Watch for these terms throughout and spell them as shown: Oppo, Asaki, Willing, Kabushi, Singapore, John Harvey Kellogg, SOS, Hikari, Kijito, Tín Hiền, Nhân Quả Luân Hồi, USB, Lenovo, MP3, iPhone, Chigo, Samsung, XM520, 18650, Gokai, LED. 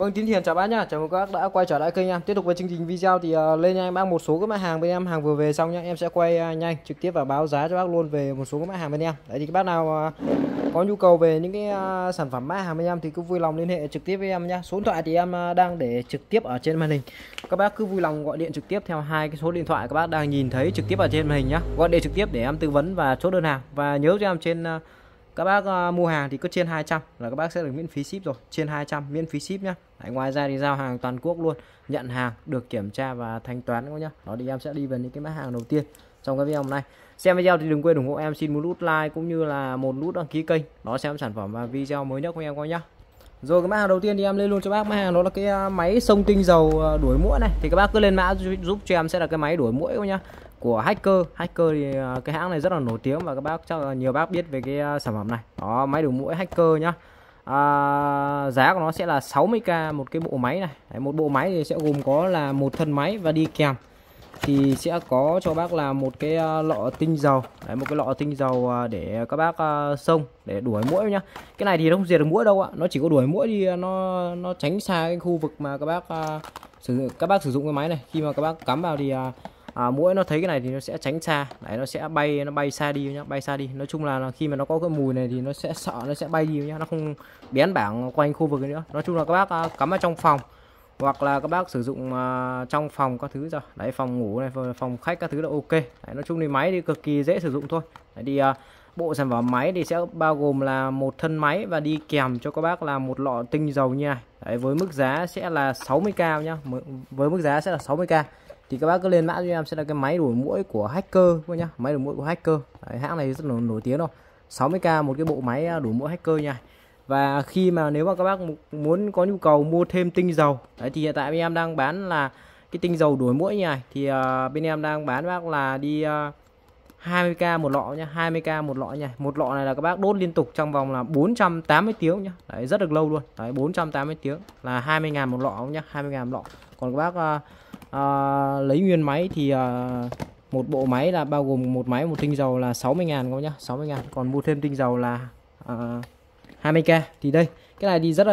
Vâng, Tín Hiền chào bác nhá, chào mừng các bác đã quay trở lại kênh em. Tiếp tục với chương trình video thì lên nha, em mang một số các mã hàng bên em, hàng vừa về xong nhá, em sẽ quay nhanh trực tiếp và báo giá cho bác luôn về một số các mã hàng bên em. Đấy thì các bác nào có nhu cầu về những cái sản phẩm mã hàng bên em thì cứ vui lòng liên hệ trực tiếp với em nhá. Số điện thoại thì em đang để trực tiếp ở trên màn hình. Các bác cứ vui lòng gọi điện trực tiếp theo hai cái số điện thoại các bác đang nhìn thấy trực tiếp ở trên màn hình nhá. Gọi điện trực tiếp để em tư vấn và chốt đơn hàng, và nhớ cho em trên các bác mua hàng thì cứ trên 200 là các bác sẽ được miễn phí ship rồi, trên 200 miễn phí ship nhá. Đấy, ngoài ra thì giao hàng toàn quốc luôn, nhận hàng được kiểm tra và thanh toán nhá. Đó thì em sẽ đi về những cái mã hàng đầu tiên trong cái video hôm nay. Xem video thì đừng quên ủng hộ em, xin một nút like cũng như là một nút đăng ký kênh đó, xem sản phẩm và video mới nhất của em coi nhá. Rồi cái mã hàng đầu tiên thì em lên luôn cho bác mã hàng đó là cái máy xông tinh dầu đuổi muỗi này, thì các bác cứ lên mã giúp cho em sẽ là cái máy đuổi muỗi coi nhá, của Hikari thì cái hãng này rất là nổi tiếng và các bác chắc là nhiều bác biết về cái sản phẩm này. Đó, máy đuổi muỗi Hikari nhá. Giá của nó sẽ là 60k một cái bộ máy này. Đấy, một bộ máy thì sẽ gồm có là một thân máy và đi kèm thì sẽ có cho bác là một cái lọ tinh dầu. Đấy, một cái lọ tinh dầu để các bác xông để đuổi muỗi nhá. Cái này thì nó không diệt được muỗi đâu ạ. Nó chỉ có đuổi muỗi đi nó tránh xa cái khu vực mà các bác sử dụng cái máy này. Khi mà các bác cắm vào thì muỗi nó thấy cái này thì nó sẽ tránh xa. Đấy, nó sẽ bay xa đi nhá, bay xa đi. Nói chung là khi mà nó có cái mùi này thì nó sẽ sợ, nó sẽ bay đi nhá, nó không bén bảng quanh khu vực nữa. Nói chung là các bác cắm ở trong phòng hoặc là các bác sử dụng trong phòng các thứ rồi. Đấy, phòng ngủ này, phòng khách các thứ là ok. Đấy, nói chung thì máy thì cực kỳ dễ sử dụng thôi. Đấy, thì bộ sản phẩm máy thì sẽ bao gồm là một thân máy và đi kèm cho các bác là một lọ tinh dầu như này. Đấy, với mức giá sẽ là 60k nhá. Với mức giá sẽ là 60k. Thì các bác cứ lên mã cho em sẽ là cái máy đuổi muỗi của Hikari nhá, máy đuổi muỗi của Hikari. Đấy, hãng này rất là nổi tiếng rồi. 60k một cái bộ máy đuổi muỗi Hikari nha. Và khi mà nếu mà các bác muốn có nhu cầu mua thêm tinh dầu, đấy thì hiện tại bên em đang bán là cái tinh dầu đuổi muỗi như này thì bên em đang bán bác là đi 20k một lọ nhá, 20k một lọ nha. Một lọ này là các bác đốt liên tục trong vòng là 480 tiếng nhá. Đấy, rất được lâu luôn. Đấy, 480 tiếng là 20.000 một lọ nhá, 20.000 một lọ. Còn các bác lấy nguyên máy thì một bộ máy là bao gồm một máy một tinh dầu là 60.000 các nhá, 60.000. Còn mua thêm tinh dầu là 20k. Thì đây, cái này thì rất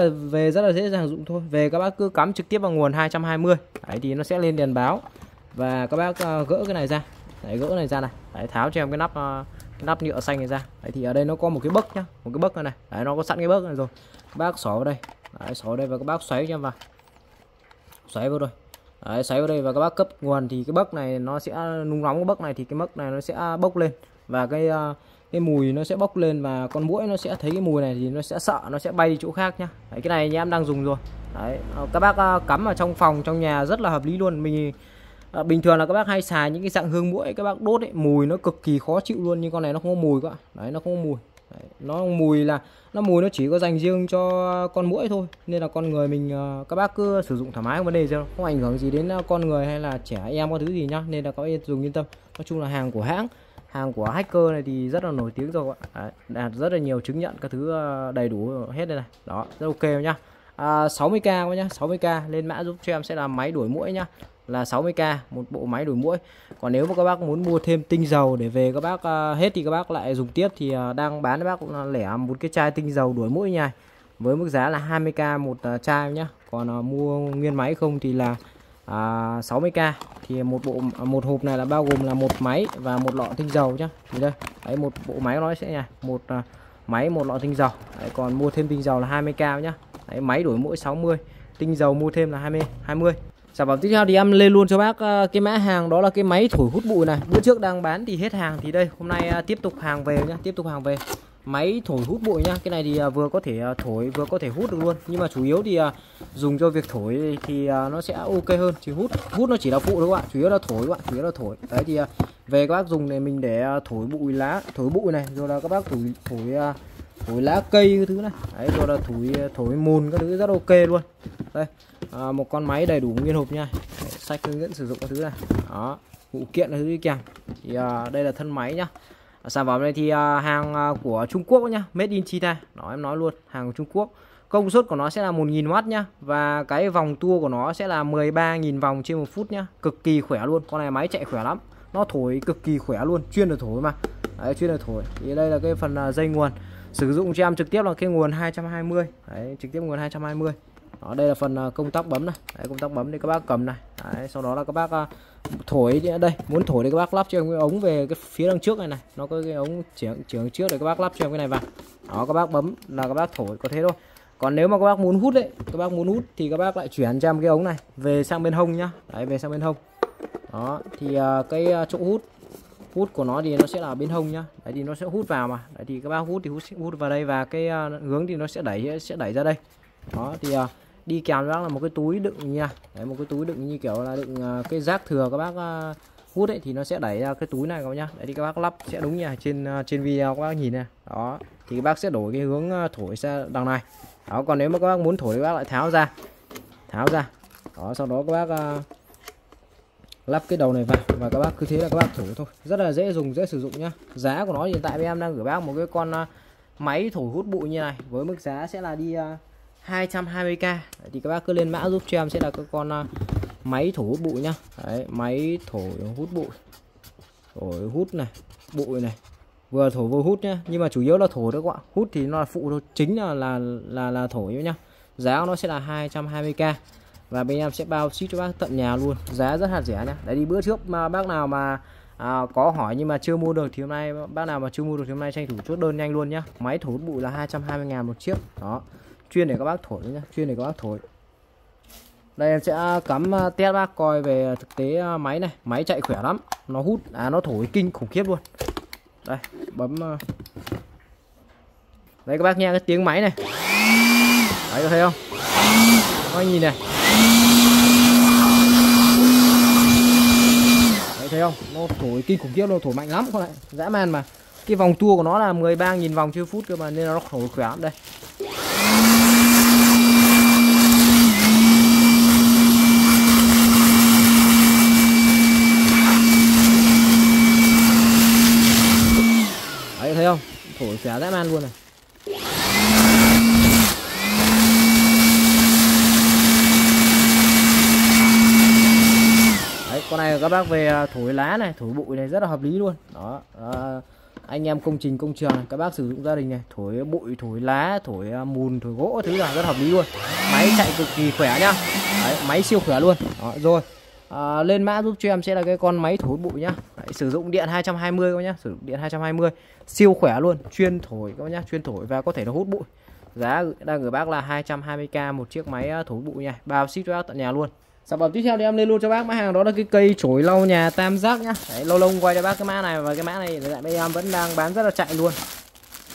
là dễ dàng dụng thôi. Về các bác cứ cắm trực tiếp vào nguồn 220. Đấy thì nó sẽ lên đèn báo. Và các bác gỡ cái này ra. Đấy, gỡ này ra này. Đấy, tháo cho em cái nắp nhựa xanh này ra. Đấy thì ở đây nó có một cái bấc nhá, một cái bấc này này. Đấy, nó có sẵn cái bấc này rồi. Các bác xỏ vào đây. Đấy, xỏ vào đây và các bác xoáy cho em vào. Xoáy vào rồi. Đấy, xoáy vào đây và các bác cấp nguồn thì cái bấc này nó sẽ nung nóng, cái bấc này thì cái bấc này nó sẽ bốc lên và cái mùi nó sẽ bốc lên và con muỗi nó sẽ thấy cái mùi này thì nó sẽ sợ, nó sẽ bay đi chỗ khác nhá. Đấy, cái này nhà em đang dùng rồi. Đấy, các bác cắm ở trong phòng, trong nhà rất là hợp lý luôn. Mình bình thường là các bác hay xài những cái dạng hương muỗi các bác đốt ấy, mùi nó cực kỳ khó chịu luôn, nhưng con này nó không có mùi quá. Đấy, nó không có mùi. Đấy, nó mùi là nó chỉ có dành riêng cho con muỗi thôi, nên là con người mình các bác cứ sử dụng thoải mái, không vấn đề gì đâu, không ảnh hưởng gì đến con người hay là trẻ em có thứ gì nhá, nên là các bác dùng yên tâm. Nói chung là hàng của Hikari này thì rất là nổi tiếng rồi ạ. Đấy, đạt rất là nhiều chứng nhận các thứ đầy đủ hết đây này. Đó, rất ok nhá. 60k nhá, 60k lên mã giúp cho em sẽ là máy đuổi muỗi nhá, là 60k một bộ máy đuổi muỗi. Còn nếu mà các bác muốn mua thêm tinh dầu để về các bác hết thì các bác lại dùng tiếp thì đang bán các bác cũng lẻ một cái chai tinh dầu đuổi muỗi nha, với mức giá là 20k một chai nhá. Còn mua nguyên máy không thì là 60k. Thì một hộp này là bao gồm là một máy và một lọ tinh dầu nhá. Thì đây, đấy, một bộ máy nó sẽ là một máy một lọ tinh dầu. Đấy, còn mua thêm tinh dầu là 20k nhá. Đấy, máy đuổi muỗi 60, tinh dầu mua thêm là 20. Sản phẩm tiếp theo thì em lên luôn cho bác cái mã hàng đó là cái máy thổi hút bụi này. Bữa trước đang bán thì hết hàng thì đây, hôm nay tiếp tục hàng về nhá, tiếp tục hàng về. Máy thổi hút bụi nhá. Cái này thì vừa có thể thổi vừa có thể hút được luôn, nhưng mà chủ yếu thì dùng cho việc thổi thì nó sẽ ok hơn, chứ hút nó chỉ là phụ thôi các bạn, chủ yếu là thổi các bạn, chủ yếu là thổi. Đấy thì về các bác dùng này mình để thổi bụi lá, thổi bụi này, rồi là các bác thổi lá cây cái thứ này. Đấy, rồi là thổi mùn các thứ rất ok luôn. Đây, một con máy đầy đủ nguyên hộp nha. Đấy, sách hướng dẫn sử dụng các thứ này. Đó, phụ kiện là thứ đi kèm. Thì đây là thân máy nhá. Sản phẩm này thì hàng của Trung Quốc nhá, made in China. Đó, em nói luôn, hàng của Trung Quốc. Công suất của nó sẽ là 1000W nhá, và cái vòng tua của nó sẽ là 13.000 vòng trên 1 phút nhá. Cực kỳ khỏe luôn, con này máy chạy khỏe lắm. Nó thổi cực kỳ khỏe luôn, chuyên được thổi mà. Đấy, chuyên được thổi. Thì đây là cái phần dây nguồn. Sử dụng cho em trực tiếp là cái nguồn 220. Đấy, trực tiếp nguồn 220. Đó, đây là phần công tắc bấm này. Đấy, công tắc bấm thì các bác cầm này. Đấy, sau đó là các bác thổi đây, muốn thổi thì các bác lắp cho em cái ống về cái phía đằng trước này này, nó có cái ống chuyển trước để các bác lắp cho em cái này vào. Đó, các bác bấm là các bác thổi có thế thôi. Còn nếu mà các bác muốn hút đấy, các bác muốn hút thì các bác lại chuyển cho em cái ống này về sang bên hông nhá. Đấy, về sang bên hông. Đó, thì cái chỗ hút của nó thì nó sẽ là bên hông nhá. Đấy thì nó sẽ hút vào mà. Đấy thì các bác hút thì hút vào đây và cái hướng thì nó sẽ đẩy ra đây. Đó thì đi kèm bác là một cái túi đựng nha. Đấy, một cái túi đựng như kiểu là đựng cái rác thừa các bác hút ấy thì nó sẽ đẩy ra cái túi này các bác nhá. Đấy thì các bác lắp sẽ đúng nha, trên video các bác nhìn này. Đó, thì các bác sẽ đổi cái hướng thổi sang đằng này. Đó, còn nếu mà các bác muốn thổi thì các bác lại tháo ra. Đó, sau đó các bác lắp cái đầu này vào và các bác cứ thế là các bác thổi thôi. Rất là dễ dùng, dễ sử dụng nhá. Giá của nó hiện tại em đang gửi bác một cái con máy thổi hút bụi như này với mức giá sẽ là đi 220k. Thì các bác cứ lên mã giúp cho em sẽ là cái con máy thổi hút bụi nhá. Đấy, máy thổi hút bụi. Thổi hút này, bụi này. Vừa thổi vừa hút nhá, nhưng mà chủ yếu là thổi thôi các bạn. Hút thì nó là phụ thôi, chính là thổi nhá. Giá của nó sẽ là 220k. Và bên em sẽ bao ship cho bác tận nhà luôn. Giá rất là rẻ nhá. Đấy, đi bữa trước mà bác nào mà có hỏi nhưng mà chưa mua được thì hôm nay tranh thủ chốt đơn nhanh luôn nhá. Máy thổi hút bụi là 220.000 một chiếc. Đó. Chuyên để các bác thổi nhá, chuyên để các bác thổi. Đây em sẽ cắm test bác coi về thực tế máy này, máy chạy khỏe lắm. Nó hút nó thổi kinh khủng khiếp luôn. Đây, bấm. Đây các bác nghe cái tiếng máy này. Đấy có thấy không? Các nhìn này. Đấy thấy không? Nó thổi kinh khủng khiếp luôn, thổi mạnh lắm con này. Dã man mà. Cái vòng tua của nó là 13.000 vòng trên phút cơ mà nên nó thổi khỏe lắm đây. Không? Thổi xé dã man luôn này. Đấy, con này các bác về thổi lá này, thổi bụi này rất là hợp lý luôn. Đó, anh em công trình công trường này, các bác sử dụng gia đình này, thổi bụi, thổi lá, thổi mùn, thổi gỗ thứ là rất hợp lý luôn. Máy chạy cực kỳ khỏe nhá. Đấy, máy siêu khỏe luôn. Đó, rồi. Lên mã giúp cho em sẽ là cái con máy thổi bụi nhá. Đấy, sử dụng điện 220 các nhá, sử dụng điện 220 siêu khỏe luôn, chuyên thổi các nhá, chuyên thổi và có thể nó hút bụi. Giá đang gửi bác là 220k một chiếc máy thổi bụi nha, bao ship cho bác tận nhà luôn. Sản phẩm tiếp theo thì em lên luôn cho bác mã hàng đó là cái cây chổi lau nhà tam giác nhá. Đấy, lâu lâu quay cho bác cái mã này và cái mã này lại bây em vẫn đang bán rất là chạy luôn.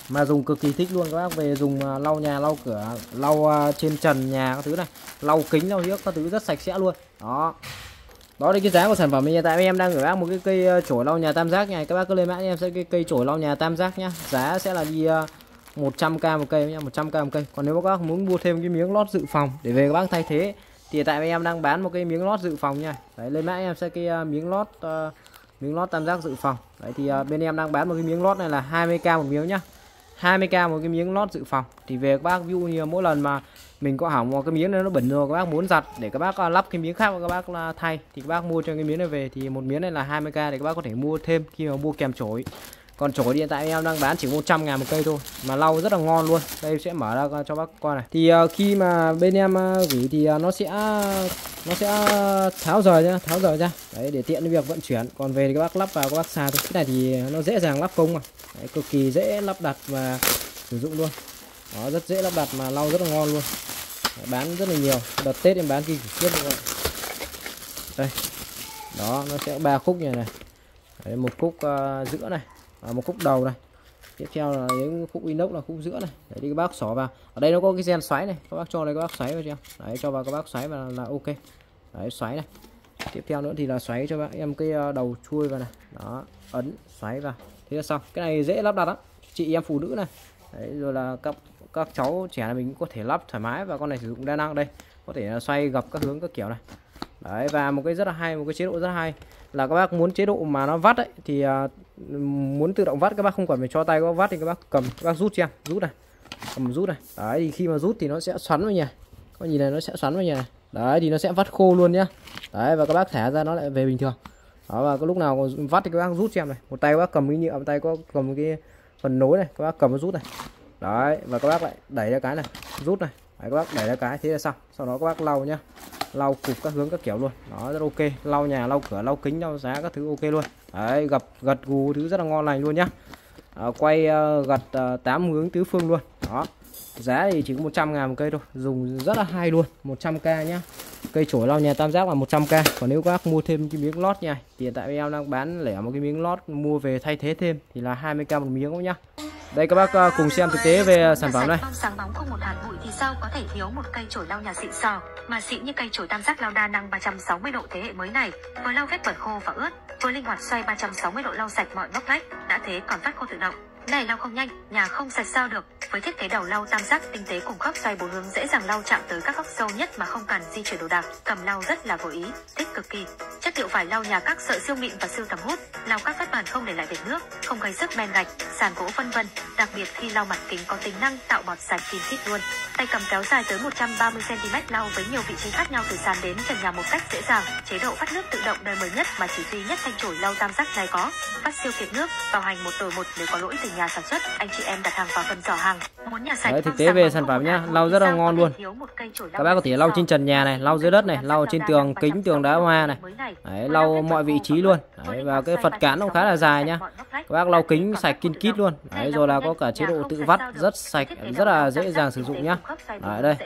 Mà dùng cực kỳ thích luôn các bác, về dùng lau nhà, lau cửa, lau trên trần nhà các thứ này, lau kính, lau hiếc các thứ rất sạch sẽ luôn. Đó. Đó là cái giá của sản phẩm hiện tại em đang gửi bác một cái cây chổi lau nhà tam giác này. Các bác cứ lên mã em sẽ cái cây chổi lau nhà tam giác nhá. Giá sẽ là đi 100k một cây nhá, 100k một cây. Còn nếu các bác muốn mua thêm cái miếng lót dự phòng để về các bác thay thế thì tại em đang bán một cái miếng lót dự phòng nha. Đấy, lên mã em sẽ cái miếng lót tam giác dự phòng. Đấy thì bên em đang bán một cái miếng lót này là 20k một miếng nhá. 20k một cái miếng lót dự phòng thì về các bác ví dụ như mỗi lần mà mình có hỏng một cái miếng này nó bẩn rồi các bác muốn giặt để các bác lắp cái miếng khác và các bác thay thì các bác mua cho cái miếng này về thì một miếng này là 20k để các bác có thể mua thêm khi mà mua kèm chổi. Còn chổi hiện tại em đang bán chỉ 100.000 một cây thôi mà lau rất là ngon luôn. Đây sẽ mở ra cho bác coi này. Thì khi mà bên em gửi thì nó sẽ tháo rời ra đấy để tiện việc vận chuyển. Còn về thì các bác lắp vào các bác xài thôi. Cái này thì nó dễ dàng lắp công mà. Đấy, cực kỳ dễ lắp đặt và sử dụng luôn. Đó, rất dễ lắp đặt mà lau rất là ngon luôn. Đấy, bán rất là nhiều. Đợt Tết em bán kinh khủng khiếp luôn. Đây. Đó, nó sẽ 3 khúc như này. Đấy, một khúc giữa này, một khúc đầu này. Tiếp theo là những khúc inox là khúc giữa này. Đấy thì các bác xỏ vào. Ở đây nó có cái gen xoáy này, các bác cho đây các bác xoáy vào cho em. Đấy, cho vào các bác xoáy vào là ok. Đấy, xoáy này. Tiếp theo nữa thì là xoáy cho bác em cái đầu chui vào này. Đó, ấn xoáy vào. Thế là xong. Cái này dễ lắp đặt lắm. Chị em phụ nữ này. Đấy, rồi là các cháu trẻ là mình cũng có thể lắp thoải mái và con này sử dụng đa năng đây. Có thể là xoay gập các hướng các kiểu này. Đấy, và một cái rất là hay, một cái chế độ rất hay là các bác muốn chế độ mà nó vắt ấy thì muốn tự động vắt các bác không cần phải cho tay các bác vắt thì các bác cầm các bác rút cho em, rút này. Cầm rút này. Đấy thì khi mà rút thì nó sẽ xoắn vào nhà. Các nhìn này nó sẽ xoắn vào nhà này. Đấy thì nó sẽ vắt khô luôn nhá. Đấy và các bác thả ra nó lại về bình thường. Đó và có lúc nào còn vắt thì các bác rút cho em này. Một tay các bác cầm cái nhựa, một tay có cầm cái phần nối này, các bác cầm nó rút này. Đấy và các bác lại đẩy ra cái này, rút này. Đấy, các bác để ra cái thế là xong, sau đó các bác lau nhá, lau cục các hướng các kiểu luôn, nó rất ok, lau nhà lau cửa lau kính lau giá các thứ ok luôn. Đấy, gật gù thứ rất là ngon lành luôn nhá. Quay gật 8 hướng tứ phương luôn đó. Giá thì chỉ có 100.000 một cây thôi, dùng rất là hay luôn, 100k nhá. Cây chổi lau nhà tam giác là 100k. Còn nếu các bác mua thêm cái miếng lót nha, thì hiện tại em đang bán lẻ một cái miếng lót mua về thay thế thêm thì là 20k một miếng cũng nhá. Đây các bác cùng xem thực tế về sản phẩm này. Sáng bóng không một hạt bụi thì sao có thể thiếu một cây chổi lau nhà xịn sò, mà xịn như cây chổi tam giác lau đa năng 360 độ thế hệ mới này, vừa lau vết bẩn khô và ướt, vừa linh hoạt xoay 360 độ lau sạch mọi ngóc ngách, đã thế còn phát khô tự động. Này lau không nhanh, nhà không sạch sao được. Với thiết kế đầu lau tam giác tinh tế cùng góc xoay 4 hướng dễ dàng lau chạm tới các góc sâu nhất mà không cần di chuyển đồ đạc, cầm lau rất là vô ý, thích cực kỳ. Chất liệu vải lau nhà các sợi siêu mịn và siêu tầm hút, lau các vết bẩn không để lại vệt nước, không gây sức men gạch, sàn gỗ vân vân. Đặc biệt khi lau mặt kính có tính năng tạo bọt sạch kín kít luôn. Tay cầm kéo dài tới 130 cm lau với nhiều vị trí khác nhau từ sàn đến trần nhà một cách dễ dàng. Chế độ phát nước tự động đời mới nhất mà chỉ duy nhất thanh chổi lau tam giác này có. Phát siêu kiệt nước, bảo hành 1 đổi 1 nếu có lỗi từ nhà sản xuất. Anh chị em đặt hàng vào phần giỏ hàng. Muốn nhà sạch. Đấy, thực tế về sản phẩm nhá, lau rất là ngon luôn. Các bác có thể lau trên trần nhà này, lau dưới đất này, lau trên tường kính tường đá hoa này. Đấy, lau mọi vị trí luôn. Đấy, và cái phật cán nó khá là dài nhá. Các bác lau kính sạch kin kít luôn. Đấy, rồi là có cả chế độ tự vắt rất sạch, rất là dễ dàng sử dụng nhá. Đấy, đây.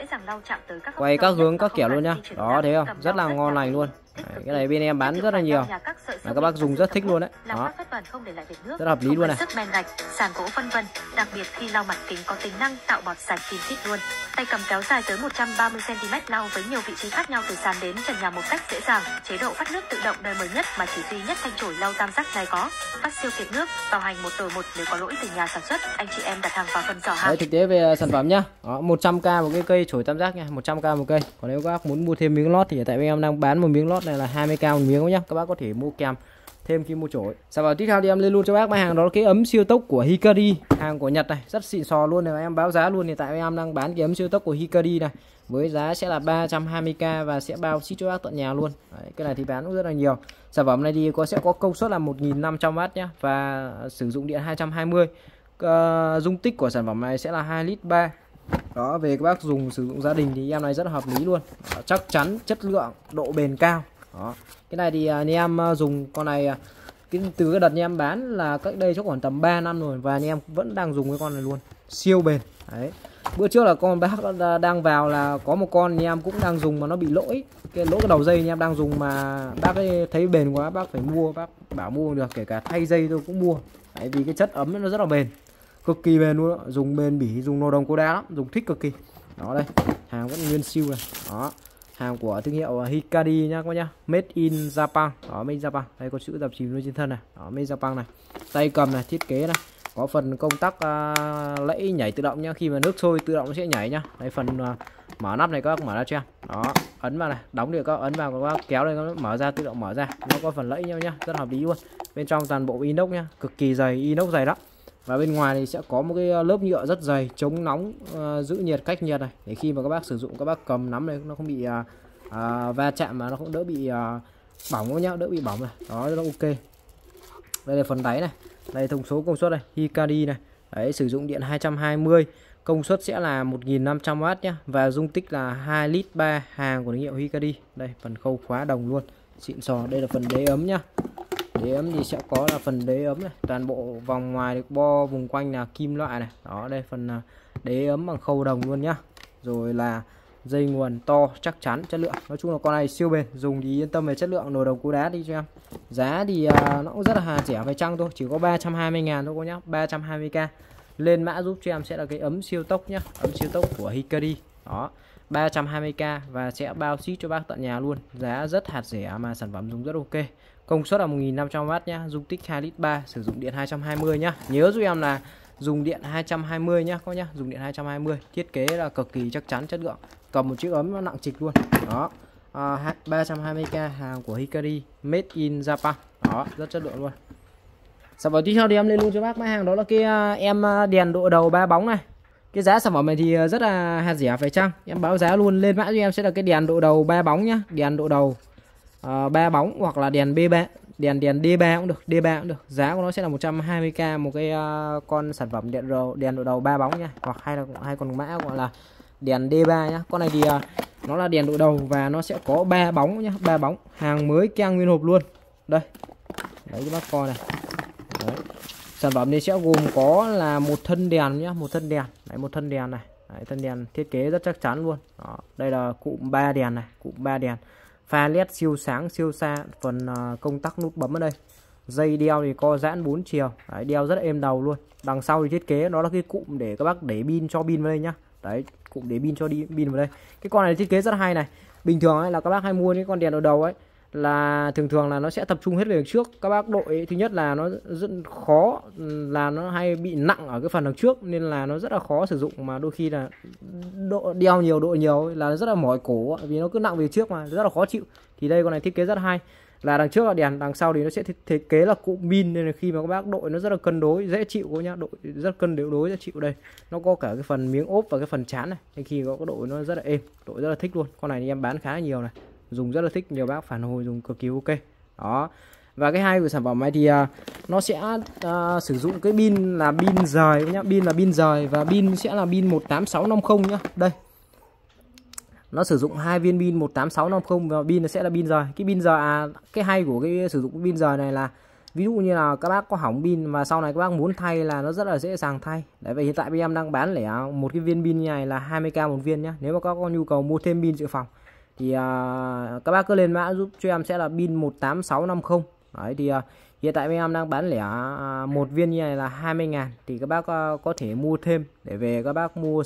Quay các hướng các kiểu luôn nhá. Đó, thấy không? Rất là ngon lành luôn. Đấy, cái này bên em bán rất là nhiều mà các bác dùng rất thích luôn đấy. Đó, rất hợp lý luôn này. Sức men gạch, sàn gỗ vân vân. Đặc biệt khi lau mặt kính có tính năng tạo bọt sạch kín kít luôn. Tay cầm kéo dài tới 130 cm lau với nhiều vị trí khác nhau từ sàn đến trần nhà một cách dễ dàng. Chế độ phát nước tự động đời mới nhất mà chỉ duy nhất thanh chổi lau tam giác này có. Phát siêu kiệt nước, bảo hành 1 đổi 1 nếu có lỗi từ nhà sản xuất. Anh chị em đặt hàng vào phần giỏ hàng. Đấy, thực tế về sản phẩm nhá. Đó, 100k một cái cây chổi tam giác nha, 100k một cây. Còn nếu các bác muốn mua thêm miếng lót thì tại bên em đang bán một miếng lót này là 20k một miếng nhá. Các bác có thể mua kèm thêm khi mua chổi. Sản phẩm tiếp theo thì em lên luôn cho bác máy hàng đó là cái ấm siêu tốc của Hikari, hàng của Nhật này, rất xịn sò luôn này, em báo giá luôn. Thì tại em đang bán cái ấm siêu tốc của Hikari này với giá sẽ là 320k và sẽ bao ship cho bác tận nhà luôn. Đấy, cái này thì bán cũng rất là nhiều. Sản phẩm này thì sẽ có công suất là 1500W nhá và sử dụng điện 220. Dung tích của sản phẩm này sẽ là 2,3 lít. Đó, về các bác dùng sử dụng gia đình thì em này rất là hợp lý luôn. Đó, chắc chắn, chất lượng, độ bền cao. Đó. Cái này thì anh em dùng con này từ cái đợt nhà em bán là cách đây chắc khoảng tầm 3 năm rồi và anh em vẫn đang dùng cái con này luôn, siêu bền. Đấy, bữa trước là con bác đang vào là có một con anh em cũng đang dùng mà nó bị lỗi cái lỗ cái đầu dây, anh em đang dùng mà bác ấy thấy bền quá bác phải mua, bác bảo mua được, kể cả thay dây tôi cũng mua. Đấy, vì cái chất ấm nó rất là bền, cực kỳ bền luôn đó. Dùng bền bỉ, dùng nồi đồng cô đá lắm, dùng thích cực kỳ. Đó, đây hàng vẫn nguyên siêu này. Đó, hàng của thương hiệu Hikari nhá các bác nhá, made in Japan. Đó, made in Japan, đây có chữ dập chìm luôn trên thân này. Đó, made in Japan này, tay cầm này, thiết kế này, có phần công tắc lẫy nhảy tự động nhá, khi mà nước sôi tự động sẽ nhảy nhá. Đây phần mở nắp này các bác mở ra cho em. Đó, ấn vào này, đóng được các bác ấn vào, các bác kéo lên nó mở ra tự động mở ra, nó có phần lẫy nhau nhá, rất hợp lý luôn. Bên trong toàn bộ inox nhá, cực kỳ dày, inox dày lắm. Và bên ngoài thì sẽ có một cái lớp nhựa rất dày chống nóng, giữ nhiệt cách nhiệt này, để khi mà các bác sử dụng các bác cầm nắm này nó không bị va chạm mà nó cũng đỡ bị bỏng nhá, đỡ bị bỏng này. Đó, rất là ok. Đây là phần đáy này, đây thông số công suất này, Hikari này. Đấy, sử dụng điện 220, công suất sẽ là 1500W nhá và dung tích là 2,3 lít, hàng của thương hiệu Hikari. Đây phần khâu khóa đồng luôn, xịn sò. Đây là phần đế ấm nhá. Đế ấm thì sẽ có là phần đế ấm này, toàn bộ vòng ngoài được bo vùng quanh là kim loại này. Đó, đây phần đế ấm bằng khâu đồng luôn nhá. Rồi là dây nguồn to, chắc chắn, chất lượng. Nói chung là con này siêu bền, dùng thì yên tâm về chất lượng, nồi đồng cú đá đi cho em. Giá thì nó cũng rất là rẻ phải chăng thôi, chỉ có 320.000 thôi cô nhá, 320k. Lên mã giúp cho em sẽ là cái ấm siêu tốc nhá, ấm siêu tốc của Hikari. Đó, 320k và sẽ bao ship cho bác tận nhà luôn. Giá rất hạt rẻ mà sản phẩm dùng rất ok. Công suất là 1500W nhá, dung tích 2,3 lít, sử dụng điện 220 nhá. Nhớ giúp em là dùng điện 220 nhá các nhá, dùng điện 220. Thiết kế là cực kỳ chắc chắn, chất lượng. Cầm một chiếc ấm nó nặng trịch luôn. Đó. 320k, hàng của Hikari, made in Japan. Đó, rất chất lượng luôn. Sản phẩm tiếp theo thì em lên luôn cho bác mã hàng đó là cái em đèn độ đầu 3 bóng này. Cái giá sản phẩm này thì rất là hạt rẻ phải chăng? Em báo giá luôn, lên mã cho em sẽ là cái đèn độ đầu 3 bóng nhá, đèn độ đầu 3 bóng hoặc là đèn B3, đèn D3 cũng được, giá của nó sẽ là 120k một cái con sản phẩm đèn độ đầu 3 bóng nha, hoặc hay là hai con mã gọi là đèn D3 nhá. Con này thì nó là đèn đội đầu và nó sẽ có 3 bóng nhá, 3 bóng, hàng mới keng nguyên hộp luôn. Đây. Đấy các bác coi này. Đấy. Sản phẩm này sẽ gồm có là một thân đèn nhá, một thân đèn. Đấy, một thân đèn này. Đấy, thân đèn thiết kế rất chắc chắn luôn. Đó, đây là cụm 3 đèn này, cụm 3 đèn. Pha LED siêu sáng siêu xa, phần công tắc nút bấm ở đây. Dây đeo thì co giãn 4 chiều. Đấy, đeo rất êm đầu luôn. Đằng sau thì thiết kế nó là cái cụm để các bác để pin, cho pin vào đây nhá. Đấy, cụm để pin cho đi pin vào đây. Cái con này thiết kế rất hay này. Bình thường ấy là các bác hay mua những con đèn ở đầu ấy là thường là nó sẽ tập trung hết về đằng trước. Các bác đội ấy, thứ nhất là nó rất khó, là nó hay bị nặng ở cái phần đằng trước nên là nó rất là khó sử dụng, mà đôi khi là đeo nhiều đội nhiều là rất là mỏi cổ vì nó cứ nặng về trước mà rất là khó chịu. Thì đây con này thiết kế rất hay. Là đằng trước là đèn, đằng sau thì nó sẽ thiết kế là cụm pin nên là khi mà các bác đội nó rất là cân đối, dễ chịu nhá, đội rất cân đối, dễ chịu đây. Nó có cả cái phần miếng ốp và cái phần trán này. Nên khi có đội nó rất là êm, đội rất là thích luôn. Con này thì em bán khá là nhiều này. Dùng rất là thích, nhiều bác phản hồi dùng cực kỳ ok. Đó. Và cái hai của sản phẩm này thì nó sẽ sử dụng cái pin là pin rời nhá, pin là pin rời và pin sẽ là pin 18650 nhá. Đây. Nó sử dụng hai viên pin 18650 và pin nó sẽ là pin rời. Cái pin rời cái hay của cái sử dụng pin rời này là ví dụ như là các bác có hỏng pin mà sau này các bác muốn thay là nó rất là dễ dàng thay. Đấy, vậy hiện tại bên em đang bán lẻ một cái viên pin như này là 20k một viên nhá. Nếu mà các có nhu cầu mua thêm pin dự phòng thì các bác cứ lên mã giúp cho em sẽ là pin 18650. Đấy thì hiện tại bên em đang bán lẻ một viên như này là 20.000 thì các bác có thể mua thêm để về các bác mua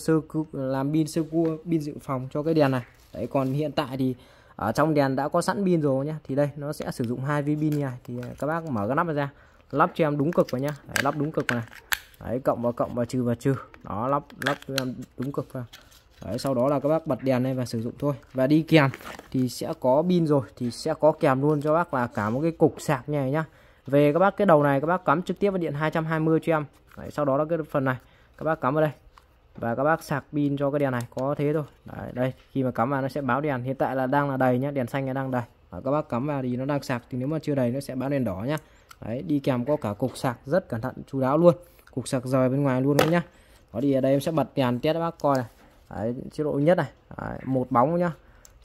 làm pin sơ cua, pin dự phòng cho cái đèn này. Đấy, còn hiện tại thì ở trong đèn đã có sẵn pin rồi nhá. Thì đây nó sẽ sử dụng hai viên pin này thì các bác mở cái nắp ra, lắp cho em đúng cực vào nhá. Đấy, lắp đúng cực vào này. Đấy, cộng vào trừ Đó, lắp cho em đúng cực vào. Đấy, sau đó là các bác bật đèn lên và sử dụng thôi. Và đi kèm thì sẽ có pin rồi thì sẽ có kèm luôn cho bác là cả một cái cục sạc như này nhá. Về các bác cái đầu này các bác cắm trực tiếp vào điện 220 cho em. Đấy, sau đó là cái phần này các bác cắm vào đây và các bác sạc pin cho cái đèn này, có thế thôi. Đấy, đây khi mà cắm vào nó sẽ báo đèn, hiện tại là đang là đầy nhá, đèn xanh là đang đầy. Đấy, các bác cắm vào thì nó đang sạc, thì nếu mà chưa đầy nó sẽ báo đèn đỏ nhá. Đấy, đi kèm có cả cục sạc rất cẩn thận chú đáo luôn, cục sạc rời bên ngoài luôn nhá. Đó thì ở đây em sẽ bật đèn test các bác coi này. Đấy, chế độ nhất này, đấy, một bóng nhá.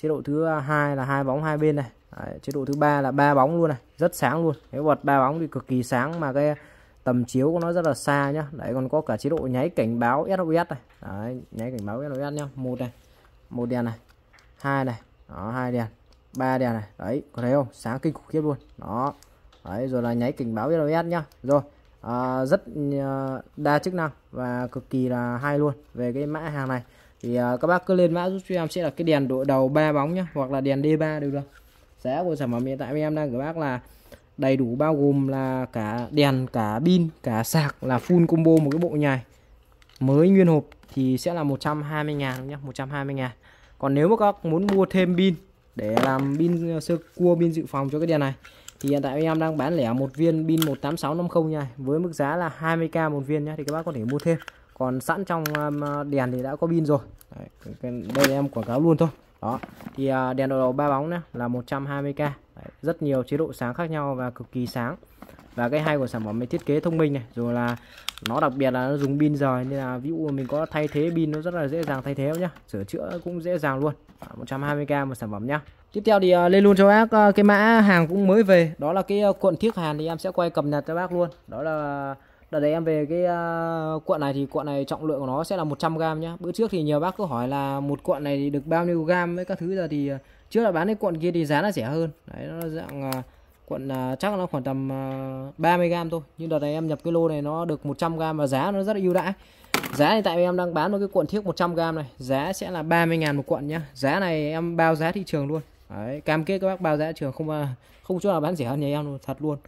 Chế độ thứ hai là hai bóng hai bên này. Đấy, chế độ thứ ba là ba bóng luôn này, rất sáng luôn. Nếu bật ba bóng thì cực kỳ sáng mà cái tầm chiếu của nó rất là xa nhá. Đấy, còn có cả chế độ nháy cảnh báo SOS này. Đấy, nháy cảnh báo SOS nhá. Một này, một đèn này, hai này, đó, hai đèn, ba đèn này. Đấy, có thấy không? Sáng kinh khủng khiếp luôn. Đó. Đấy, rồi là nháy cảnh báo SOS nhá. Rồi. Rất đa chức năng và cực kỳ là hay luôn. Về cái mã hàng này thì các bác cứ lên mã giúp cho em sẽ là cái đèn đội đầu 3 bóng nhá, hoặc là đèn D3 đều được. Giá của sản phẩm hiện tại em đang gửi bác là đầy đủ, bao gồm là cả đèn, cả pin, cả sạc, là full combo một cái bộ nhài. Mới nguyên hộp thì sẽ là 120.000 nhá, 120.000. Còn nếu mà các muốn mua thêm pin để làm pin sơ cua, pin dự phòng cho cái đèn này thì hiện tại em đang bán lẻ một viên pin 18650 nha, với mức giá là 20k một viên nhá, thì các bác có thể mua thêm. Còn sẵn trong đèn thì đã có pin rồi. Đấy, đây em quảng cáo luôn thôi. Đó. Thì đèn đầu 3 bóng nhá, là 120k. Đấy, rất nhiều chế độ sáng khác nhau và cực kỳ sáng. Và cái hay của sản phẩm mình thiết kế thông minh này, rồi là nó đặc biệt là nó dùng pin rời nên là ví dụ mình có thay thế pin nó rất là dễ dàng thay thế nhá, sửa chữa cũng dễ dàng luôn. 120k một sản phẩm nhá. Tiếp theo thì lên luôn cho bác cái mã hàng cũng mới về, đó là cái cuộn thiếc Hàn thì em sẽ quay cập nhật cho bác luôn. Đó là đợt đấy em về cái cuộn này thì cuộn này trọng lượng của nó sẽ là 100g nhá. Bữa trước thì nhiều bác cứ hỏi là một cuộn này thì được bao nhiêu gam với các thứ, giờ thì trước là bán cái cuộn kia thì giá nó rẻ hơn. Đấy, nó dạng cuộn chắc là nó khoảng tầm 30g thôi, nhưng đợt này em nhập cái lô này nó được 100g và giá nó rất là ưu đãi. Giá hiện tại em đang bán một cái cuộn thiếc 100g này, giá sẽ là 30.000 một cuộn nhá. Giá này em bao giá thị trường luôn. Đấy, cam kết các bác bao giá thị trường, không chỗ nào bán rẻ hơn nhà em luôn, thật luôn.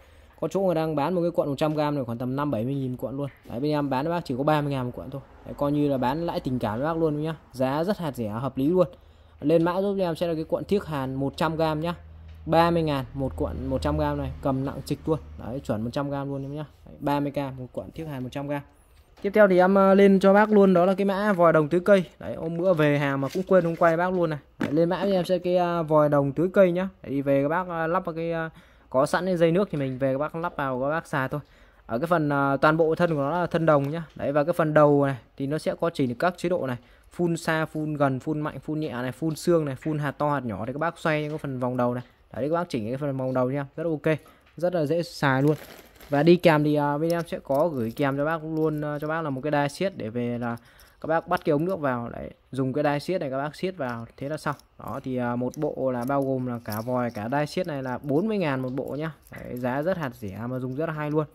Có chỗ người đang bán một cái cuộn 100g này khoảng tầm 5-70.000 cuộn luôn. Đấy, bên em bán các bác chỉ có 30.000 một cuộn thôi. Đấy, coi như là bán lãi tình cảm các bác luôn nhá. Giá rất hạt rẻ hợp lý luôn. Lên mã giúp em sẽ là cái cuộn thiếc Hàn 100g nhá. 30.000 một cuộn 100g này, cầm nặng trịch luôn. Đấy, chuẩn 100g luôn em nhá. Đấy, 30k một cuộn thiếc Hàn 100g. Tiếp theo thì em lên cho bác luôn, đó là cái mã vòi đồng tưới cây. Đấy, hôm bữa về hàng mà cũng quên không quay bác luôn này. Đấy, lên mã em sẽ cái vòi đồng tưới cây nhá. Đi về các bác lắp vào cái có sẵn cái dây nước thì mình về các bác lắp vào các bác xài thôi. Ở cái phần toàn bộ thân của nó là thân đồng nhá. Đấy, và cái phần đầu này thì nó sẽ có chỉnh được các chế độ này. full xa, full gần, full mạnh, full nhẹ này, full xương này, full hạt to hạt nhỏ thì các bác xoay những cái phần vòng đầu này. Đấy các bác chỉnh cái phần vòng đầu nha, rất ok, rất là dễ xài luôn. Và đi kèm thì bên em sẽ có gửi kèm cho bác luôn cho bác là một cái đai siết để về là các bác bắt cái ống nước vào lại dùng cái đai siết này các bác siết vào, thế là xong. Đó thì một bộ là bao gồm là cả vòi cả đai siết này là 40.000 một bộ nhá. Đấy, giá rất hạt rẻ mà dùng rất là hay luôn.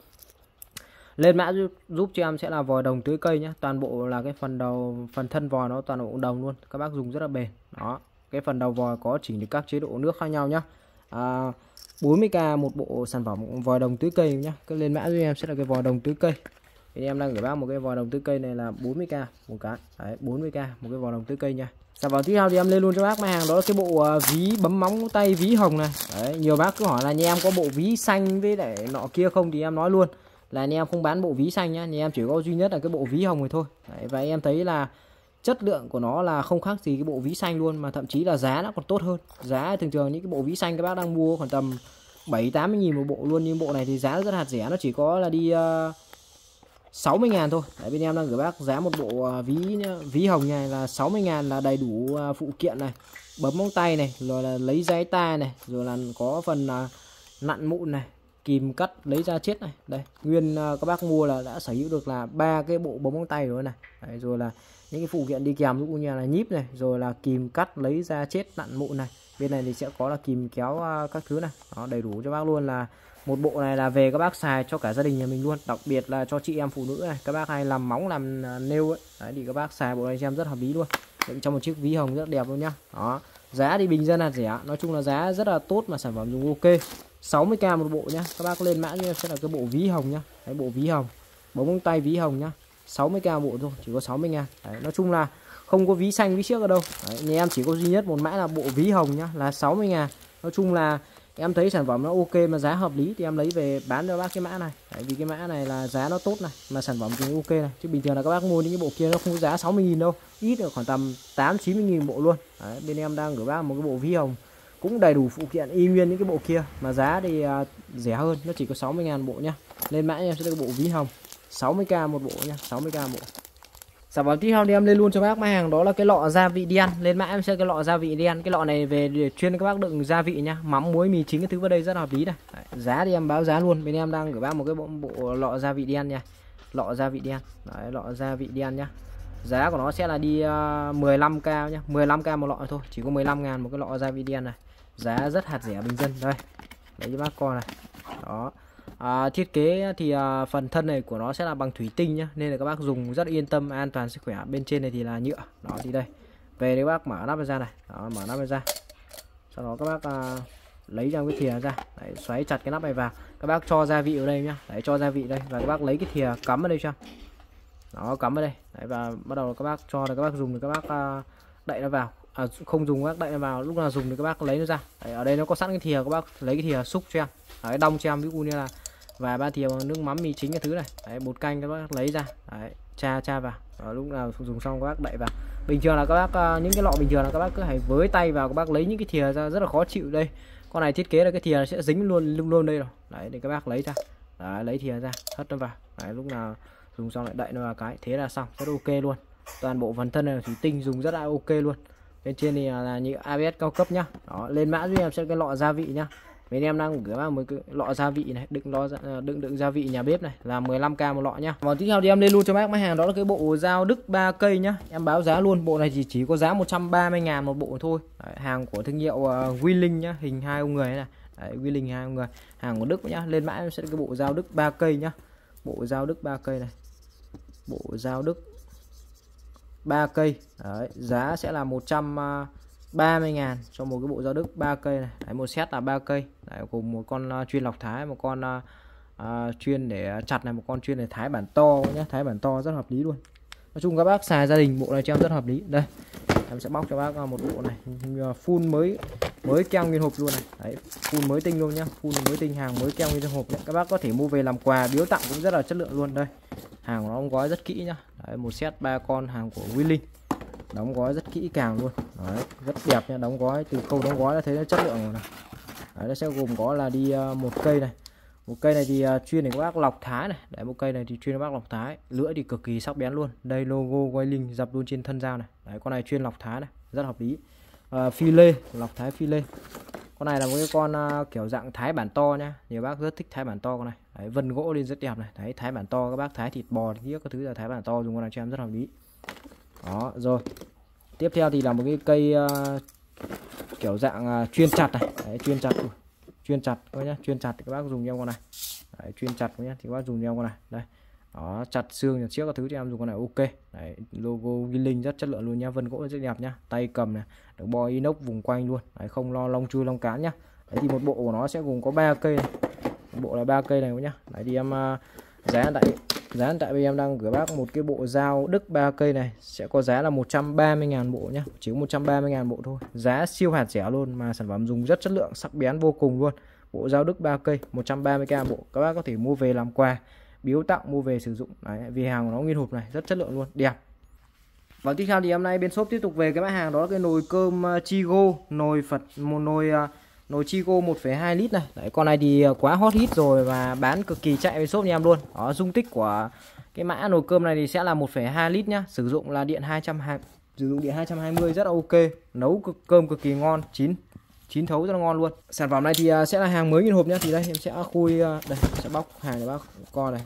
Lên mã giúp cho em sẽ là vòi đồng tưới cây nhá, toàn bộ là cái phần đầu phần thân vòi nó toàn bộ đồng luôn, các bác dùng rất là bền. Đó, cái phần đầu vòi có chỉnh được các chế độ nước khác nhau nhá. 40k một bộ sản phẩm vòi đồng tưới cây nhá. Cái lên mã giúp em sẽ là cái vòi đồng tưới cây. Thì em đang gửi bác một cái vòi đồng tưới cây này là 40k một cái. Đấy, 40k một cái vòi đồng tưới cây nha. Sản phẩm tiếp theo thì em lên luôn cho bác hàng đó là cái bộ ví bấm móng tay ví hồng này. Đấy, nhiều bác cứ hỏi là nhà em có bộ ví xanh với lại nọ kia không, thì em nói luôn là nhà em không bán bộ ví xanh nhá, nhà em chỉ có duy nhất là cái bộ ví hồng này thôi. Đấy, và em thấy là chất lượng của nó là không khác gì cái bộ ví xanh luôn, mà thậm chí là giá nó còn tốt hơn. Giá thường thường những cái bộ ví xanh các bác đang mua khoảng tầm 7-80.000 một bộ luôn, nhưng bộ này thì giá rất hạt rẻ, nó chỉ có là đi 60.000 thôi. Đấy, bên em đang gửi bác giá một bộ ví hồng này là 60.000 là đầy đủ phụ kiện này, bấm móng tay này, rồi là lấy giấy ta này, rồi là có phần nặn mụn này, kìm cắt lấy da chết này. Đây, nguyên các bác mua là đã sở hữu được là 3 cái bộ bấm móng tay rồi này. Đấy, rồi là những cái phụ kiện đi kèm cũng như là nhíp này, rồi là kìm cắt lấy da chết nặn mụn này. Bên này thì sẽ có là kìm kéo các thứ này. Đó, đầy đủ cho bác luôn. Là một bộ này là về các bác xài cho cả gia đình nhà mình luôn, đặc biệt là cho chị em phụ nữ này, các bác hay làm móng làm nail ấy. Đấy, thì các bác xài bộ này xem rất hợp lý luôn, đựng trong một chiếc ví hồng rất đẹp luôn nhá. Đó, giá thì bình dân là rẻ, nói chung là giá rất là tốt mà sản phẩm dùng ok. 60k một bộ nhá, các bác lên mã như sẽ là cái bộ ví hồng nhá. Đấy, bộ ví hồng bóng tay ví hồng nhá, 60k bộ thôi, chỉ có 60.000. Nói chung là không có ví xanh ví xiếc ở đâu. Đấy, nhà em chỉ có duy nhất một mã là bộ ví hồng nhá, là 60.000. Nói chung là em thấy sản phẩm nó ok mà giá hợp lý thì em lấy về bán cho bác cái mã này. Tại vì cái mã này là giá nó tốt này, mà sản phẩm cũng ok này. Chứ bình thường là các bác mua những cái bộ kia nó không có giá 60.000 đâu, ít được khoảng tầm 8-90.000 bộ luôn. Đấy, bên em đang gửi bác một cái bộ ví hồng cũng đầy đủ phụ kiện y nguyên những cái bộ kia mà giá thì rẻ hơn, nó chỉ có 60.000 bộ nhá. Lên mã em sẽ được bộ ví hồng 60k một bộ nhá, 60k bộ. Sản phẩm tiếp theo thì em lên luôn cho bác mã hàng đó là cái lọ gia vị đen. Lên mã em sẽ cái lọ gia vị đen, cái lọ này về để chuyên các bác đựng gia vị nhá, mắm muối mì chính cái thứ vào đây rất là hợp lý này. Đấy, giá thì em báo giá luôn. Bên em đang gửi bác một cái bộ lọ gia vị đen nha, lọ gia vị đen. Đấy, lọ gia vị đen nhá, giá của nó sẽ là đi 15k nhá, 15k một lọ thôi, chỉ có 15.000 một cái lọ gia vị đen này, giá rất hạt rẻ bình dân đây. Đấy cho bác coi này. Đó, thiết kế thì phần thân này của nó sẽ là bằng thủy tinh nhá, nên là các bác dùng rất yên tâm, an toàn sức khỏe. Bên trên này thì là nhựa. Đó thì đây, về đấy bác mở nắp ra này. Đó, mở nắp ra, sau đó các bác lấy ra cái thìa ra. Đấy, xoáy chặt cái nắp này vào, các bác cho gia vị ở đây nhá. Đấy, cho gia vị đây, và các bác lấy cái thìa cắm vào đây cho. Đó, cắm vào đây. Đấy, và bắt đầu các bác cho là các bác dùng thì các bác đậy nó vào. Không dùng các bác đậy nó vào, lúc nào dùng thì các bác lấy nó ra. Đấy, ở đây nó có sẵn cái thìa, các bác lấy cái thìa xúc cho em. Đấy, đong cho em, ví dụ như là và 3 thìa nước mắm mì chính cái thứ này. Đấy, bột canh các bác lấy ra. Đấy, cha vào. Đó, lúc nào dùng xong các bác đậy vào. Bình thường là các bác những cái lọ bình thường là các bác cứ hãy với tay vào, các bác lấy những cái thìa ra rất là khó chịu đây. Con này thiết kế là cái thìa sẽ dính luôn đây rồi. Đấy, để các bác lấy ra. Đấy, lấy thìa ra, hất nó vào. Đấy, lúc nào dùng xong lại đậy nó vào cái, thế là xong, rất ok luôn. Toàn bộ phần thân này là thủy tinh, dùng rất là ok luôn. Bên trên thì là những ABS cao cấp nhá. Đó, lên mã giúp em sẽ cái lọ gia vị nhá. Bên em đang gửi vào một cái lọ gia vị này, đựng gia vị nhà bếp này là 15k một lọ nhá. Còn tiếp theo thì em lên luôn cho bác máy hàng đó là cái bộ dao Đức 3 cây nhá. Em báo giá luôn, bộ này chỉ có giá 130.000 một bộ thôi. Đấy, hàng của thương hiệu Willing nhá, hình hai ông người này. Đấy, Willing hai ông người, hàng của Đức nhá. Lên mã em sẽ cái bộ dao Đức 3 cây nhá. Bộ dao Đức 3 cây này. Bộ dao Đức 3 cây. Đấy, giá sẽ là 130.000 cho một cái bộ dao Đức 3 cây này. Đấy, một set là 3 cây. Đấy, cùng một con chuyên lọc thái, một con chuyên để chặt này, một con chuyên để thái bản to nhé. Thái bản to rất hợp lý luôn. Nói chung các bác xài gia đình bộ này cho em rất hợp lý. Đây, em sẽ bóc cho bác một bộ này full mới keo nguyên hộp luôn này. Đấy, full mới tinh luôn nhá, full mới tinh, hàng mới keo nguyên hộp nhé. Các bác có thể mua về làm quà biếu tặng cũng rất là chất lượng luôn. Đây, hàng nó đóng gói rất kỹ nhá. Đấy, một set 3 con, hàng của Willing, đóng gói rất kỹ càng luôn. Đấy, rất đẹp nha, đóng gói từ khâu đóng gói đã thấy nó chất lượng rồi này. Đấy, nó sẽ gồm có là đi một cây này, Một cây này thì chuyên để các bác lọc thái này. Đấy, một cây này thì chuyên các bác lọc thái. Lưỡi thì cực kỳ sắc bén luôn. Đây logo Willing dập luôn trên thân dao này. Đấy, con này chuyên lọc thái này, rất hợp lý. Phi lê, lọc thái phi lê. Con này là một cái con kiểu dạng thái bản to nhá. Nhiều bác rất thích thái bản to con này. Đấy, vân gỗ lên rất đẹp này. Đấy, thái bản to các bác thái thịt bò kia các thứ là thái bản to dùng con này cho em rất hợp lý. Đó, rồi. Tiếp theo thì là một cái cây kiểu dạng chuyên chặt này. Đấy, chuyên chặt. Chuyên chặt các nhá, chuyên chặt thì các bác dùng cho em con này. Đấy, chuyên chặt nhá thì các bác dùng cho em con này. Đây. Đó, chặt xương chặt chiếc các thứ cho em dùng con này ok. Đấy, logo Willing rất chất lượng luôn nhá, vân gỗ rất đẹp nhá. Tay cầm này, được bo inox vùng quanh luôn. Đấy, không lo long chui long cán nhá. Đấy thì một bộ của nó sẽ gồm có 3 cây này. Một bộ là 3 cây này các nhá. Đấy thì em giá tại vì em đang gửi bác một cái bộ dao Đức 3 cây này sẽ có giá là 130.000 bộ nhá, chỉ 130.000 bộ thôi. Giá siêu hạt rẻ luôn mà sản phẩm dùng rất chất lượng, sắc bén vô cùng luôn. Bộ dao Đức 3 cây 130.000 bộ. Các bác có thể mua về làm quà, biếu tặng, mua về sử dụng. Đấy, vì hàng của nó nguyên hộp này, rất chất lượng luôn, đẹp. Và tiếp theo thì hôm nay bên shop tiếp tục về cái mã hàng đó là cái nồi cơm Chigo, nồi Chigo 1,2 lít này. Đấy, con này thì quá hot hit rồi và bán cực kỳ chạy với shop nhà em luôn. Đó, dung tích của cái mã nồi cơm này thì sẽ là 1,2 lít nhá, sử dụng là điện 220, sử dụng điện 220 rất là ok, nấu cơm cực kỳ ngon, chín thấu rất là ngon luôn. Sản phẩm này thì sẽ là hàng mới nguyên hộp nhá. Thì đây em sẽ khui, đây sẽ bóc hàng cho bác con này.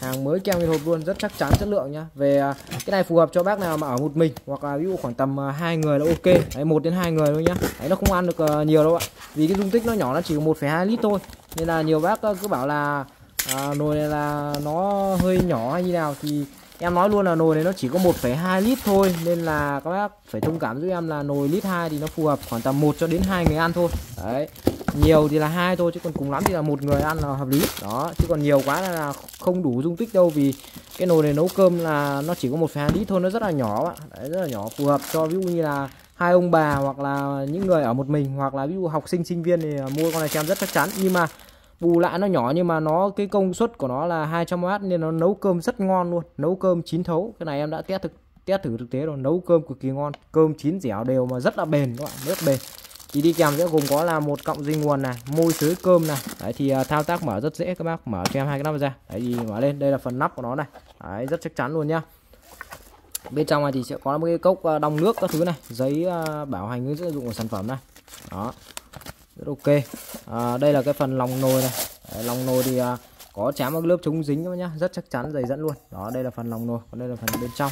Hàng mới keo nguyên hộp luôn, rất chắc chắn chất lượng nhá. Về cái này phù hợp cho bác nào mà ở một mình hoặc là ví dụ khoảng tầm 2 người là ok. Đấy, 1 đến 2 người thôi nhá. Đấy, nó không ăn được nhiều đâu ạ. Vì cái dung tích nó nhỏ, nó chỉ 1,2 lít thôi. Nên là nhiều bác cứ bảo là nồi này là nó hơi nhỏ hay như nào, thì em nói luôn là nồi này nó chỉ có 1,2 lít thôi, nên là các bác phải thông cảm giúp em là nồi lít 2 thì nó phù hợp khoảng tầm 1 cho đến 2 người ăn thôi. Đấy, nhiều thì là 2 thôi, chứ còn cùng lắm thì là 1 người ăn là hợp lý. Đó, chứ còn nhiều quá là không đủ dung tích đâu, vì cái nồi này nấu cơm là nó chỉ có 1,2 lít thôi, nó rất là nhỏ. Đấy, rất là nhỏ, phù hợp cho ví dụ như là 2 ông bà hoặc là những người ở một mình, hoặc là ví dụ học sinh sinh viên thì mua con này xem rất chắc chắn. Nhưng mà bù lại nó nhỏ nhưng mà nó cái công suất của nó là 200W nên nó nấu cơm rất ngon luôn, nấu cơm chín thấu. Cái này em đã test thử thực tế rồi, nấu cơm cực kỳ ngon, cơm chín dẻo đều mà rất là bền các bạn, rất bền. Thì đi kèm sẽ gồm có là một cọng dây nguồn này, môi sới cơm này. Đấy thì thao tác mở rất dễ các bác, mở cho em 2 cái nắp ra. Đấy thì mở lên, đây là phần nắp của nó này. Đấy, rất chắc chắn luôn nhá. Bên trong này thì sẽ có một cái cốc đong nước các thứ này, giấy bảo hành hướng dẫn dụng của sản phẩm này. Đó, rất ok. Đây là cái phần lòng nồi này. Đấy, lòng nồi thì có chám một lớp chống dính các bác nhá, rất chắc chắn dày dẫn luôn. Đó, đây là phần lòng nồi, còn đây là phần bên trong.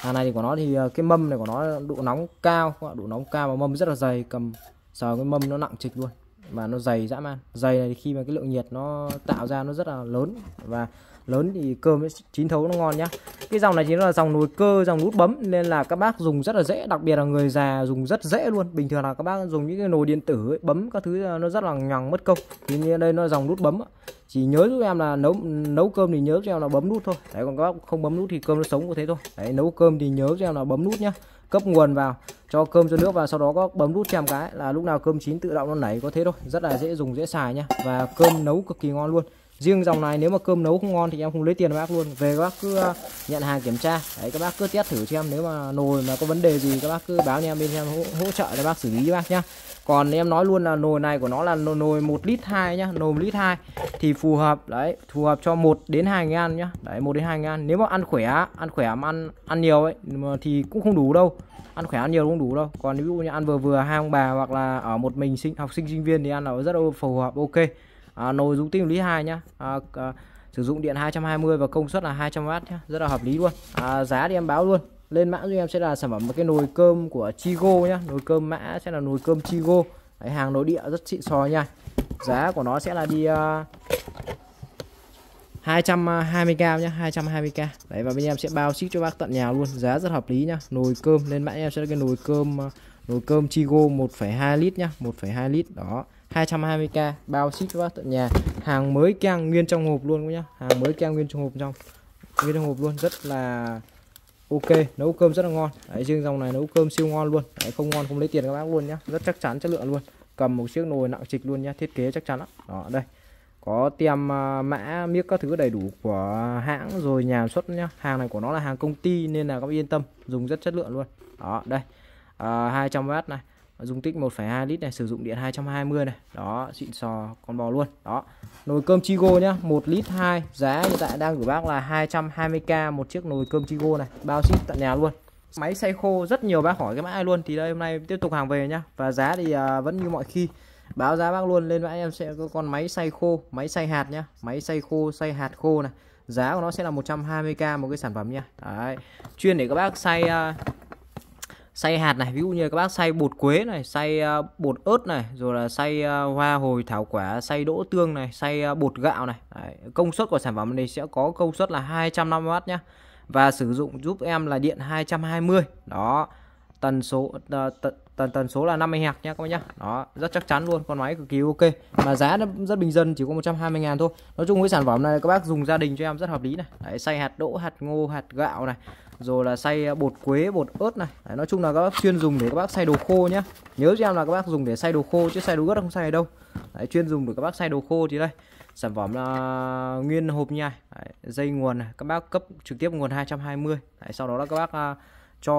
Hàng này thì của nó thì cái mâm này của nó độ nóng cao, độ nóng cao và mâm rất là dày, cầm sờ cái mâm nó nặng trịch luôn mà nó dày dã man. Dày này khi mà cái lượng nhiệt nó tạo ra nó rất là lớn, và lớn thì cơm chín thấu nó ngon nhá. Cái dòng này thì nó là dòng nồi cơ, dòng nút bấm nên là các bác dùng rất là dễ, đặc biệt là người già dùng rất dễ luôn. Bình thường là các bác dùng những cái nồi điện tử ấy, bấm các thứ nó rất là nhằng mất công. Thì như đây nó là dòng nút bấm, chỉ nhớ giúp em là nấu cơm thì nhớ cho em là bấm nút thôi. Đấy, còn các bác không bấm nút thì cơm nó sống có thế thôi. Đấy, nấu cơm thì nhớ cho em là bấm nút nhá, cấp nguồn vào, cho cơm cho nước vào, sau đó có bấm nút chèm cái là lúc nào cơm chín tự động nó nảy có thế thôi. Rất là dễ dùng, dễ xài nhá, và cơm nấu cực kỳ ngon luôn. Riêng dòng này nếu mà cơm nấu không ngon thì em không lấy tiền bác luôn. Về các bác cứ nhận hàng kiểm tra. Đấy, các bác cứ test thử xem, nếu mà nồi mà có vấn đề gì các bác cứ báo em, bên em hỗ trợ để bác xử lý cho bác nhá. Còn em nói luôn là nồi này của nó là nồi 1,2 lít nhá, nồi 1,2 lít thì phù hợp, đấy, phù hợp cho 1 đến 2 người ăn nhá. Đấy, 1 đến 2 người ăn. Nếu mà ăn khỏe mà ăn nhiều ấy thì cũng không đủ đâu. Ăn khỏe ăn nhiều cũng đủ đâu. Còn ví dụ như ăn vừa vừa hai ông bà hoặc là ở một mình học sinh sinh viên thì ăn là rất là phù hợp ok. Nồi dung tích 1,2 lít nhá. Sử dụng điện 220 và công suất là 200W nhá, rất là hợp lý luôn. Giá thì em báo luôn. Lên mã cho em sẽ là sản phẩm một cái nồi cơm của Chigo nhá. Nồi cơm mã sẽ là nồi cơm Chigo. Đấy, hàng nội địa rất xịn sò nha. Giá của nó sẽ là đi 220k nhá, 220k. Đấy, và bên em sẽ bao ship cho bác tận nhà luôn. Giá rất hợp lý nhá. Nồi cơm lên mã em sẽ là cái nồi cơm Chigo 1,2 lít nhá, 1,2 lít đó. 220k bao ship cho bác tận nhà. Hàng mới keng nguyên trong hộp luôn nhá. Hàng mới keng nguyên trong hộp luôn, rất là ok, nấu cơm rất là ngon. Đấy, riêng dòng này nấu cơm siêu ngon luôn. Đấy, không ngon không lấy tiền các bác luôn nhá. Rất chắc chắn chất lượng luôn. Cầm một chiếc nồi nặng trịch luôn nhá, thiết kế chắc chắn lắm. Đó, đây. Có tem mã miếc các thứ đầy đủ của hãng rồi nhà xuất nhá. Hàng này của nó là hàng công ty nên là các bác yên tâm, dùng rất chất lượng luôn. Đó, đây. 200W này. dung tích 1,2 lít này, sử dụng điện 220 này. Đó, xịn sò con bò luôn. Đó. Nồi cơm Chigo nhá, 1 lít 2, giá hiện tại đang gửi bác là 220k một chiếc nồi cơm Chigo này, bao ship tận nhà luôn. Máy xay khô rất nhiều bác hỏi cái mã luôn, thì đây hôm nay tiếp tục hàng về nhá. Và giá thì vẫn như mọi khi, báo giá bác luôn. Lên mã em sẽ có con máy xay khô, máy xay hạt nhá, máy xay khô, xay hạt khô này. Giá của nó sẽ là 120k một cái sản phẩm nha. Đấy. Chuyên để các bác xay xay hạt này, ví dụ như các bác xay bột quế này, xay bột ớt này, rồi là xay hoa hồi thảo quả, xay đỗ tương này, xay bột gạo này. Đấy. Công suất của sản phẩm này sẽ có công suất là 250W nhá. Và sử dụng giúp em là điện 220. Đó. Tần số là 50 Hz nhá các bác nhá. Đó, rất chắc chắn luôn, con máy cực kỳ ok. Mà giá nó rất bình dân, chỉ có 120.000 thôi. Nói chung với sản phẩm này các bác dùng gia đình cho em rất hợp lý này. Đấy, xay hạt đỗ, hạt ngô, hạt gạo này, rồi là xay bột quế, bột ớt này. Đấy, nói chung là các bác chuyên dùng để các bác xay đồ khô nhá. Nhớ cho em là các bác dùng để xay đồ khô chứ xay đồ ớt không xay đâu. Đấy, chuyên dùng để các bác xay đồ khô thì đây. Sản phẩm là nguyên hộp nhai. Đấy, dây nguồn này, các bác cấp trực tiếp nguồn 220. Đấy, sau đó là các bác cho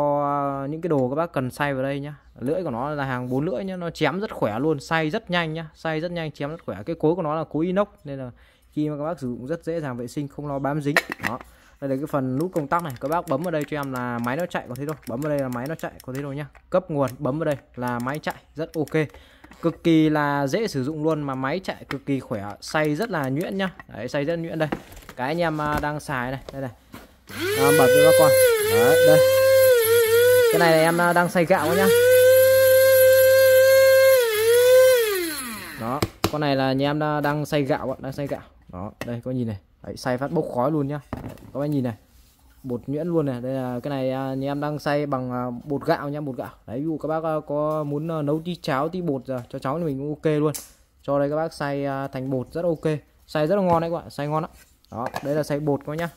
những cái đồ các bác cần xay vào đây nhá. Lưỡi của nó là hàng 4 lưỡi nhá, nó chém rất khỏe luôn, xay rất nhanh nhá, xay rất nhanh, chém rất khỏe. Cái cối của nó là cối inox nên là khi mà các bác sử dụng rất dễ dàng vệ sinh, không lo bám dính. Đó. Đây là cái phần nút công tắc này, các bác bấm vào đây cho em là máy nó chạy có thế thôi. Bấm vào đây là máy nó chạy có thế thôi nhá. Cấp nguồn bấm vào đây là máy chạy, rất ok. Cực kỳ là dễ sử dụng luôn mà máy chạy cực kỳ khỏe, xay rất là nhuyễn nhá. Đấy, xay rất nhuyễn đây. Cái anh em đang xài này, đây này. Bật cho các con. Đấy, đây. Cái này là em đang xay gạo nhá. Đó, con này là nhà em đang xay gạo, đang xay gạo. Đó, đây có nhìn này. Đấy, xay phát bốc khói luôn nhá. Các bạn nhìn này. Bột nhuyễn luôn này. Đây là cái này nhà em đang xay bằng bột gạo nhá, bột gạo. Đấy, ví dụ các bác có muốn nấu tí cháo, tí bột giờ cho cháu thì mình cũng ok luôn. Cho đây các bác xay thành bột rất ok. Xay rất là ngon đấy các bạn, xay ngon lắm. Đó, đây là xay bột các nhá.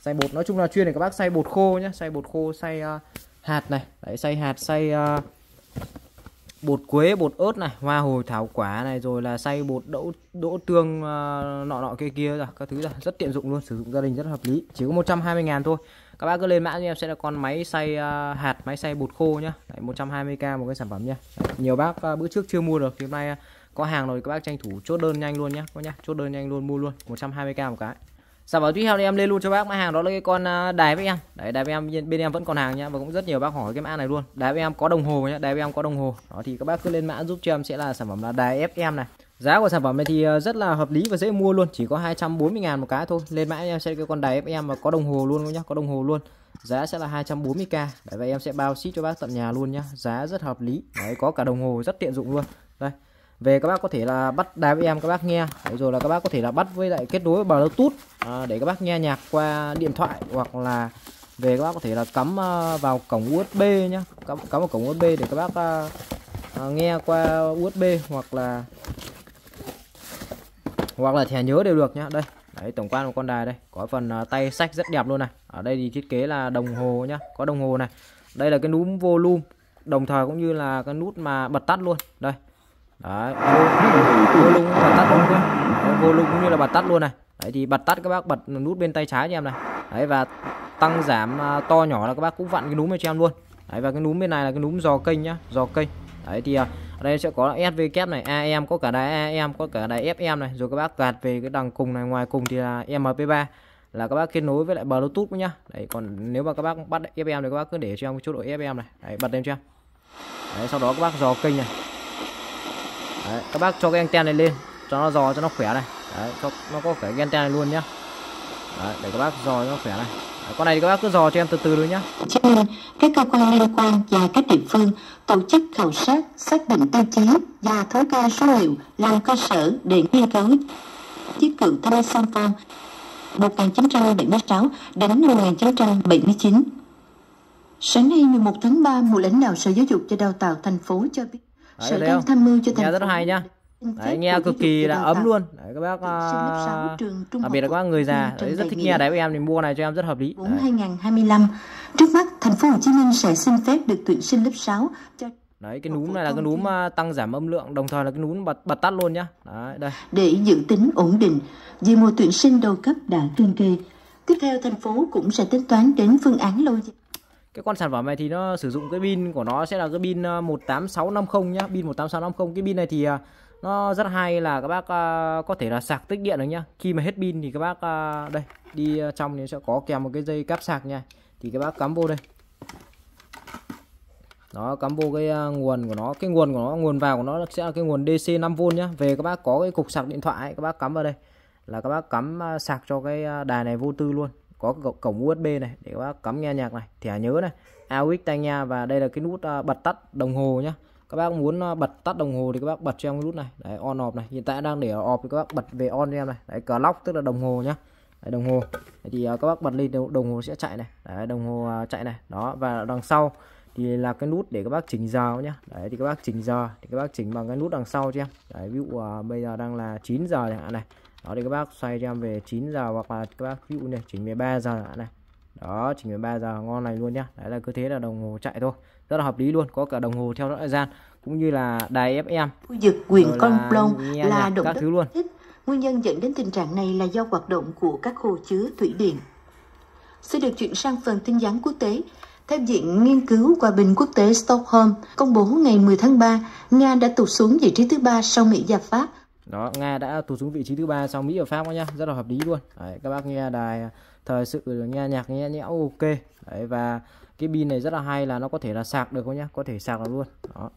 Xay bột nói chung là chuyên để các bác xay bột khô nhá, xay bột khô, xay hạt này, đấy xay hạt, xay bột quế, bột ớt này, hoa hồi thảo quả này, rồi là xay bột đỗ tương nọ kia rồi, các thứ là rất tiện dụng luôn, sử dụng gia đình rất hợp lý, chỉ có 120.000 thôi. Các bác cứ lên mã cho em sẽ là con máy xay hạt, máy xay bột khô nhá. Đấy, 120k một cái sản phẩm nhá. Đấy, nhiều bác bữa trước chưa mua được thì hôm nay có hàng rồi, các bác tranh thủ chốt đơn nhanh luôn nhá, các nhá, chốt đơn nhanh luôn, mua luôn 120k một cái. Sản phẩm tiếp theo thì em lên luôn cho bác mã hàng đó là cái con đài với em. Đấy, đài với em bên em vẫn còn hàng nhá, và cũng rất nhiều bác hỏi cái mã này luôn. Đài với em có đồng hồ nhá, đài với em có đồng hồ. Đó thì các bác cứ lên mã giúp cho em sẽ là sản phẩm là đài FM này. Giá của sản phẩm này thì rất là hợp lý và dễ mua luôn, chỉ có 240.000 một cái thôi. Lên mã em sẽ cái con đài FM và có đồng hồ luôn nhá, có đồng hồ luôn. Giá sẽ là 240k. Đấy, và em sẽ bao ship cho bác tận nhà luôn nhá. Giá rất hợp lý. Đấy, có cả đồng hồ rất tiện dụng luôn. Đây. Về các bác có thể là bắt đài với em các bác nghe. Đấy, rồi là các bác có thể là bắt với lại kết nối bằng Bluetooth để các bác nghe nhạc qua điện thoại, hoặc là về các bác có thể là cắm vào cổng USB nhá, cắm vào cổng USB để các bác nghe qua USB hoặc là thẻ nhớ đều được nhá. Đây, đấy tổng quan của con đài đây, có phần tay sách rất đẹp luôn này. Ở đây thì thiết kế là đồng hồ nhá, có đồng hồ này. Đây là cái núm volume, đồng thời cũng như là cái nút mà bật tắt luôn. Đây. Đấy, volume bật tắt luôn, volume cũng như là bật tắt luôn này. Đấy thì bật tắt các bác bật nút bên tay trái cho em này. Đấy, và tăng giảm to nhỏ là các bác cũng vặn cái núm này cho em luôn. Đấy, và cái núm bên này là cái núm dò kênh nhá, dò kênh. Đấy thì ở đây sẽ có SW này, AM, có cả đài AM, có cả đài FM này, rồi các bác gạt về cái đằng cùng này, ngoài cùng thì là MP3 là các bác kết nối với lại Bluetooth nhá. Đấy, còn nếu mà các bác bắt FM thì các bác cứ để cho em một chút độ FM này. Đấy, bật lên cho em. Đấy, sau đó các bác dò kênh này. Đấy, các bác cho cái anten này lên cho nó dò cho nó khỏe này. Đấy, cho nó có cái anten này luôn nhá. Đấy, để các bác dò cho nó khỏe này. Đấy, con này thì các bác cứ dò cho em từ từ thôi nhá. Cho nên các cơ quan liên quan và các địa phương tổ chức khảo sát, xác định tiêu chí và thống kê số liệu làm cơ sở để nghiên cứu chiếc cựu Thales Samsung 1976 đến 1979. Sáng nay 11 tháng 3, Bộ Lãnh đạo Sở Giáo dục và Đào tạo thành phố cho biết. Đấy, đấy không? Nghe rất hay nhá. Đấy, nghe cực kỳ là ấm luôn. Đấy, các bác đặc biệt là các bác người già đấy, rất thích nghe. Đấy, em thì mua này cho em rất hợp lý. 2025 trước mắt thành phố Hồ Chí Minh sẽ xin phép được tuyển sinh lớp 6 cho. Đấy, cái núm này là cái núm tăng giảm âm lượng, đồng thời là cái núm bật tắt luôn nhá. Đấy, đây. Để dự tính ổn định vì mùa tuyển sinh đầu cấp đã tuyên kê. Tiếp theo thành phố cũng sẽ tính toán đến phương án lâu dài. Cái con sản phẩm này thì nó sử dụng cái pin của nó sẽ là cái pin 18650 nhá, pin 18650. Cái pin này thì nó rất hay là các bác có thể là sạc tích điện được nhá. Khi mà hết pin thì các bác đây đi trong thì sẽ có kèm một cái dây cáp sạc nha. Thì các bác cắm vô đây. Đó, cắm vô cái nguồn của nó, nguồn vào của nó sẽ là cái nguồn DC 5V nhá. Về các bác có cái cục sạc điện thoại ấy, các bác cắm vào đây là các bác cắm sạc cho cái đài này vô tư luôn. Có cái cổng USB này để các bác cắm nghe nhạc này, thẻ nhớ này, AUX tai nghe, và đây là cái nút bật tắt đồng hồ nhá. Các bác muốn bật tắt đồng hồ thì các bác bật cho em cái nút này, đấy, on off này. Hiện tại đang để off thì các bác bật về on cho em này. Đấy, clock tức là đồng hồ nhá. Đấy, đồng hồ. Đấy, thì các bác bật lên đồng hồ sẽ chạy này. Đấy, đồng hồ chạy này. Đó, và đằng sau thì là cái nút để các bác chỉnh giờ nhá. Đấy, thì các bác chỉnh giờ thì các bác chỉnh bằng cái nút đằng sau cho em. Đấy, ví dụ bây giờ đang là 9 giờ chẳng hạn này. Đó thì các bác xoay cho em về 9 giờ, hoặc là các bác ví dụ này chỉnh 13 giờ này. Đó, chỉnh 13 giờ ngon này luôn nhá. Đấy là cứ thế là đồng hồ chạy thôi. Rất là hợp lý luôn, có cả đồng hồ theo dõi thời gian cũng như là đài FM. Khu vực quyền Con Plong là động đất luôn. Nguyên nhân dẫn đến tình trạng này là do hoạt động của các hồ chứa thủy điện. Sẽ được chuyển sang phần tin nhắn quốc tế. Theo Viện Nghiên cứu Hòa bình Quốc tế Stockholm công bố ngày 10 tháng 3, Nga đã tụt xuống vị trí thứ 3 sau Mỹ và Pháp. Đó, Nga đã tụt xuống vị trí thứ 3 sau Mỹ và Pháp nhá, rất là hợp lý luôn. Đấy, các bác nghe đài thời sự nghe nhạc nghe nhẽo ok. Đấy, và cái pin này rất là hay là nó có thể là sạc được không nhá, có thể sạc được luôn. Đó.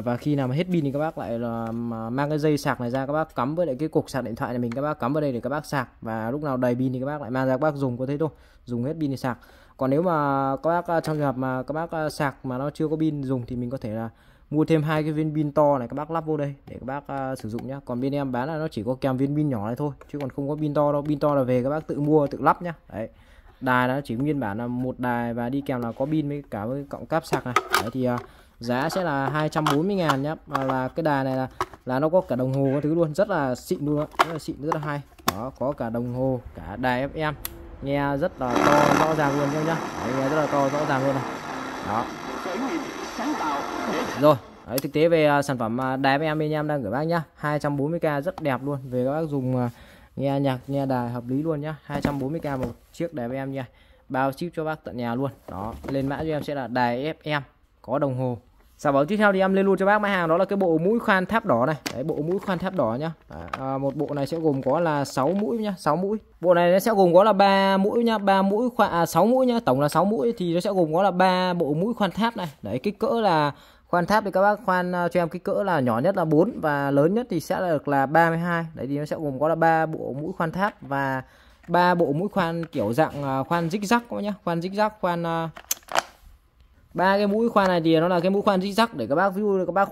Và khi nào mà hết pin thì các bác lại là mang cái dây sạc này ra, các bác cắm với lại cái cục sạc điện thoại này mình, các bác cắm vào đây để các bác sạc, và lúc nào đầy pin thì các bác lại mang ra các bác dùng, có thế thôi. Dùng hết pin thì sạc. Còn nếu mà các bác trong trường hợp mà các bác sạc mà nó chưa có pin dùng thì mình có thể là mua thêm 2 cái viên pin to này, các bác lắp vô đây để các bác sử dụng nhá. Còn bên em bán là nó chỉ có kèm viên pin nhỏ này thôi, chứ còn không có pin to đâu. Pin to là về các bác tự mua tự lắp nhá. Đấy. Đài nó chỉ nguyên bản là một đài và đi kèm là có pin với cả với cọng cáp sạc này. Đấy thì giá sẽ là 240.000 nhá. Và cái đài này là nó có cả đồng hồ các thứ luôn, rất là xịn luôn, rất là xịn, rất là hay. Đó, có cả đồng hồ, cả đài FM. Nghe rất là to rõ ràng luôn các em nhá. Đấy, nghe rất là to rõ ràng luôn này. Đó. Rồi, đấy, thực tế về sản phẩm đài FM bên em đang gửi bác nhá. 240k rất đẹp luôn. Về các bác dùng nghe nhạc nghe đài hợp lý luôn nhá. 240k một chiếc đài FM nha. Bao ship cho bác tận nhà luôn. Đó, lên mã cho em sẽ là đài FM có đồng hồ. Sản phẩm tiếp theo thì em lên luôn cho bác mã hàng, đó là cái bộ mũi khoan tháp đỏ này. Đấy, bộ mũi khoan tháp đỏ nhá. Một bộ này sẽ gồm có là 6 mũi nhá, 6 mũi. Bộ này nó sẽ gồm có là 3 mũi nhá, 3 mũi khoan 6 mũi nhá, tổng là 6 mũi thì nó sẽ gồm có là 3 bộ mũi khoan tháp này. Đấy, kích cỡ là khoan tháp thì các bác khoan cho em kích cỡ là nhỏ nhất là 4 và lớn nhất thì sẽ được là 32. Đấy thì nó sẽ gồm có là 3 bộ mũi khoan tháp và 3 bộ mũi khoan kiểu dạng khoan zigzag các nhá, khoan zigzag, khoan 3 cái mũi khoan này thì nó là cái mũi khoan rích rắc để các bác ví dụ các bác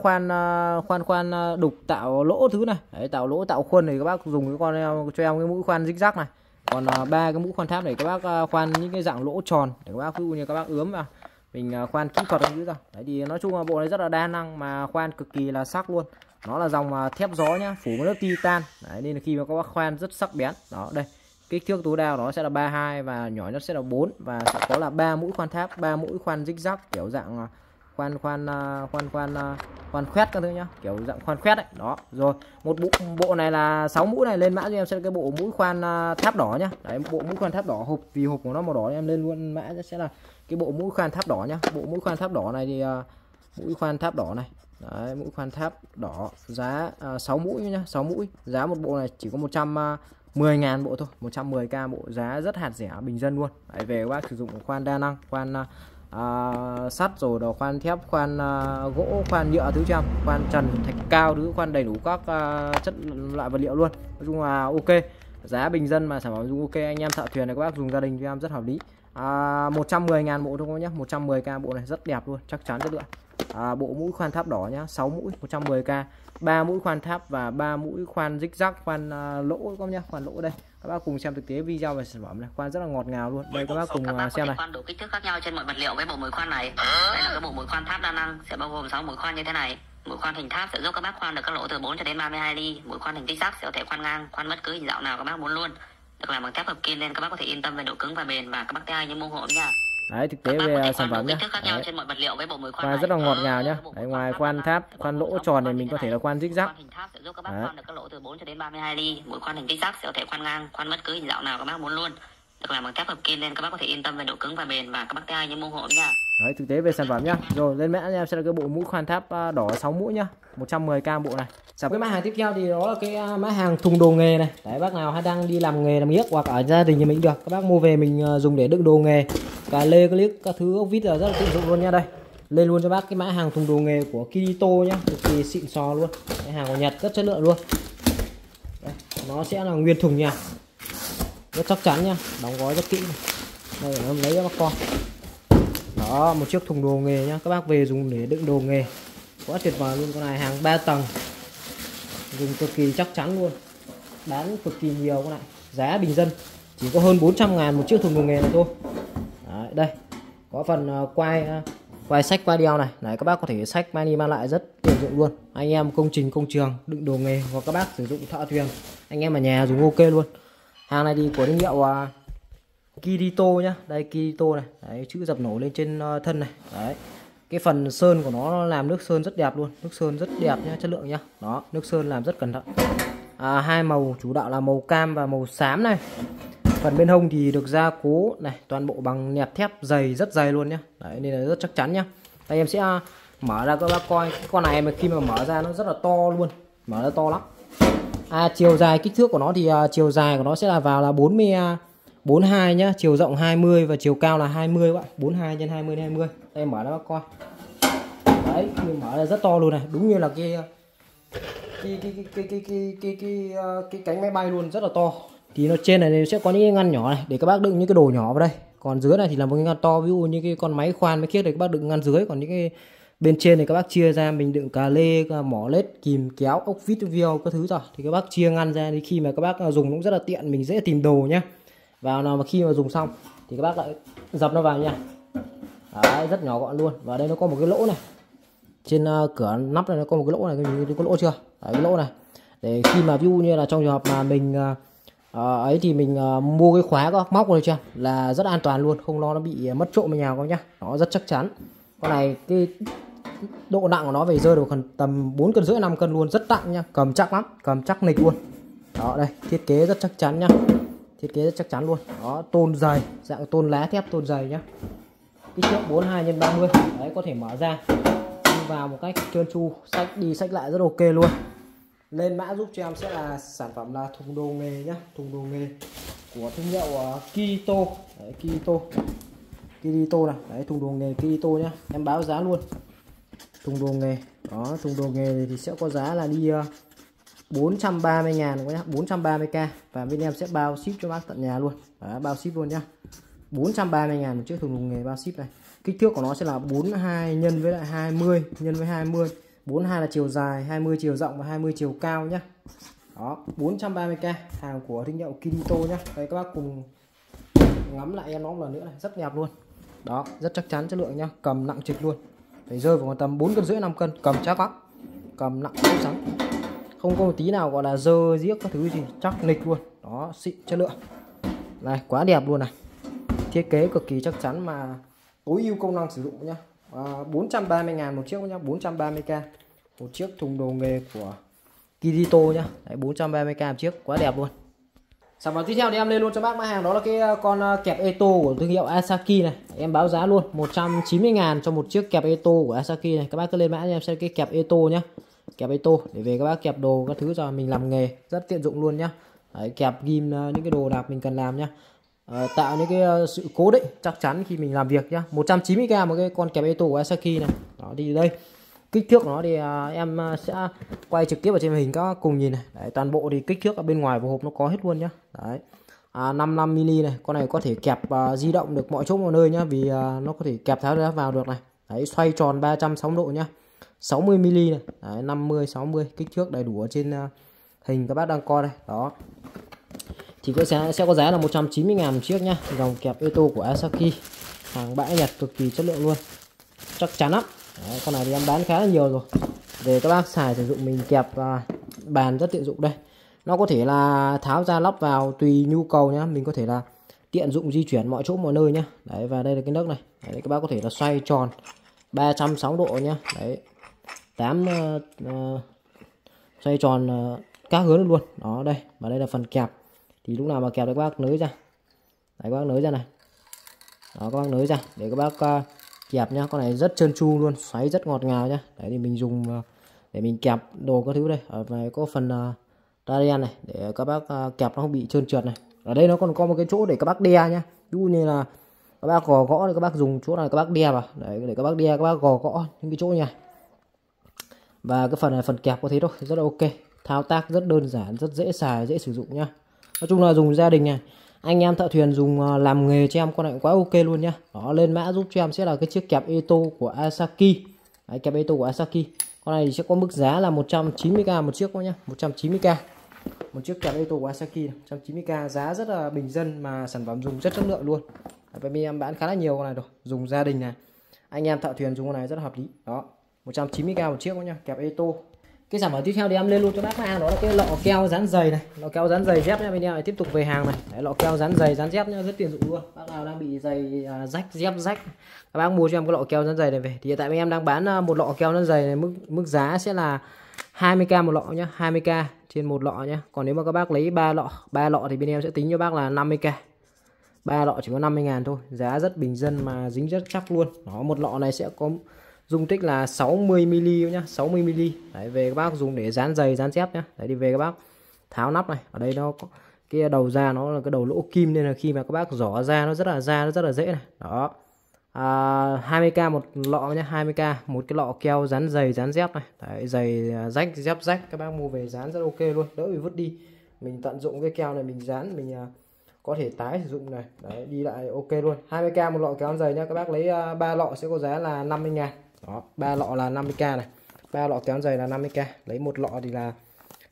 khoan đục tạo lỗ thứ này. Đấy, tạo lỗ tạo khuôn thì các bác dùng cái con cho em cái mũi khoan rích rắc này. Còn 3 cái mũi khoan tháp để các bác khoan những cái dạng lỗ tròn để các bác ví dụ như các bác ướm vào mình khoan kỹ thuật các thứ ra. Đấy thì nói chung là bộ này rất là đa năng mà khoan cực kỳ là sắc luôn. Nó là dòng thép gió nhá, phủ một lớp titan. Đấy nên là khi mà các bác khoan rất sắc bén. Đó, đây. Kích thước tối đa nó sẽ là 32 và nhỏ nhất sẽ là 4 và sẽ có là 3 mũi khoan tháp, 3 mũi khoan zigzag kiểu dạng khoan khoét các thứ nhá, kiểu dạng khoan khoét đấy. Đó, rồi, một bộ này là 6 mũi này, lên mã cho em sẽ là cái bộ mũi khoan tháp đỏ nhá. Đấy, bộ mũi khoan tháp đỏ hộp vì hộp của nó màu đỏ em lên luôn mã sẽ là cái bộ mũi khoan tháp đỏ nhá. Bộ mũi khoan tháp đỏ này thì mũi khoan tháp đỏ này. Đấy, mũi khoan tháp đỏ giá 6 mũi nhá, 6 mũi. Giá một bộ này chỉ có 110.000 bộ thôi, 110k bộ, giá rất hạt rẻ bình dân luôn. Đấy, về các bác sử dụng khoan đa năng, khoan sắt rồi đồ khoan thép, khoan gỗ, khoan nhựa thứ trong, khoan trần, thạch cao thứ, khoan đầy đủ các chất loại vật liệu luôn. Nói chung là ok, giá bình dân mà sản phẩm dùng ok, anh em thợ thuyền này các bác dùng gia đình cho em rất hợp lý. 110.000 bộ thôi các bác nhá, 110k bộ này rất đẹp luôn, chắc chắn chất lượng. Bộ mũi khoan tháp đỏ nhá, 6 mũi 110k, 3 mũi khoan tháp và 3 mũi khoan zigzag, khoan lỗ các nhá, khoan lỗ đây. Các bác cùng xem thực tế video về sản phẩm này, khoan rất là ngọt ngào luôn. Đây các bác cùng xem này. Khoan đủ kích thước khác nhau trên mọi vật liệu với bộ mũi khoan này. Đây là cái bộ mũi khoan tháp đa năng sẽ bao gồm 6 mũi khoan như thế này. Mũi khoan hình tháp sẽ giúp các bác khoan được các lỗ từ 4 cho đến 32 đi. Mũi khoan hình zigzag sẽ có thể khoan ngang, khoan bất cứ hình dạng nào các bác muốn luôn. Được làm bằng thép hợp kim nên các bác có thể yên tâm về độ cứng và bền, và các bác tay như mông hộ nha. Đấy, thực tế về sản phẩm nhé, khoan rất là ngọt ngào nhá. Đấy, ngoài khoan tháp, khoan lỗ tròn này mình có thể là khoan zigzag. Đấy, mũi khoan hình zigzag sẽ có thể khoan ngang, khoan bất cứ hình dạng nào các bác muốn luôn. được làm bằng thép hợp kim nên các bác có thể yên tâm về độ cứng và bền, và các bác tay ai nhớ mua hộ nha. Đấy, thực tế về sản phẩm nhá. Rồi lên mã anh em sẽ là cái bộ mũ khoan tháp đỏ 6 mũi nhá, 110k bộ này. Sau cái mã hàng tiếp theo thì đó là cái mã hàng thùng đồ nghề này. Đấy, bác nào hay đang đi làm nghề làm yếc hoặc ở gia đình thì mình được, các bác mua về mình dùng để đựng đồ nghề, cả lê cái liếc các thứ ốc vít là rất là tiện dụng luôn nha. Đây lên luôn cho bác cái mã hàng thùng đồ nghề của Kijito nhá, cực kỳ xịn sò luôn. Cái hàng của Nhật rất chất lượng luôn. Đấy, nó sẽ là nguyên thùng nha, rất chắc chắn nha, đóng gói rất kỹ này. Đây em lấy cho bác con đó, một chiếc thùng đồ nghề nhá, các bác về dùng để đựng đồ nghề quá tuyệt vời luôn. Con này hàng 3 tầng dùng cực kỳ chắc chắn luôn, bán cực kỳ nhiều. Con này giá bình dân chỉ có hơn 400.000 một chiếc thùng đồ nghề này thôi. Đấy, đây có phần quai sách quai đeo này. Đấy, các bác có thể sách mang đi mang lại rất tiện dụng luôn. Anh em công trình công trường đựng đồ nghề hoặc các bác sử dụng thợ thuyền, anh em ở nhà dùng ok luôn. Hàng này thì của thương hiệu Kijito nhá. Đây Kijito này. Đấy, chữ dập nổi lên trên thân này. Đấy. Cái phần sơn của nó làm nước sơn rất đẹp luôn, nước sơn rất đẹp nhá, chất lượng nhá. Đó, nước sơn làm rất cẩn thận. Hai màu chủ đạo là màu cam và màu xám này. Phần bên hông thì được gia cố này, toàn bộ bằng nẹp thép dày, rất dày luôn nhá. Đấy, nên là rất chắc chắn nhá. Đây em sẽ mở ra các bác coi. Cái con này mà khi mà mở ra nó rất là to luôn. Mở ra to lắm. Chiều dài kích thước của nó thì chiều dài của nó sẽ là vào là 42 nhá, chiều rộng 20 và chiều cao là 20 các bạn, 42 x 20 x 20. Đây mở ra các con. Đấy, mình mở ra rất to luôn này, đúng như là cái cánh máy bay luôn, rất là to. Thì nó trên này nó sẽ có những ngăn nhỏ này để các bác đựng những cái đồ nhỏ vào đây. Còn dưới này thì là một cái ngăn to, ví dụ như cái con máy khoan máy khiếc thì các bác đựng ngăn dưới, còn những cái bên trên này các bác chia ra mình đựng cà lê, mỏ lết, kìm kéo, ốc vít viêu các thứ rồi. Thì các bác chia ngăn ra thì khi mà các bác dùng cũng rất là tiện, mình dễ tìm đồ nhá. Vào nào mà khi mà dùng xong thì các bác lại dập nó vào nha. Đấy, rất nhỏ gọn luôn. Và đây nó có một cái lỗ này. Trên cửa nắp này nó có một cái lỗ này, mình có lỗ chưa? Đấy, cái lỗ này. Để khi mà ví dụ như là trong trường hợp mà mình ấy thì mình mua cái khóa có móc rồi chưa? Là rất an toàn luôn, không lo nó bị mất trộm ở nhà các nhá. Nó rất chắc chắn. Con này cái độ nặng của nó về rơi được khoảng tầm 4,5 cân 5 cân luôn, rất nặng nha, cầm chắc lắm, cầm chắc nịch luôn. Đó đây, thiết kế rất chắc chắn nhá, thiết kế rất chắc chắn luôn. Đó, tôn dày, dạng tôn lá thép tôn dày nhá. Kích thước 42 x 30. Đấy, có thể mở ra đi vào một cách trơn tru, sách đi sách lại rất ok luôn. Lên mã giúp cho em sẽ là sản phẩm là thùng đồ nghề nhá, thùng đồ nghề của thương hiệu Kijito. Đấy, Kijito này. Đấy, thùng đồ nghề Kijito nhá, em báo giá luôn. Thùng đồ nghề đó, thùng đồ nghề thì sẽ có giá là đi 430.000 nhá, 430k, và bên em sẽ bao ship cho bác tận nhà luôn. Đó, bao ship luôn nhá, 430.000 một chiếc thùng đồ nghề bao ship này. Kích thước của nó sẽ là 42 x 20 x 20, 42 là chiều dài, 20 chiều rộng và 20 chiều cao nhá. Đó, 430k, hàng của thương hiệu Kijito nhá. Đây các bác cùng ngắm lại em nó một lần nữa này, rất đẹp luôn. Đó, rất chắc chắn chất lượng nhá, cầm nặng trịch luôn. Phải rơi vào tầm 4,5 cân 5 cân, cầm chắc lắm, cầm nặng chắc chắn, không có một tí nào gọi là dơ giếc các thứ gì, chắc nịch luôn. Đó, xịn chất lượng này, quá đẹp luôn này, thiết kế cực kỳ chắc chắn mà tối ưu công năng sử dụng nhá. 430.000 một chiếc nhá, 430k một chiếc thùng đồ nghề của Kijito nhá. Đấy, 430k một chiếc, quá đẹp luôn. Sản phẩm tiếp theo thì em lên luôn cho bác mã hàng đó là cái con kẹp Eto của thương hiệu Asaki này. Em báo giá luôn 190.000 cho một chiếc kẹp Eto của Asaki này. Các bác cứ lên mã em xem cái kẹp Eto nhá. Kẹp Eto để về các bác kẹp đồ các thứ rồi mình làm nghề rất tiện dụng luôn nhá. Đấy, kẹp ghim những cái đồ đạc mình cần làm nhá. Tạo những cái sự cố định chắc chắn khi mình làm việc nhá. 190.000 một cái con kẹp Eto của Asaki này. Đó đi đây. Kích thước của nó thì em sẽ quay trực tiếp ở trên hình các bác cùng nhìn này. Đấy, toàn bộ thì kích thước ở bên ngoài của hộp nó có hết luôn nhá. Đấy. 55mm này, con này có thể kẹp di động được mọi chỗ mọi nơi nhá, vì nó có thể kẹp tháo ra vào được này. Đấy, xoay tròn 360 độ nhá. 60mm này. Đấy, 50 60 kích thước đầy đủ ở trên hình các bác đang coi đây. Đó. Thì cái sẽ có giá là 190.000 một chiếc nhá, dòng kẹp Eto của Asaki. Hàng bãi Nhật cực kỳ chất lượng luôn. Chắc chắn lắm. Đấy, con này thì em bán khá là nhiều rồi, để các bác xài sử dụng mình kẹp bàn rất tiện dụng. Đây nó có thể là tháo ra lắp vào tùy nhu cầu nhá, mình có thể là tiện dụng di chuyển mọi chỗ mọi nơi nhá. Đấy, và đây là cái nấc này. Đấy, các bác có thể là xoay tròn 360 độ nhá. Đấy, xoay tròn các hướng luôn. Đó đây, và đây là phần kẹp, thì lúc nào mà kẹp được các bác nới ra. Đấy, các bác nới ra này. Đó, các bác nới ra để các bác kẹp nhá. Con này rất trơn tru luôn, xoáy rất ngọt ngào nhá. Đấy thì mình dùng để mình kẹp đồ các thứ đây. Ở này có phần radien này để các bác kẹp nó không bị trơn trượt này. Ở đây nó còn có một cái chỗ để các bác đe nhá. Ví dụ như là các bác gò gõ thì các bác dùng chỗ này các bác đe vào. Đấy, để các bác đe, các bác gò gõ những cái chỗ như này. Và cái phần này phần kẹp có thế thôi, rất là ok. Thao tác rất đơn giản, rất dễ xài, dễ sử dụng nhá. Nói chung là dùng gia đình này, anh em thợ thuyền dùng làm nghề cho em con này cũng quá ok luôn nhá. Đó, lên mã giúp cho em sẽ là cái chiếc kẹp Eto của Asaki. Đấy, kẹp Eto của Asaki. Con này thì sẽ có mức giá là 190k một chiếc nhá, 190k. Một chiếc kẹp Eto của Asaki 190k, giá rất là bình dân mà sản phẩm dùng rất chất lượng luôn. Và bên em bán khá là nhiều con này rồi, dùng gia đình này. Anh em thợ thuyền dùng con này rất là hợp lý. Đó, 190k một chiếc nhá, kẹp Eto. Cái sản phẩm tiếp theo thì em lên luôn cho bác mã hàng, đó là cái lọ keo dán giày này, lọ keo dán giày dép nha. Bên em lại tiếp tục về hàng này. Đấy, lọ keo dán giày dán dép nha, rất tiện dụng luôn. Bác nào đang bị giày rách, dép rách, các bác mua cho em cái lọ keo dán giày này về. Thì hiện tại bên em đang bán một lọ keo dán giày này, mức giá sẽ là 20k một lọ nhá, 20k trên một lọ nhá. Còn nếu mà các bác lấy 3 lọ thì bên em sẽ tính cho bác là 50k. 3 lọ chỉ có 50.000 thôi, giá rất bình dân mà dính rất chắc luôn. Đó, một lọ này sẽ có dung tích là 60ml nhá, 60ml. Đấy, về các bác dùng để dán giày, dán dép nhá. Đấy, đi về các bác tháo nắp này, ở đây nó có cái đầu ra, nó là cái đầu lỗ kim nên là khi mà các bác giỏ ra nó rất là dễ này. Đó. 20k một lọ nhá, 20k một cái lọ keo dán giày, dán dép này. Đấy, giày rách, dép rách các bác mua về dán rất ok luôn, đỡ bị vứt đi. Mình tận dụng cái keo này mình dán, mình có thể tái sử dụng này. Đấy, đi lại ok luôn. 20k một lọ keo giày nhá, các bác lấy 3 lọ sẽ có giá là 50.000. Đó, 3 lọ là 50k này. 3 lọ kéo giày là 50k, lấy một lọ thì là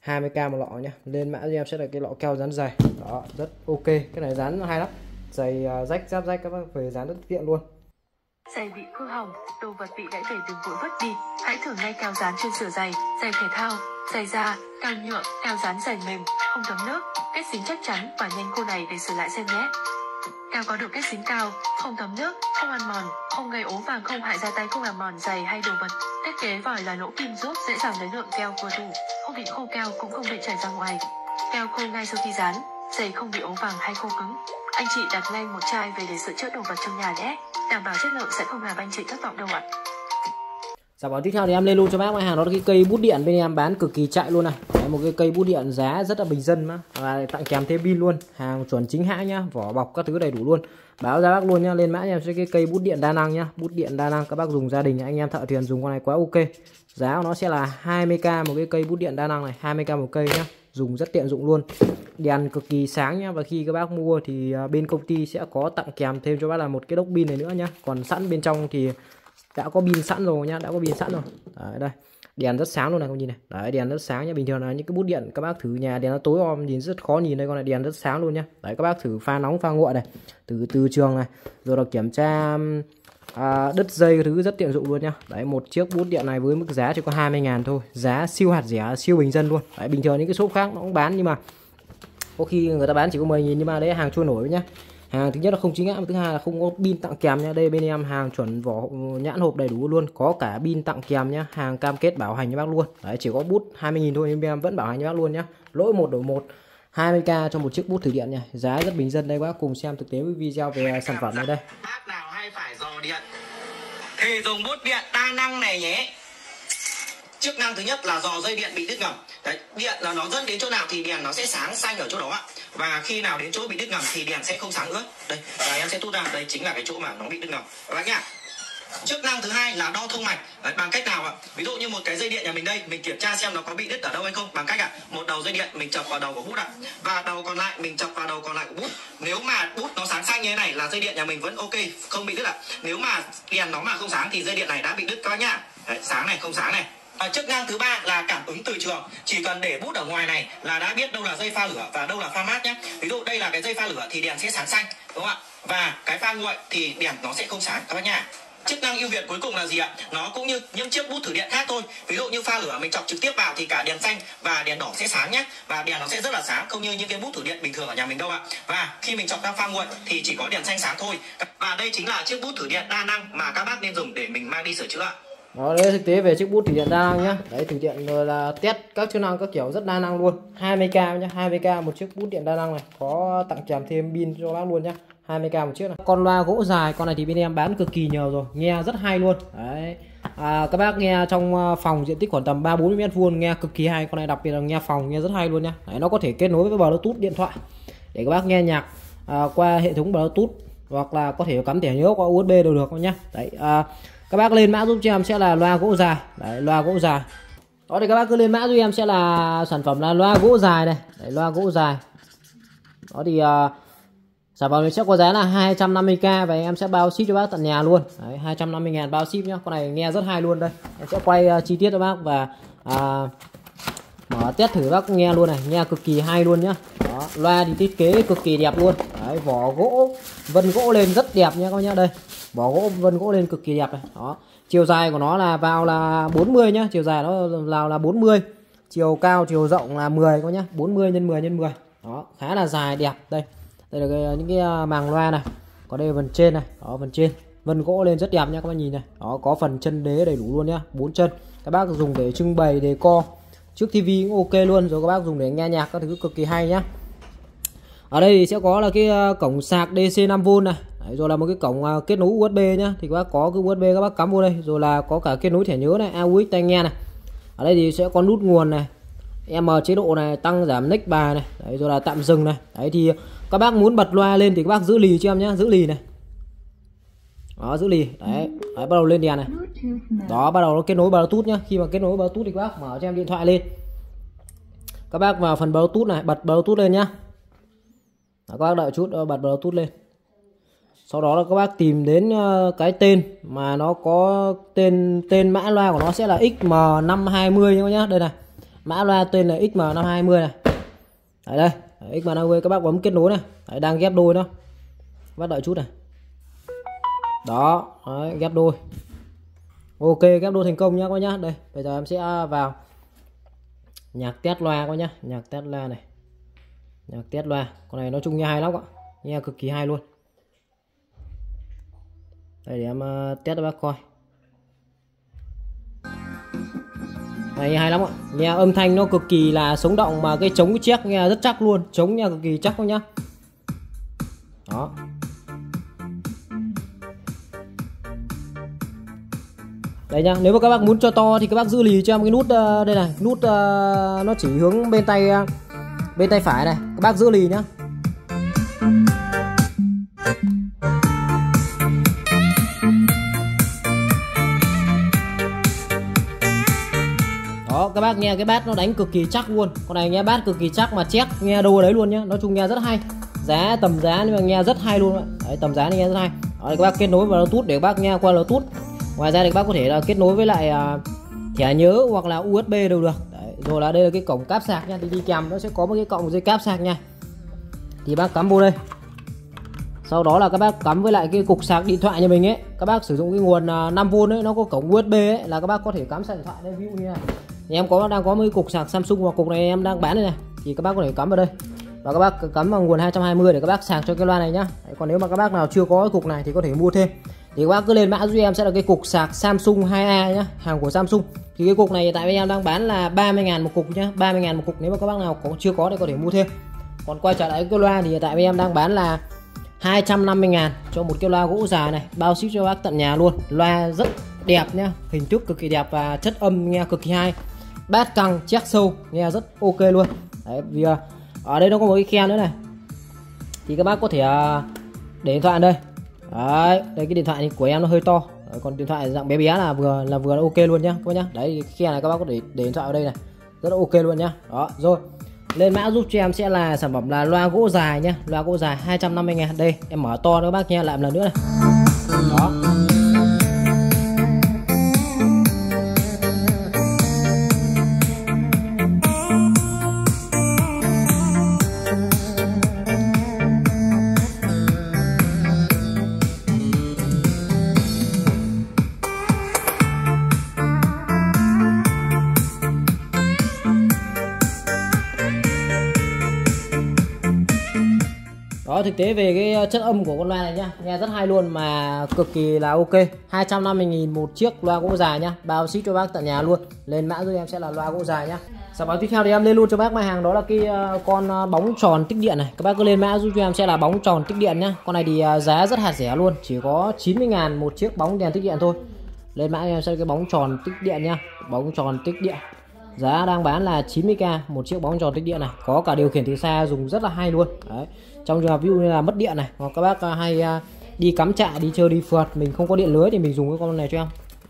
20k một lọ nhá. Lên mã cho em sẽ là cái lọ keo dán giày. Đó, rất ok. Cái này dán hay lắm. Giày rách, giáp rách các bác về dán rất tiện luôn. Giày bị hư hỏng, đồ vật bị gãy để đừng vội vứt đi. Hãy thử ngay keo dán trên sửa giày, giày thể thao, giày da, keo nhựa, keo dán giày mềm, không thấm nước, kết dính chắc chắn và nhanh khô này để sửa lại xem nhé. Keo có độ kết dính cao, không thấm nước, không ăn mòn, không gây ố vàng, không hại da tay, không làm mòn giày hay đồ vật. Thiết kế vòi là lỗ kim giúp dễ dàng lấy lượng keo vừa đủ, không bị khô keo cũng không bị chảy ra ngoài. Keo khô ngay sau khi dán, giày không bị ố vàng hay khô cứng. Anh chị đặt ngay một chai về để sửa chữa đồ vật trong nhà nhé, đảm bảo chất lượng sẽ không làm anh chị thất vọng đâu ạ. Sản phẩm tiếp theo thì em lên luôn cho bác mã hàng, đó là cái cây bút điện. Bên em bán cực kỳ chạy luôn này. Đấy, một cái cây bút điện giá rất là bình dân mà, và tặng kèm thêm pin luôn, hàng chuẩn chính hãng nhá, vỏ bọc các thứ đầy đủ luôn. Báo giá bác luôn nhá, lên mã em sẽ cái cây bút điện đa năng nhá, bút điện đa năng các bác dùng gia đình, anh em thợ thuyền dùng con này quá ok. Giá của nó sẽ là 20k một cái cây bút điện đa năng này, 20k một cây nhá, dùng rất tiện dụng luôn. Đèn cực kỳ sáng nhá, và khi các bác mua thì bên công ty sẽ có tặng kèm thêm cho bác là một cái đốc pin này nữa nhá. Còn sẵn bên trong thì đã có pin sẵn rồi nhá, đã có pin sẵn rồi. Đấy, đây, đèn rất sáng luôn này, không nhìn này. Đấy, đèn rất sáng nhá. Bình thường là những cái bút điện các bác thử nhà đèn nó tối om nhìn rất khó nhìn, đây con này đèn rất sáng luôn nhá. Đấy, các bác thử pha nóng pha nguội này, từ trường này, rồi là kiểm tra đứt dây cái thứ rất tiện dụng luôn nhá. Đấy, một chiếc bút điện này với mức giá chỉ có 20.000 thôi, giá siêu hạt rẻ, siêu bình dân luôn. Đấy, bình thường những cái shop khác nó cũng bán nhưng mà có khi người ta bán chỉ có 10.000 nhưng mà đấy hàng trôi nổi nhá. Hàng thứ nhất là không chính hãng, thứ hai là không có pin tặng kèm nha. Đây bên em hàng chuẩn vỏ nhãn hộp đầy đủ luôn, có cả pin tặng kèm nhá, hàng cam kết bảo hành cho bác luôn. Đấy, chỉ có bút 20.000 thôi nhưng bên em vẫn bảo hành cho bác luôn nhá. Lỗi một đổi một, 20k cho một chiếc bút thử điện nha, giá rất bình dân. Đây các bác cùng xem thực tế với video về sản phẩm này đây. Bác nào hay phải dò điện thì dùng bút điện đa năng này nhé. Chức năng thứ nhất là dò dây điện bị đứt ngầm. Đấy, điện là nó dẫn đến chỗ nào thì đèn nó sẽ sáng xanh ở chỗ đó ạ. Và khi nào đến chỗ bị đứt ngầm thì đèn sẽ không sáng nữa. Đây, và em sẽ tút ra, đây chính là cái chỗ mà nó bị đứt ngầm các bác nhá. Chức năng thứ hai là đo thông mạch. Đấy, bằng cách nào ạ? Ví dụ như một cái dây điện nhà mình đây, mình kiểm tra xem nó có bị đứt ở đâu hay không bằng cách ạ, một đầu dây điện mình chọc vào đầu của bút ạ, và đầu còn lại mình chọc vào đầu còn lại của bút. Nếu mà bút nó sáng xanh như thế này là dây điện nhà mình vẫn ok, không bị đứt ạ. Nếu mà đèn nó mà không sáng thì dây điện này đã bị đứt các bác nhá. Đấy, sáng này không sáng này. Chức năng thứ ba là cảm ứng từ trường, chỉ cần để bút ở ngoài này là đã biết đâu là dây pha lửa và đâu là pha mát nhé. Ví dụ đây là cái dây pha lửa thì đèn sẽ sáng xanh đúng không ạ, và cái pha nguội thì đèn nó sẽ không sáng các bác nhá. Chức năng ưu việt cuối cùng là gì ạ? Nó cũng như những chiếc bút thử điện khác thôi. Ví dụ như pha lửa mình chọc trực tiếp vào thì cả đèn xanh và đèn đỏ sẽ sáng nhé, và đèn nó sẽ rất là sáng, không như những cái bút thử điện bình thường ở nhà mình đâu ạ. Và khi mình chọc ra pha nguội thì chỉ có đèn xanh sáng thôi. Và đây chính là chiếc bút thử điện đa năng mà các bác nên dùng để mình mang đi sửa chữa ạ. Đó, đấy thực tế về chiếc bút thủy điện đa năng nhá. Đấy, thủy điện rồi là test các chức năng các kiểu rất đa năng luôn. 20k nhá, 20k một chiếc bút điện đa năng này, có tặng kèm thêm pin cho bác luôn nhá. 20k một chiếc này. Con loa gỗ dài, con này thì bên em bán cực kỳ nhiều rồi, nghe rất hay luôn đấy. Các bác nghe trong phòng diện tích khoảng tầm 3-40m2 nghe cực kỳ hay. Con này đặc biệt là nghe phòng nghe rất hay luôn nha. Đấy, nó có thể kết nối với Bluetooth điện thoại để các bác nghe nhạc qua hệ thống Bluetooth, hoặc là có thể cắm thẻ nhớ qua USB đều được nhá. Đấy, các bác lên mã giúp cho em sẽ là loa gỗ dài. Đấy, loa gỗ dài. Đó thì các bác cứ lên mã giúp em sẽ là sản phẩm là loa gỗ dài này. Đấy, loa gỗ dài. Đó thì sản phẩm này sẽ có giá là 250k và em sẽ bao ship cho bác tận nhà luôn. Đấy, 250.000 bao ship nhá. Con này nghe rất hay luôn đây. Em sẽ quay chi tiết cho bác và mở test thử bác nghe luôn này, nghe cực kỳ hay luôn nhá. Đó, loa thì thiết kế cực kỳ đẹp luôn. Đấy, vỏ gỗ vân gỗ lên rất đẹp nhá các bác nhá. Đây, vỏ gỗ vân gỗ lên cực kỳ đẹp này. Đó, chiều dài của nó là vào là 40 nhá, chiều dài nó là 40. Chiều cao chiều rộng là 10 các bác nhá, 40 x 10 x 10. Đó, khá là dài đẹp đây. Đây là những cái màng loa này. Có đây phần trên này, đó phần trên vân gỗ lên rất đẹp nha các bác nhìn này. Đó, có phần chân đế đầy đủ luôn nhá, 4 chân. Các bác dùng để trưng bày để co trước tivi cũng ok luôn, rồi các bác dùng để nghe nhạc các thứ cực kỳ hay nhá. Ở đây thì sẽ có là cái cổng sạc DC 5V này. Đấy, rồi là một cái cổng kết nối USB nhá. Thì các bác có cái USB các bác cắm vô đây, rồi là có cả kết nối thẻ nhớ này, AUX tai nghe này. Ở đây thì sẽ có nút nguồn này, M chế độ này, tăng giảm nick bài này. Đấy, rồi là tạm dừng này. Đấy thì các bác muốn bật loa lên thì các bác giữ lì cho em nhé, giữ lì này. Đó, giữ lì. Đấy, đấy bắt đầu lên đèn này. Đó, bắt đầu nó kết nối Bluetooth nhá. Khi mà kết nối Bluetooth thì các bác mở cho em điện thoại lên. Các bác vào phần Bluetooth này, bật Bluetooth lên nhá. Đó, các bác đợi chút, bật Bluetooth lên. Sau đó là các bác tìm đến cái tên mà nó có tên mã loa của nó sẽ là XM520 các bác nhá. Đây này. Mã loa tên là XM520 này. Đấy đây. XM520 các bác bấm kết nối này. Đấy, đang ghép đôi đó. Các bác đợi chút này. Đó, đấy, ghép đôi. Ok, ghép đôi thành công nhá các bác nhá. Đây, bây giờ em sẽ vào nhạc test loa các bác nhá, nhạc test loa này. Nhạc test loa, con này nói chung nghe hay lắm ạ. Nghe cực kỳ hay luôn. Đây để em test cho bác coi. Này, hay lắm ạ. Nghe âm thanh nó cực kỳ là sống động mà cái trống chiếc nghe rất chắc luôn, trống nghe cực kỳ chắc không nhá. Đó. Đấy nhá, nếu mà các bác muốn cho to thì các bác giữ lì cho em cái nút đây này, nút nó chỉ hướng bên tay phải này, các bác giữ lì nhá. Đó, các bác nghe cái bass nó đánh cực kỳ chắc luôn. Con này nghe bass cực kỳ chắc mà chép nghe đâu đấy luôn nhá. Nói chung nghe rất hay. Giá tầm giá nhưng mà nghe rất hay luôn ạ. Đấy, tầm giá này nghe rất hay. Đó, các bác kết nối vào Bluetooth để các bác nghe qua Bluetooth. Ngoài ra thì các bác có thể là kết nối với lại thẻ nhớ hoặc là USB đều được. Đấy, rồi là đây là cái cổng cáp sạc nha. Thì đi kèm nó sẽ có một cái cọng dây cáp sạc nha. Thì bác cắm vô đây. Sau đó là các bác cắm với lại cái cục sạc điện thoại nhà mình ấy. Các bác sử dụng cái nguồn 5V ấy, nó có cổng USB ấy, là các bác có thể cắm sạc điện thoại đây, ví dụ như này. Thì em đang có mấy cục sạc Samsung và cục này em đang bán đây này. Thì các bác có thể cắm vào đây. Và các bác cắm vào nguồn 220 để các bác sạc cho cái loa này nhá. Đấy, còn nếu mà các bác nào chưa có cái cục này thì có thể mua thêm. Thì các bác cứ lên mã giúp em sẽ là cái cục sạc Samsung 2A nhá, hàng của Samsung. Thì cái cục này tại bên em đang bán là 30.000 một cục nhá, 30.000 một cục. Nếu mà các bác nào chưa có thì có thể mua thêm. Còn quay trở lại cái loa thì tại bên em đang bán là 250.000 cho một cái loa gỗ già này, bao ship cho bác tận nhà luôn. Loa rất đẹp nhá, hình thức cực kỳ đẹp và chất âm nghe cực kỳ hay. Bass căng, chép sâu, nghe rất ok luôn. Đấy, vì ở đây nó có một cái khe nữa này. Thì các bác có thể để điện thoại đây. Đấy, đây cái điện thoại của em nó hơi to. Đấy, còn điện thoại dạng bé bé là vừa ok luôn nhá các bác nhá. Đấy, cái khe này các bác có thể để điện thoại ở đây này. Rất là ok luôn nhá. Đó, rồi. Lên mã giúp cho em sẽ là sản phẩm là loa gỗ dài nhá, loa gỗ dài 250.000. Đây, em mở to nữa các bác nghe lại một lần nữa này. Đó. Đó, thực tế về cái chất âm của con loa này nhá, nghe rất hay luôn mà cực kỳ là ok. 250.000 một chiếc, loa gỗ dài nhá, bao ship cho bác tận nhà luôn. Lên mã giúp em sẽ là loa gỗ dài nhá. Sản phẩm tiếp theo thì em lên luôn cho bác mã hàng đó là cái con bóng tròn tích điện này. Các bác cứ lên mã giúp cho em sẽ là bóng tròn tích điện nhá. Con này thì giá rất hạt rẻ luôn, chỉ có 90.000 một chiếc bóng đèn tích điện thôi. Lên mã em sẽ cái bóng tròn tích điện nhá, bóng tròn tích điện. Giá đang bán là 90k một chiếc bóng tròn tích điện này, có cả điều khiển từ xa dùng rất là hay luôn. Đấy. Trong trường hợp ví dụ như là mất điện này, hoặc các bác hay đi cắm trại, đi chơi, đi phượt, mình không có điện lưới thì mình dùng cái con này cho em.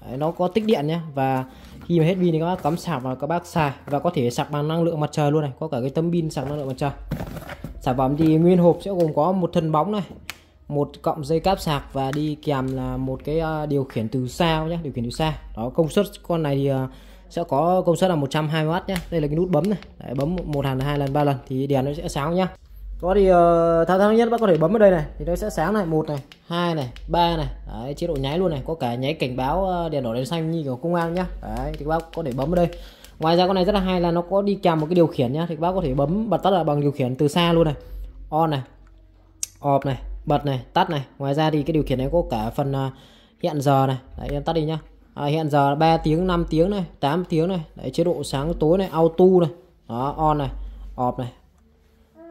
Đấy, nó có tích điện nhé, và khi mà hết pin thì các bác cắm sạc vào các bác xài, và có thể sạc bằng năng lượng mặt trời luôn này, có cả cái tấm pin sạc năng lượng mặt trời. Sản phẩm thì nguyên hộp sẽ gồm có một thân bóng này, một cọng dây cáp sạc và đi kèm là một cái điều khiển từ xa nhé, điều khiển từ xa. Đó, công suất con này thì sẽ có công suất là 120W nhé. Đây là cái nút bấm này. Đấy, bấm một lần, hai lần, ba lần thì đèn nó sẽ sáng nhá. Có thì thao tác nhất bác có thể bấm vào đây này thì nó sẽ sáng này, 1 này, 2 này, 3 này. Đấy, chế độ nháy luôn này, có cả nháy cảnh báo đèn đỏ đèn xanh như kiểu công an nhá. Đấy, thì các bác có thể bấm vào đây. Ngoài ra con này rất là hay là nó có đi kèm một cái điều khiển nhá, thì các bác có thể bấm bật tắt là bằng điều khiển từ xa luôn này. On này, off này, bật này, tắt này. Ngoài ra thì cái điều khiển này có cả phần hẹn giờ này. Đấy, em tắt đi nhá. Hẹn giờ 3 tiếng, 5 tiếng này, 8 tiếng này. Đấy, chế độ sáng tối này, auto này. Đó, on này, off này,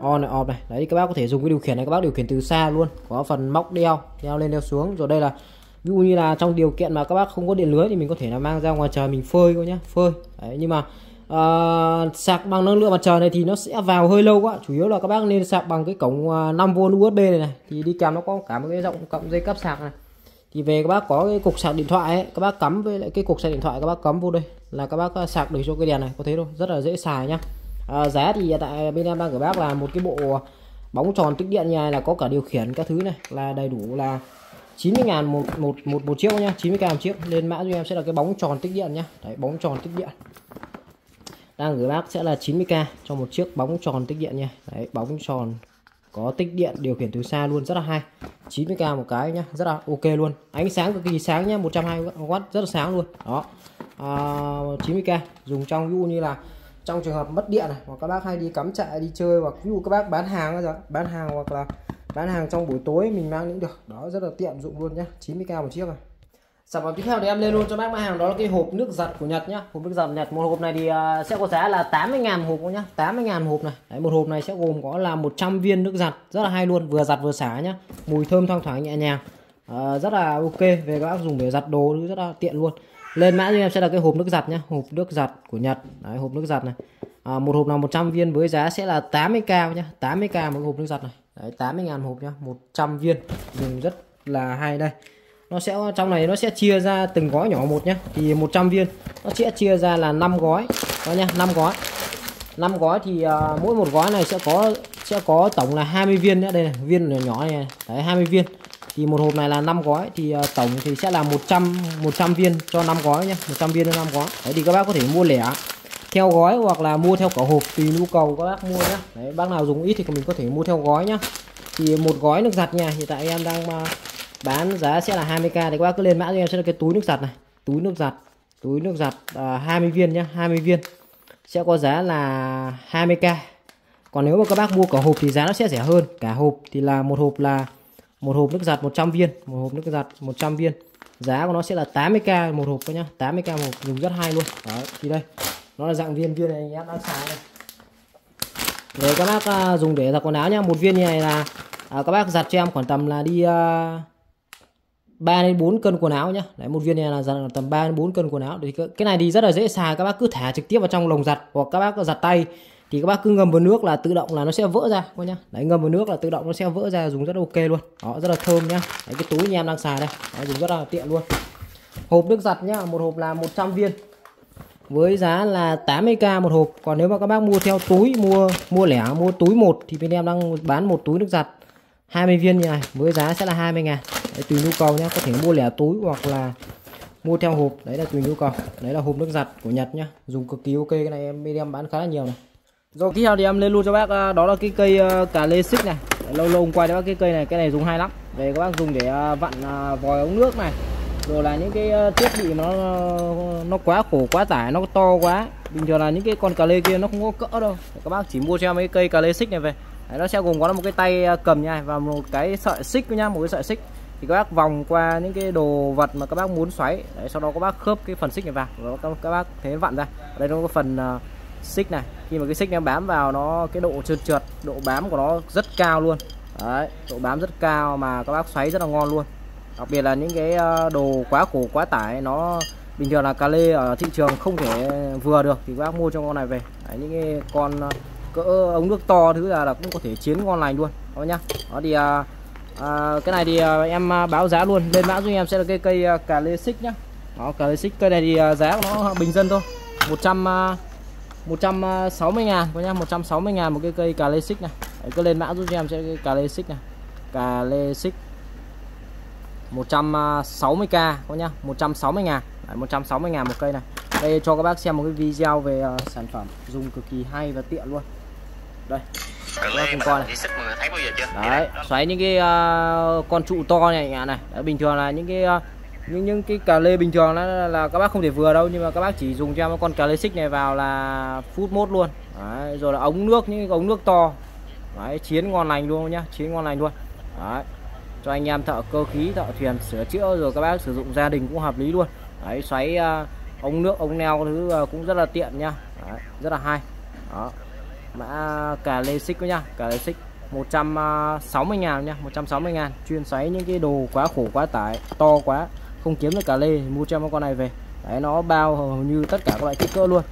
on này, off này. Đấy, các bác có thể dùng cái điều khiển này, các bác điều khiển từ xa luôn. Có phần móc đeo, đeo lên đeo xuống. Rồi đây là ví dụ như là trong điều kiện mà các bác không có điện lưới thì mình có thể là mang ra ngoài trời mình phơi thôi nhá, phơi. Đấy, nhưng mà sạc bằng năng lượng mặt trời này thì nó sẽ vào hơi lâu quá. Chủ yếu là các bác nên sạc bằng cái cổng 5V USB này này. Thì đi kèm nó có cả một cái cọng dây cáp sạc này. Thì về các bác có cái cục sạc điện thoại ấy, các bác cắm với lại cái cục sạc điện thoại các bác cắm vô đây là các bác sạc được cho cái đèn này, có thế thôi, rất là dễ xài nhá. Giá thì tại bên em đang gửi bác là một cái bộ bóng tròn tích điện nhà này là có cả điều khiển các thứ này, là đầy đủ là 90.000 một chiếc nhá, 90k một chiếc. Lên mã cho em sẽ là cái bóng tròn tích điện nhá. Đấy, bóng tròn tích điện đang gửi bác sẽ là 90k cho một chiếc bóng tròn tích điện nha. Đấy, bóng tròn có tích điện, điều khiển từ xa luôn, rất là hay. 90k một cái nhá, rất là ok luôn. Ánh sáng cực kỳ sáng nhá, 120W rất là sáng luôn. Đó. 90k dùng trong ví dụ như là trong trường hợp mất điện này, hoặc các bác hay đi cắm trại, đi chơi, hoặc ví dụ các bác bán hàng bây giờ, bán hàng hoặc là bán hàng trong buổi tối mình mang cũng được. Đó, rất là tiện dụng luôn nhá. 90k một chiếc này. Sản phẩm tiếp theo thì em lên luôn cho bác mã hàng đó là cái hộp nước giặt của Nhật nhá. Hộp nước giặt Nhật, một hộp này thì sẽ có giá là 80.000 hộp nhá, 80.000 hộp này. Đấy, một hộp này sẽ gồm có là 100 viên nước giặt, rất là hay luôn, vừa giặt vừa xả nhá. Mùi thơm thoang thoảng nhẹ nhàng. Rất là ok, về các bác dùng để giặt đồ rất là tiện luôn. Lên mã cho em sẽ là cái hộp nước giặt nhá, hộp nước giặt của Nhật. Đấy, hộp nước giặt này. Một hộp là 100 viên với giá sẽ là 80k nhá, 80k một hộp nước giặt này. Đấy, 80.000 hộp nhá, 100 viên. Dùng rất là hay đây. Nó sẽ trong này nó sẽ chia ra từng gói nhỏ một nhé, thì 100 viên nó sẽ chia ra là 5 gói đó nha, 5 gói thì mỗi một gói này sẽ có tổng là 20 viên nữa. Đây này, viên nhỏ này, đấy, 20 viên thì một hộp này là 5 gói thì tổng thì sẽ là 100 viên cho 5 gói nhé, 100 viên cho 5 gói. Đấy, thì các bác có thể mua lẻ theo gói hoặc là mua theo cả hộp tùy nhu cầu các bác mua nhé. Đấy, bác nào dùng ít thì mình có thể mua theo gói nhá. Thì một gói nước giặt nha, hiện tại em đang bán giá sẽ là 20k thì các bác cứ lên mã cho em sẽ là cái túi nước giặt này, túi nước giặt 20 viên nhá, 20 viên sẽ có giá là 20k. Còn nếu mà các bác mua cả hộp thì giá nó sẽ rẻ hơn, cả hộp thì là một hộp nước giặt 100 viên, một hộp nước giặt 100 viên giá của nó sẽ là 80k một hộp thôi nhá, 80k một hộp, dùng rất hay luôn. Đấy, thì đây nó là dạng viên này em đã xài này. Để các bác dùng để giặt quần áo nhá, một viên như này là các bác giặt cho em khoảng tầm là đi 3 đến 4 cân quần áo nhá. Đấy, một viên này là giặt tầm 3 đến 4 cân quần áo. Thì cái này thì rất là dễ xài, các bác cứ thả trực tiếp vào trong lồng giặt hoặc các bác giặt tay thì các bác cứ ngâm vào nước là tự động là nó sẽ vỡ ra coi nhá. Đấy, ngâm vào nước là tự động nó sẽ vỡ ra, dùng rất ok luôn. Đó, rất là thơm nhá. Đấy, cái túi nhà em đang xài đây. Đấy, dùng rất là tiện luôn. Hộp nước giặt nhá, một hộp là 100 viên. Với giá là 80k một hộp. Còn nếu mà các bác mua theo túi, mua lẻ, mua túi 1 thì bên em đang bán một túi nước giặt 20 viên như này với giá sẽ là 20.000. Đấy, tùy nhu cầu nhé, có thể mua lẻ túi hoặc là mua theo hộp, đấy là tùy nhu cầu. Đấy là hộp nước giặt của Nhật nhá, dùng cực kỳ ok, cái này em bên em bán khá là nhiều này. Rồi tiếp theo thì em lên luôn cho bác đó là cái cây cà lê xích này. Đấy, lâu quay cho bác cái cây này, cái này dùng hay lắm. Về các bác dùng để vặn vòi ống nước này, rồi là những cái thiết bị mà nó quá khổ quá tải, nó to quá. Bình thường là những cái con cà lê kia nó không có cỡ đâu. Các bác chỉ mua cho em cái cây cà lê xích này về. Đấy, nó sẽ gồm có một cái tay cầm nha, và một cái sợi xích nha, một cái sợi xích thì các bác vòng qua những cái đồ vật mà các bác muốn xoáy. Đấy, sau đó các bác khớp cái phần xích này vào, rồi các bác thế vặn ra. Ở đây nó có phần xích này, khi mà cái xích nó bám vào nó cái độ trơn trượt, độ bám của nó rất cao luôn. Đấy, độ bám rất cao mà các bác xoáy rất là ngon luôn. Đặc biệt là những cái đồ quá khổ quá tải, nó bình thường là cà lê ở thị trường không thể vừa được thì các bác mua cho con này về. Đấy, những cái con cỡ ống nước to thứ là cũng có thể chiến ngon lành luôn đó nhá. Đó thì cái này thì em báo giá luôn, lên mã giúp em sẽ là cái cây cà lê xích nhá. Đó, cà lê xích cây này thì giá của nó bình dân thôi, 160.000 có nhá, 160.000 một cái cây cà lê xích này. Đấy, cứ lên mã giúp em sẽ cái cà lê xích này, cà lê xích 160k có nhá, 160.000, 160.000 một cây này. Đây cho các bác xem một cái video về sản phẩm dùng cực kỳ hay và tiện luôn. Đây, các con này. Đấy, xoáy những cái con trụ to này này. Đấy, bình thường là những cái những cái cà lê bình thường là các bác không thể vừa đâu, nhưng mà các bác chỉ dùng cho em con cà lê xích này vào là phút mốt luôn. Đấy, rồi là ống nước, những cái ống nước to. Đấy, chiến ngon lành luôn nhá, chiến ngon lành luôn. Đấy, cho anh em thợ cơ khí, thợ thuyền sửa chữa rồi các bác sử dụng gia đình cũng hợp lý luôn. Đấy, xoáy ống nước, ống neo thứ cũng rất là tiện nha. Đấy, rất là hay. Đó, mã cà lê xích nhá, cà lê xích 160.000 nha, 160.000, chuyên xoáy những cái đồ quá khổ quá tải, to quá không kiếm được cà lê, mua cho em con này về. Đấy, nó bao hầu như tất cả các loại kích cỡ luôn,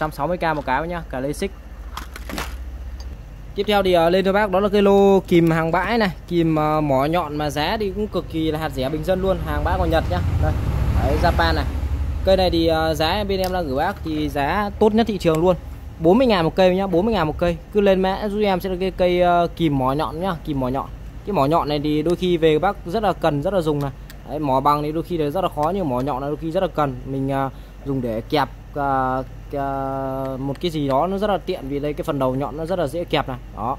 160k một cái nhá, cà lê xích. Tiếp theo thì lên cho bác đó là cái lô kìm hàng bãi này, kìm mỏ nhọn mà giá thì cũng cực kỳ là hạt rẻ bình dân luôn, hàng bãi của Nhật nhá. Đây, đấy, Japan này. Cây này thì giá bên em đang gửi bác thì giá tốt nhất thị trường luôn, 40.000 một cây nhá, 40.000 một cây. Cứ lên mã giúp em sẽ là cái cây kìm mỏ nhọn nhá, kìm mỏ nhọn. Cái mỏ nhọn này thì đôi khi về bác rất là cần, rất là dùng này. Đấy, mỏ bằng thì đôi khi là rất là khó, nhưng mỏ nhọn là đôi khi rất là cần, mình dùng để kẹp một cái gì đó nó rất là tiện, vì đây cái phần đầu nhọn nó rất là dễ kẹp này. Đó,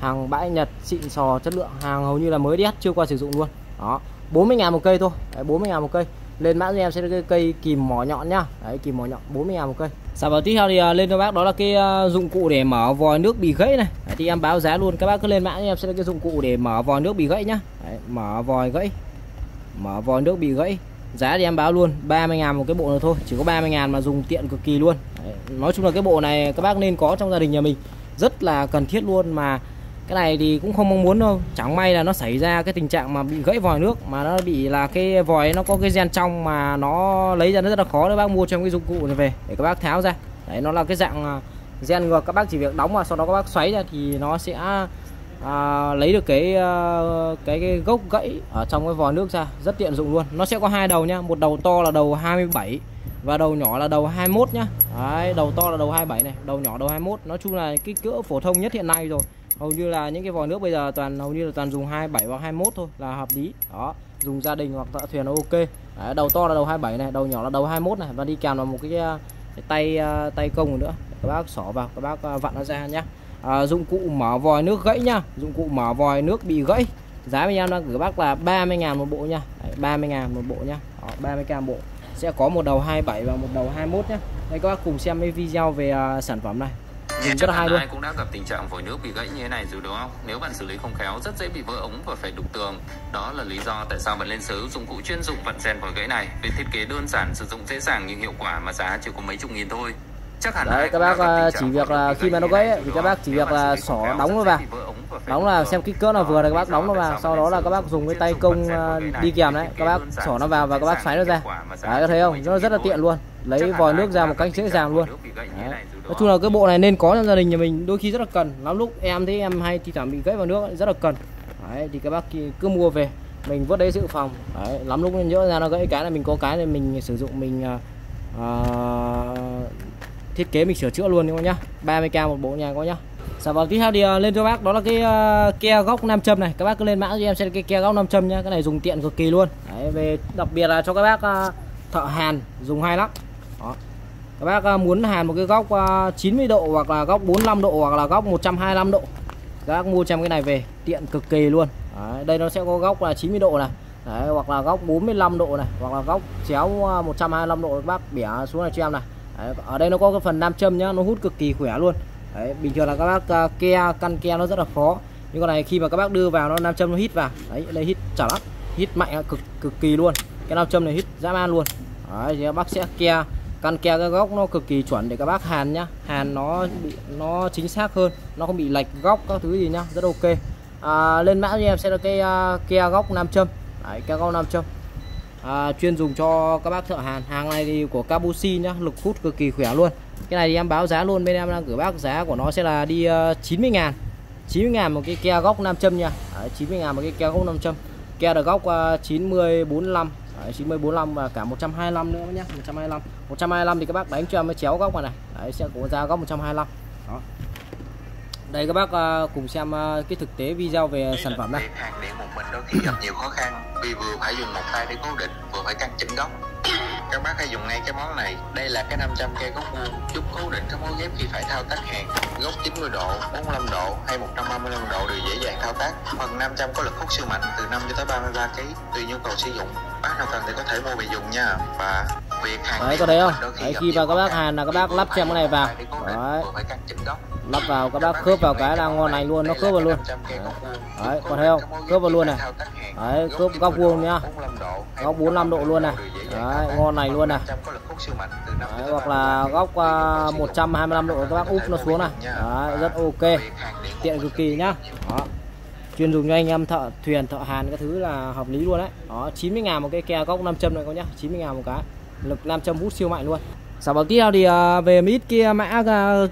hàng bãi Nhật xịn sò, chất lượng, hàng hầu như là mới đét, chưa qua sử dụng luôn. Đó, 40.000 một cây thôi. Đấy, 40.000 một cây. Lên mã cho em sẽ là cái cây kìm mỏ nhọn nhá. Đấy, kìm mỏ nhọn 40.000 một cây. Sản phẩm tiếp theo thì lên cho bác đó là cái dụng cụ để mở vòi nước bị gãy này. Đấy, thì em báo giá luôn, các bác cứ lên mã cho em sẽ là cái dụng cụ để mở vòi nước bị gãy nhá. Đấy, mở vòi gãy, mở vòi nước bị gãy, giá thì em báo luôn 30.000 một cái bộ này thôi, chỉ có 30.000 mà dùng tiện cực kỳ luôn. Đấy, nói chung là cái bộ này các bác nên có trong gia đình nhà mình, rất là cần thiết luôn. Mà cái này thì cũng không mong muốn đâu, chẳng may là nó xảy ra cái tình trạng mà bị gãy vòi nước, mà nó bị là cái vòi nó có cái gen trong mà nó lấy ra nó rất là khó. Đấy, bác mua cho em cái dụng cụ này về để các bác tháo ra. Đấy, nó là cái dạng gen ngược, các bác chỉ việc đóng vào sau đó các bác xoáy ra thì nó sẽ lấy được cái gốc gãy ở trong cái vòi nước ra, rất tiện dụng luôn. Nó sẽ có hai đầu nhá, một đầu to là đầu 27 và đầu nhỏ là đầu 21 nhá. Đấy, đầu to là đầu 27 này, đầu nhỏ đầu 21. Nói chung là cái cỡ phổ thông nhất hiện nay rồi, hầu như là những cái vòi nước bây giờ hầu như là toàn dùng 27 và 21 thôi là hợp lý. Đó, dùng gia đình hoặc thợ thuyền là ok. Đấy, đầu to là đầu 27 này, đầu nhỏ là đầu 21 này, và đi kèm vào một cái tay công nữa, các bác xỏ vào, các bác vặn nó ra nhá. Dụng cụ mở vòi nước gãy nhá, dụng cụ mở vòi nước bị gãy, giá bên em đang gửi bác là 30.000 một bộ nhá. 30.000 một bộ nhá. 30k một bộ, sẽ có một đầu 27 và một đầu 21 nhá. Đây, các bác cùng xem cái video về sản phẩm này. Chắc hẳn ai cũng đã gặp tình trạng vòi nước bị gãy như thế này rồi đúng không? Nếu bạn xử lý không khéo rất dễ bị vỡ ống và phải đục tường. Đó là lý do tại sao bạn nên sử dụng dụng cụ chuyên dụng vặn rèn vòi gãy này. Với thiết kế đơn giản, sử dụng dễ dàng nhưng hiệu quả mà giá chỉ có mấy chục nghìn thôi. Chắc hẳn đấy, các bác chỉ việc là khi mà nó gãy ấy, thì các bác chỉ việc là xỏ đóng nó vào. Đóng là xem kích cỡ là vừa là các bác đóng nó vào, sau đó là các bác dùng cái tay công đi kèm đấy, các bác xỏ nó vào và các bác xoáy nó ra. Đấy, có thấy không? Nó rất là tiện luôn, lấy vòi nước ra một cách dễ dàng luôn. Đấy, nói chung là cái bộ này nên có trong gia đình nhà mình, đôi khi rất là cần. Lắm lúc em thấy em hay thi thoảng bị gãy vào nước rất là cần. Đấy, thì các bác cứ mua về mình vớt đấy dự phòng. Đấy, lắm lúc nhỡ ra nó gãy cái là mình có cái này mình sử dụng, mình thiết kế mình sửa chữa luôn các nhá. 30k một bộ nhà có nhá. Sản phẩm tiếp theo thì lên cho bác đó là cái ke góc nam châm này. Các bác cứ lên mã cho em xem cái ke góc nam châm nhá. Cái này dùng tiện cực kỳ luôn. Đấy, về đặc biệt là cho các bác thợ hàn dùng hay lắm. Đó, các bác muốn hàn một cái góc 90 độ hoặc là góc 45 độ hoặc là góc 125 độ, các bác mua cho em cái này về tiện cực kỳ luôn. Đấy, đây nó sẽ có góc là 90 độ này. Đấy, hoặc là góc 45 độ này, hoặc là góc chéo 125 độ, các bác bẻ xuống này cho em này. Đấy, ở đây nó có cái phần nam châm nhá, nó hút cực kỳ khỏe luôn. Đấy, bình thường là các bác căn ke nó rất là khó, nhưng con này khi mà các bác đưa vào nó nam châm nó hít vào đấy, đây hít chả lắm, hít mạnh cực kỳ luôn, cái nam châm này hít dã man luôn. Đấy, thì các bác sẽ ke căn ke cái góc nó cực kỳ chuẩn để các bác hàn nhá, hàn nó chính xác hơn, nó không bị lệch góc các thứ gì nhá, rất ok. Lên mã cho em sẽ là cái ke góc nam châm, đấy, ke góc nam châm. Chuyên dùng cho các bác thợ hàn. Hàng này thì của Kabushi nhá, lực hút cực kỳ khỏe luôn. Cái này thì em báo giá luôn, bên em đang gửi bác giá của nó sẽ là đi 90.000, 90.000 một cái ke góc nam châm nha. 90.000 một cái ke góc nam châm, ke được góc 90 45, 90 45 và cả 125 nữa nhá, 125 thì các bác đánh cho em mới chéo góc này. Đấy, sẽ có ra góc 125 đó. Đây các bác cùng xem cái thực tế video về sản phẩm này. Hàng điện một mình đôi khi gặp nhiều khó khăn vì vừa phải dùng một tay để cố định, vừa phải căn chỉnh góc. Các bác hãy dùng ngay cái món này. Đây là cái 500 ke góc vuông giúp cố định các mối ghép khi phải thao tác hàng. Góc 90 độ, 45 độ hay 135 độ đều dễ dàng thao tác. Phần 500 có lực hút siêu mạnh từ 5 cho tới 33 kg tùy nhu cầu sử dụng. Bác nào cần thì có thể mua về dùng nha. Và việc hàng đấy, có đấy không? Đấy, khi vào các bác hàn là các bác lắp xem cái này vào. Đấy. Lắp vào các bác khớp vào cái là ngon lành luôn, nó khớp vào luôn. Đấy, còn thấy không? Khớp vào luôn này. Đấy, khớp góc vuông nhá. Góc 45 độ luôn này. Đấy, ngon này luôn này. Đấy, hoặc là góc 125 độ các bác úp nó xuống này. Đấy, rất ok. Tiện cực kỳ nhá. Đó. Chuyên dùng cho anh em thợ thuyền, thợ hàn các thứ là hợp lý luôn đấy. Đó, 90.000 một cái ke góc 5 châm này các nhá, 90.000 một cái. Lực nam châm hút siêu mạnh luôn. Sản phẩm tiếp theo thì về mít kia mã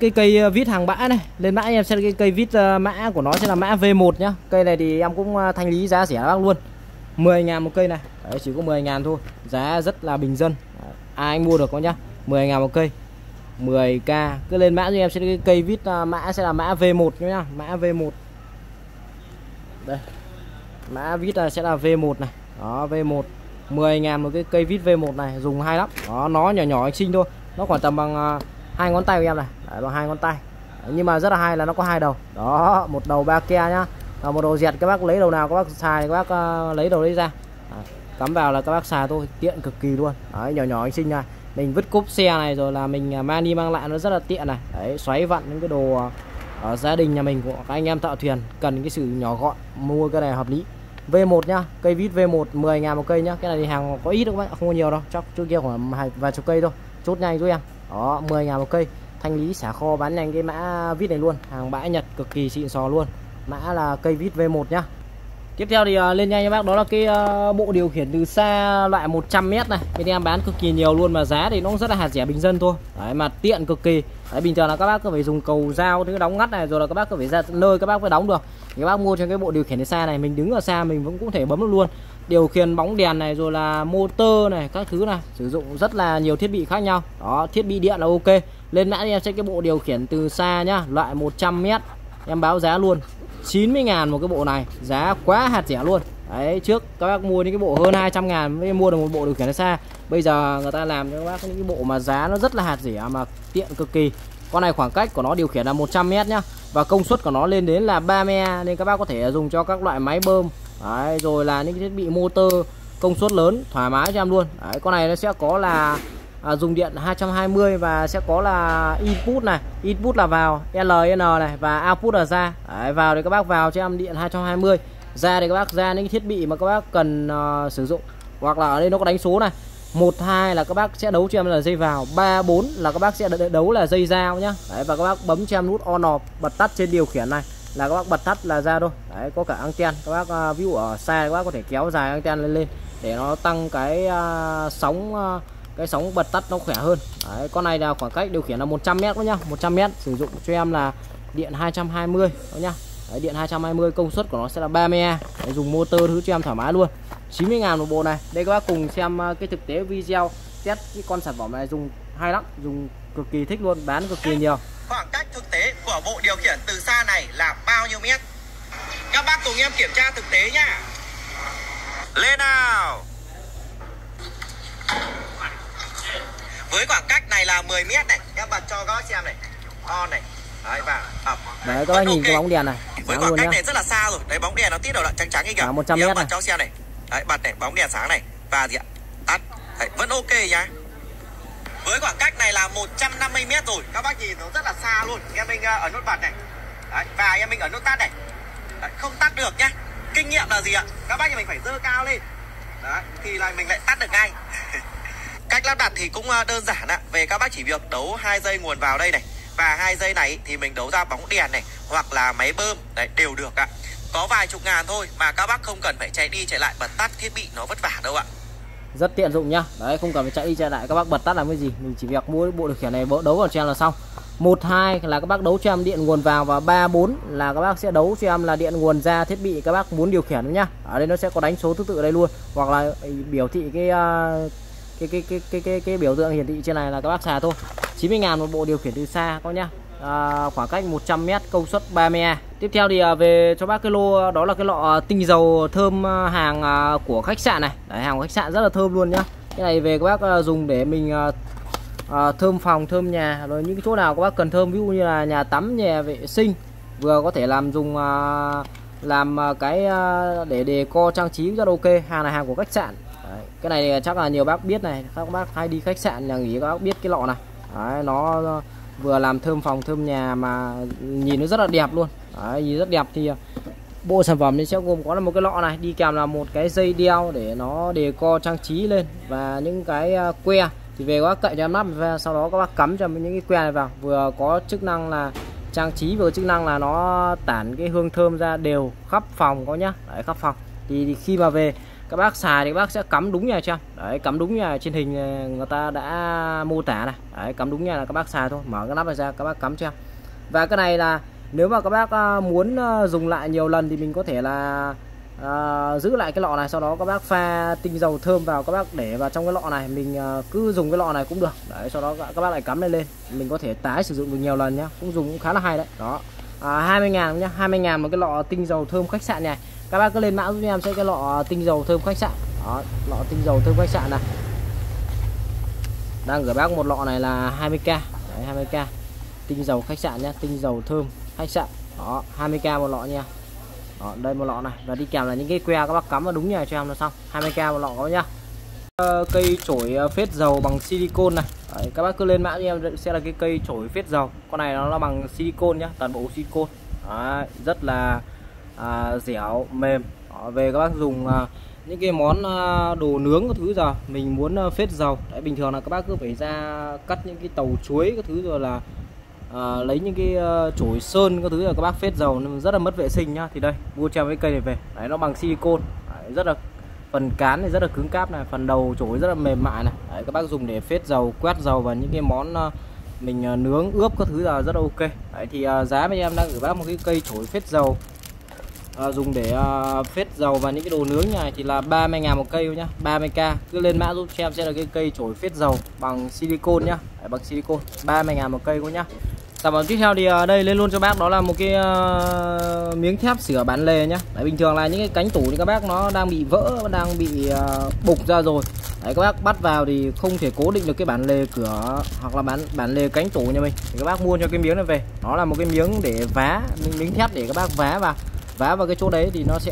cái cây vít hàng bã này, lên mã em sẽ cái cây vít mã của nó sẽ là mã V1 nhá. Cây này thì em cũng thanh lý giá rẻ lắm luôn, 10.000 một cây này. Đấy, chỉ có 10.000 thôi, giá rất là bình dân, ai anh mua được có nhá. 10.000 một cây, 10k. Cứ lên mã cho em sẽ cái cây vít mã sẽ là mã V1 nhá, mã V1 đây, mã vít sẽ là V1 này. Đó, V1 10.000 một cái cây vít V1 này, dùng hay lắm. Đó, nó nhỏ nhỏ anh xinh thôi, nó khoảng tầm bằng hai ngón tay của em này. Đấy, bằng hai ngón tay. Đấy, nhưng mà rất là hay là nó có hai đầu. Đó, một đầu 3 ke nhá. Một đầu dẹt, các bác lấy đầu nào các bác xài, các bác lấy đầu đấy ra. Đấy, cắm vào là các bác xài thôi, tiện cực kỳ luôn. Đấy, nhỏ nhỏ anh xinh này. Mình vứt cốp xe này rồi là mình mang đi mang lại nó rất là tiện này. Đấy, xoáy vặn những cái đồ ở gia đình nhà mình của các anh em thợ thuyền cần cái sự nhỏ gọn, mua cái này hợp lý. V1 nhá, cây vít V1 10.000 một cây nhá. Cái này thì hàng có ít đâu các bạn, không có nhiều đâu, chắc trước kia khoảng vài chục cây thôi. Chốt nhanh giúp em. Đó, 10.000 một cây, thanh lý xả kho bán nhanh cái mã vít này luôn, hàng bãi Nhật cực kỳ xịn sò luôn. Mã là cây vít V1 nhá. Tiếp theo thì lên nhanh các bác, đó là cái bộ điều khiển từ xa loại 100m này. Bên em bán cực kỳ nhiều luôn mà giá thì nó cũng rất là hạt rẻ bình dân thôi. Đấy, mà tiện cực kỳ. Đấy, bình thường là các bác cứ phải dùng cầu dao thứ đóng ngắt này rồi là các bác cứ phải ra nơi các bác phải đóng được. Các bác mua trên cái bộ điều khiển từ xa này, mình đứng ở xa mình vẫn cũng thể bấm được luôn. Điều khiển bóng đèn này rồi là motor này, các thứ này, sử dụng rất là nhiều thiết bị khác nhau. Đó, thiết bị điện là ok. Lên mã em sẽ cái bộ điều khiển từ xa nhá, loại 100m. Em báo giá luôn 90.000 một cái bộ này, giá quá hạt rẻ luôn. Đấy, trước các bác mua những cái bộ hơn 200.000 mới mua được một bộ điều khiển từ xa. Bây giờ người ta làm cho các bác những cái bộ mà giá nó rất là hạt rẻ mà tiện cực kỳ. Con này khoảng cách của nó điều khiển là 100m nhá, và công suất của nó lên đến là 30A, nên các bác có thể dùng cho các loại máy bơm. Đấy, rồi là những cái thiết bị motor công suất lớn, thoải mái cho em luôn. Đấy, con này nó sẽ có là dùng điện 220 và sẽ có là input này, input là vào LN này và output là ra. Đấy, vào thì các bác vào cho em điện 220, ra thì các bác ra những cái thiết bị mà các bác cần sử dụng. Hoặc là ở đây nó có đánh số này, 1, 2 là các bác sẽ đấu cho em là dây vào, 3, 4 là các bác sẽ đấu là dây ra nhá. Đấy, và các bác bấm cho em nút on off, bật tắt trên điều khiển này là các bác bật tắt là ra thôi. Đấy, có cả anten, các bác view ở xa các bác có thể kéo dài anten lên để nó tăng cái sóng, cái sóng bật tắt nó khỏe hơn. Đấy, con này là khoảng cách điều khiển là 100m nhá, 100m, sử dụng cho em là điện 220 nhá. Đấy, điện 220, công suất của nó sẽ là 30A. Đấy, dùng motor thứ cho em thoải mái luôn. 90.000 một bộ này. Đây các bác cùng xem cái thực tế video test cái con sản phẩm này, dùng hay lắm, dùng cực kỳ thích luôn, bán cực kỳ nhiều. Khoảng cách thực tế của bộ điều khiển từ xa này là bao nhiêu mét? Các bác cùng em kiểm tra thực tế nhá. Lên nào. Với khoảng cách này là 10 mét này, em bật cho các bác xem này. On này. Đấy, và ập. Đấy, các bác nhìn cái bóng đèn này. Với khoảng cách này rất là xa rồi. Đấy, bóng đèn nó tít đầu đạn trắng trắng như kìa. 100m này. Cho xem này. Đấy, bật này, bóng đèn sáng này và gì ạ? Tắt. Đấy, vẫn ok nhá. Với khoảng cách này là 150m rồi. Các bác nhìn nó rất là xa luôn. Em mình ở nút bật này. Đấy, và em mình ở nút tắt này. Đấy, không tắt được nhá. Kinh nghiệm là gì ạ? Các bác nhà mình phải dơ cao lên. Đấy, thì là mình lại tắt được ngay. Cách lắp đặt thì cũng đơn giản ạ. Về các bác chỉ việc đấu 2 dây nguồn vào đây này. Và 2 dây này thì mình đấu ra bóng đèn này, hoặc là máy bơm. Đấy, đều được ạ. Có vài chục ngàn thôi mà các bác không cần phải chạy đi chạy lại bật tắt thiết bị nó vất vả đâu ạ. Rất tiện dụng nhá. Đấy, không cần phải chạy đi chạy lại, các bác bật tắt làm cái gì, mình chỉ việc mua bộ điều khiển này đấu vào cho em là xong. 1, 2 là các bác đấu cho em điện nguồn vào, và 3, 4 là các bác sẽ đấu cho em là điện nguồn ra thiết bị các bác muốn điều khiển nhá. Ở đây nó sẽ có đánh số thứ tự ở đây luôn, hoặc là biểu thị cái biểu tượng hiển thị trên này là các bác xài thôi. 90.000 một bộ điều khiển từ xa các nhá. Khoảng cách 100m, công suất 30A. Tiếp theo thì về cho bác cái lô đó là cái lọ tinh dầu thơm hàng của khách sạn này. Đấy, hàng của khách sạn rất là thơm luôn nhá. Cái này về các bác dùng để mình thơm phòng, thơm nhà, rồi những cái chỗ nào các bác cần thơm, ví dụ như là nhà tắm, nhà vệ sinh, vừa có thể làm dùng làm cái để decor trang trí rất ok. Hàng này hàng của khách sạn. Đấy, cái này chắc là nhiều bác biết này, các bác hay đi khách sạn nhà nghỉ các bác biết cái lọ này. Đấy, nó vừa làm thơm phòng thơm nhà mà nhìn nó rất là đẹp luôn. Đấy, nhìn rất đẹp. Thì bộ sản phẩm này sẽ gồm có là một cái lọ này, đi kèm là một cái dây đeo để nó decor trang trí lên, và những cái que thì về các bác cậy cho em nắp và sau đó các bác cắm cho những cái que này vào, vừa có chức năng là trang trí, vừa có chức năng là nó tản cái hương thơm ra đều khắp phòng có nhá. Đấy, khắp phòng thì khi mà về các bác xài thì các bác sẽ cắm đúng nhà cho. Đấy, cắm đúng nhà trên hình người ta đã mô tả này. Đấy, cắm đúng nhà là các bác xài thôi, mở cái nắp này ra các bác cắm cho. Và cái này là nếu mà các bác muốn dùng lại nhiều lần thì mình có thể là giữ lại cái lọ này, sau đó các bác pha tinh dầu thơm vào, các bác để vào trong cái lọ này, mình cứ dùng cái lọ này cũng được. Đấy, sau đó các bác lại cắm lên, mình có thể tái sử dụng được nhiều lần nhá, cũng dùng cũng khá là hay đấy. Đó, 20.000 nhá, 20.000 một cái lọ tinh dầu thơm khách sạn này. Các bác cứ lên mã giúp em sẽ cái lọ tinh dầu thơm khách sạn. Đó, lọ tinh dầu thơm khách sạn này. Đang gửi bác một lọ này là 20k. Đấy, 20k. Tinh dầu khách sạn nhá, tinh dầu thơm khách sạn. Đó, 20k một lọ nha. Đó, đây một lọ này, và đi kèm là những cái que các bác cắm vào đúng nhà cho em là xong. 20k một lọ đó nhá. Cây chổi phết dầu bằng silicon này. Đấy, các bác cứ lên mã giúp em sẽ là cái cây chổi phết dầu. Con này nó là bằng silicon nhá, toàn bộ silicon. Đấy, rất là dẻo mềm. Đó, về các bác dùng những cái món đồ nướng các thứ, giờ mình muốn phết dầu. Đấy, bình thường là các bác cứ phải ra cắt những cái tàu chuối các thứ, rồi là lấy những cái chổi sơn các thứ là các bác phết dầu, nên rất là mất vệ sinh nhá. Thì đây, mua cho cái cây này về. Đấy, nó bằng silicon. Đấy, rất là phần cán thì rất là cứng cáp này, phần đầu chổi rất là mềm mại này. Đấy, các bác dùng để phết dầu, quét dầu và những cái món mình nướng ướp các thứ là rất là ok. Đấy, thì giá bên em đang gửi bác một cái cây chổi phết dầu. Dùng để phết dầu và những cái đồ nướng này thì là 30.000 một cây thôi nhá, 30k. Cứ lên mã giúp cho em sẽ là cái cây chổi phết dầu bằng silicon nhá. Đấy, bằng silicon, 30.000 một cây thôi nhá. Sản phẩm tiếp theo thì đây lên luôn cho bác đó là một cái miếng thép sửa bán lề nhá. Đấy, bình thường là những cái cánh tủ thì các bác nó đang bị vỡ, đang bị bục ra rồi. Đấy, các bác bắt vào thì không thể cố định được cái bản lề cửa hoặc là bản lề cánh tủ nhà mình. Thì các bác mua cho cái miếng này về. Nó là một cái miếng để vá, miếng thép để các bác vá vào. Vá vào cái chỗ đấy thì nó sẽ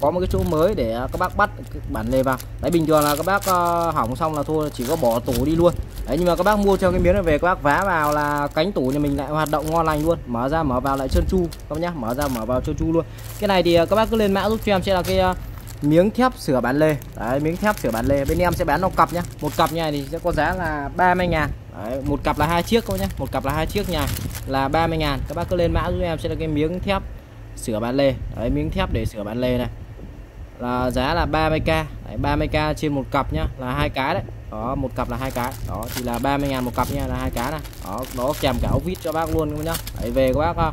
có một cái chỗ mới để các bác bắt bản lề vào. Đấy, bình thường là các bác hỏng xong là thôi, chỉ có bỏ tủ đi luôn. Đấy, nhưng mà các bác mua cho cái miếng này về, các bác vá vào là cánh tủ nhà mình lại hoạt động ngon lành luôn. Mở ra mở vào lại trơn tru các bác nhá, mở ra mở vào trơn tru luôn. Cái này thì các bác cứ lên mã giúp cho em sẽ là cái miếng thép sửa bản lề. Đấy, miếng thép sửa bản lề bên em sẽ bán trong cặp nhá. Một cặp nhà thì sẽ có giá là 30.000. Đấy, một cặp là 2 chiếc thôi nhá. Một cặp là 2 chiếc nhà là 30.000. Các bác cứ lên mã giúp em sẽ là cái miếng thép sửa bản lề. Đấy, miếng thép để sửa bản lề này là giá là 30k. Đấy, 30k trên một cặp nhá, là 2 cái đấy. Đó, một cặp là 2 cái. Đó thì là 30.000 một cặp nha, là 2 cái này. Đó, nó kèm cả ốc vít cho bác luôn các nhá. Đấy, về các bác